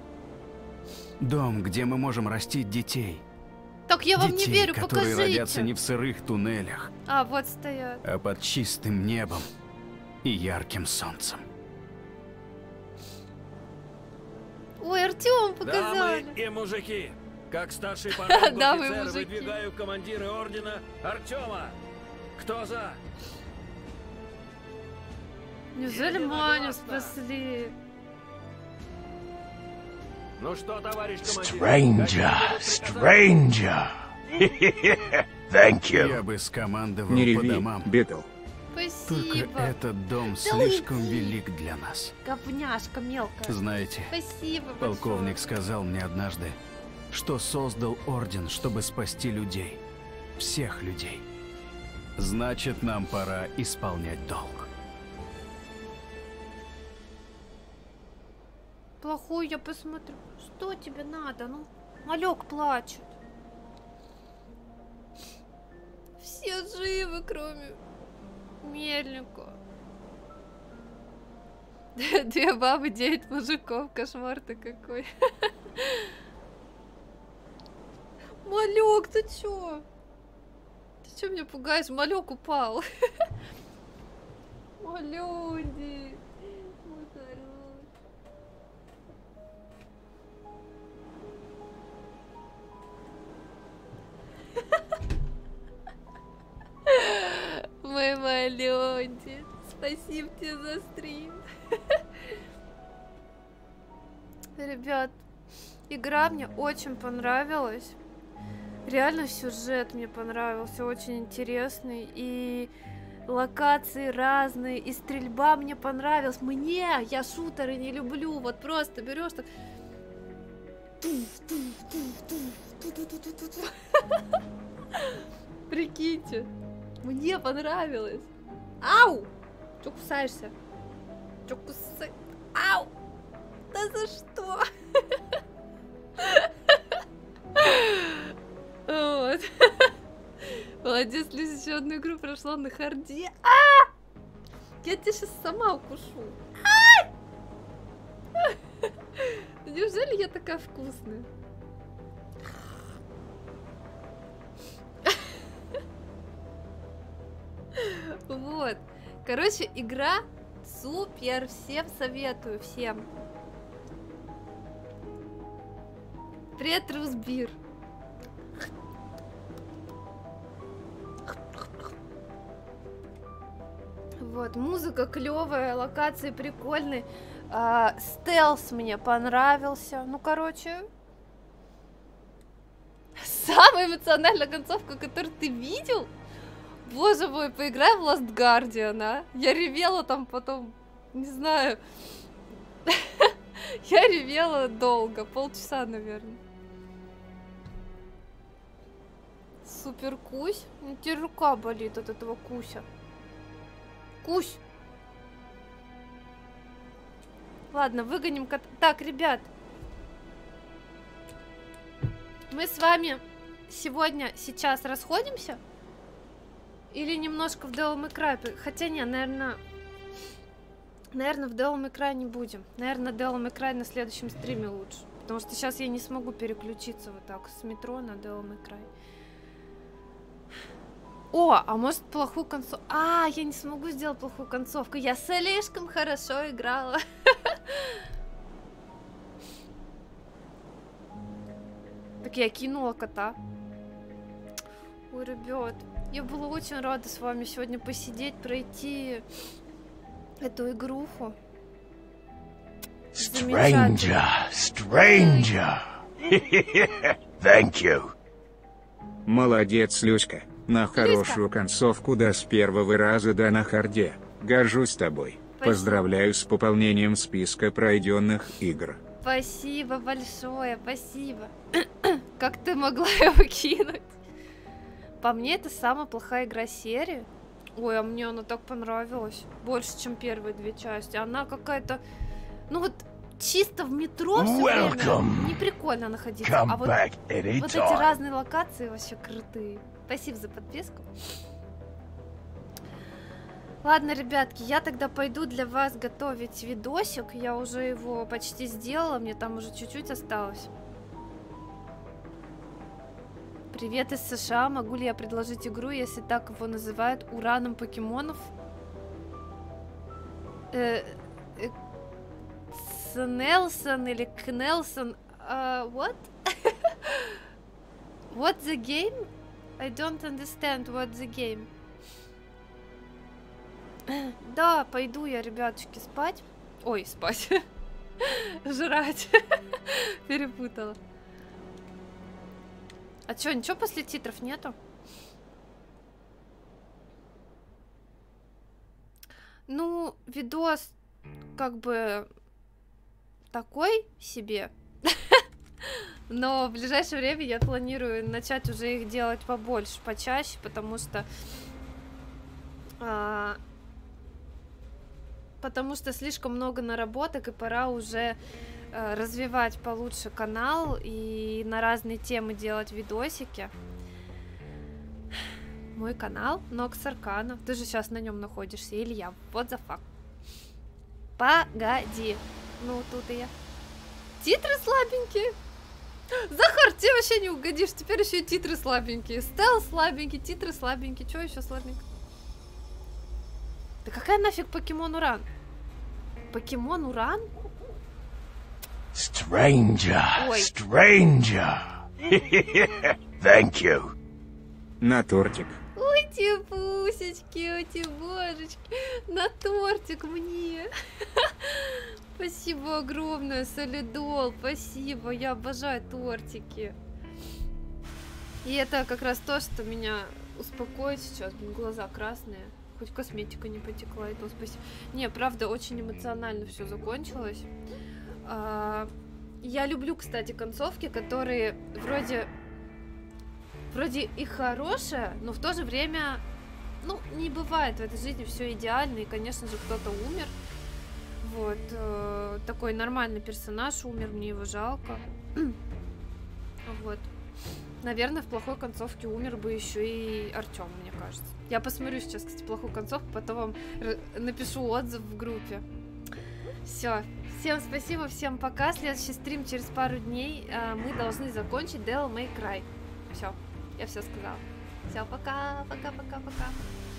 Дом, где мы можем растить детей. Так я вам детей, не верю, которые покажите. Родятся не в сырых туннелях, а, вот стоят. А под чистым небом и ярким солнцем. Ой, Артём, показали. Дамы и мужики, как старший поручик офицер выдвигаю командира ордена Артёма. Кто за? Неужели Маню спасли? Ну что, товарищ командир? Stranger, stranger. Thank you. Я бы скомандовал не по домам. Битл. Спасибо. Только этот дом слишком да велик для нас. Говняшка мелкая. Знаете, спасибо полковник большое. Сказал мне однажды, что создал орден, чтобы спасти людей. Всех людей. Значит, нам пора исполнять долг. Плохой я посмотрю. Что тебе надо? Ну, малек плачет. Все живы, кроме... Мельнику. Две бабы, девять мужиков. Кошмар-то какой. Малек, ты чё? Ты чё меня пугаешь? Малек упал. Малюнди. Мой маленький, спасибо тебе за стрим. Ребят, игра мне очень понравилась. Реально сюжет мне понравился, очень интересный. И локации разные, и стрельба мне понравилась. Мне, я шутеры не люблю, вот просто берешь так... Прикиньте, мне понравилось. Ау! Чё кусаешься? Чё кусаешься? Ау! Да за что? Вот. Молодец, Люся, еще одну игру прошла на харде. А! Я тебя сейчас сама укушу. Неужели я такая вкусная? Вот. Короче, игра супер. Всем советую. Всем. Привет, Русбир. Вот. Музыка клевая, локации прикольные. А, стелс мне понравился. Ну, короче... Самая эмоциональная концовка, которую ты видел? Боже мой, поиграй в Last Guardian, а? Я ревела там потом, не знаю. Я ревела долго, полчаса, наверное. Супер кусь. У тебя рука болит от этого куся. Кусь! Ладно, выгоним кота. Так, ребят. Мы с вами сегодня, сейчас расходимся. Или немножко в Devil May Cry. Хотя не, наверное... Наверное, в Devil May Cry не будем. Наверное, Devil May Cry на следующем стриме лучше. Потому что сейчас я не смогу переключиться вот так с метро на Devil May Cry. О, а может плохую концовку... А, я не смогу сделать плохую концовку. Я слишком хорошо играла. Так я кинула кота. Ой, ребят... Я была очень рада с вами сегодня посидеть, пройти эту игруху. Stranger, stranger. Thank you. Молодец, Люська, на хорошую концовку, да с первого раза, да на харде. Горжусь тобой. Спасибо. Поздравляю с пополнением списка пройденных игр. Спасибо большое, спасибо. Как ты могла его кинуть? По мне, это самая плохая игра серии. Ой, а мне она так понравилась. Больше, чем первые две части. Она какая-то... Ну вот, чисто в метро все время не прикольно находиться. А вот, вот эти разные локации вообще крутые. Спасибо за подписку. Ладно, ребятки, я тогда пойду для вас готовить видосик. Я уже его почти сделала. Мне там уже чуть-чуть осталось. Привет из США. Могу ли я предложить игру, если так его называют, ураном покемонов? Э, э, Снелсон или Кнелсон? Uh, what? What the game? I don't understand what the game. Да, пойду я, ребятушки, спать. Ой, спать. Жрать. Перепутала. А чё, ничего после титров нету? Ну, видос как бы такой себе. Но в ближайшее время я планирую начать уже их делать побольше, почаще, потому что... А, потому что слишком много наработок, и пора уже... развивать получше канал и на разные темы делать видосики. Мой канал Nox Arkana. Ты же сейчас на нем находишься, Илья. Вот за факт. Погоди. Ну, тут и я. Титры слабенькие. Захар, тебе вообще не угодишь. Теперь еще и титры слабенькие. Стелл слабенький, титры слабенькие. Че еще слабенький? Да какая нафиг покемон уран? Покемон уран? Stranger, Ой. stranger. Thank you. На тортик. Ой, те пусечки, ой, те божечки. На тортик мне. Спасибо огромное, солидол. Спасибо, я обожаю тортики. И это как раз то, что меня успокоит сейчас. Глаза красные. Хоть косметика не потекла, и то спасибо. Не, правда, очень эмоционально все закончилось. Я люблю, кстати, концовки, которые вроде вроде и хорошие, но в то же время, ну, не бывает в этой жизни все идеально, и, конечно же, кто-то умер. Вот. Такой нормальный персонаж умер, мне его жалко. Вот. Наверное, в плохой концовке умер бы еще и Артем, мне кажется. Я посмотрю сейчас, кстати, плохую концовку, потом вам напишу отзыв в группе. Все. Всем спасибо, всем пока. Следующий стрим через пару дней. Э, мы должны закончить Devil May Cry. Все, я все сказала. Все, пока, пока, пока, пока.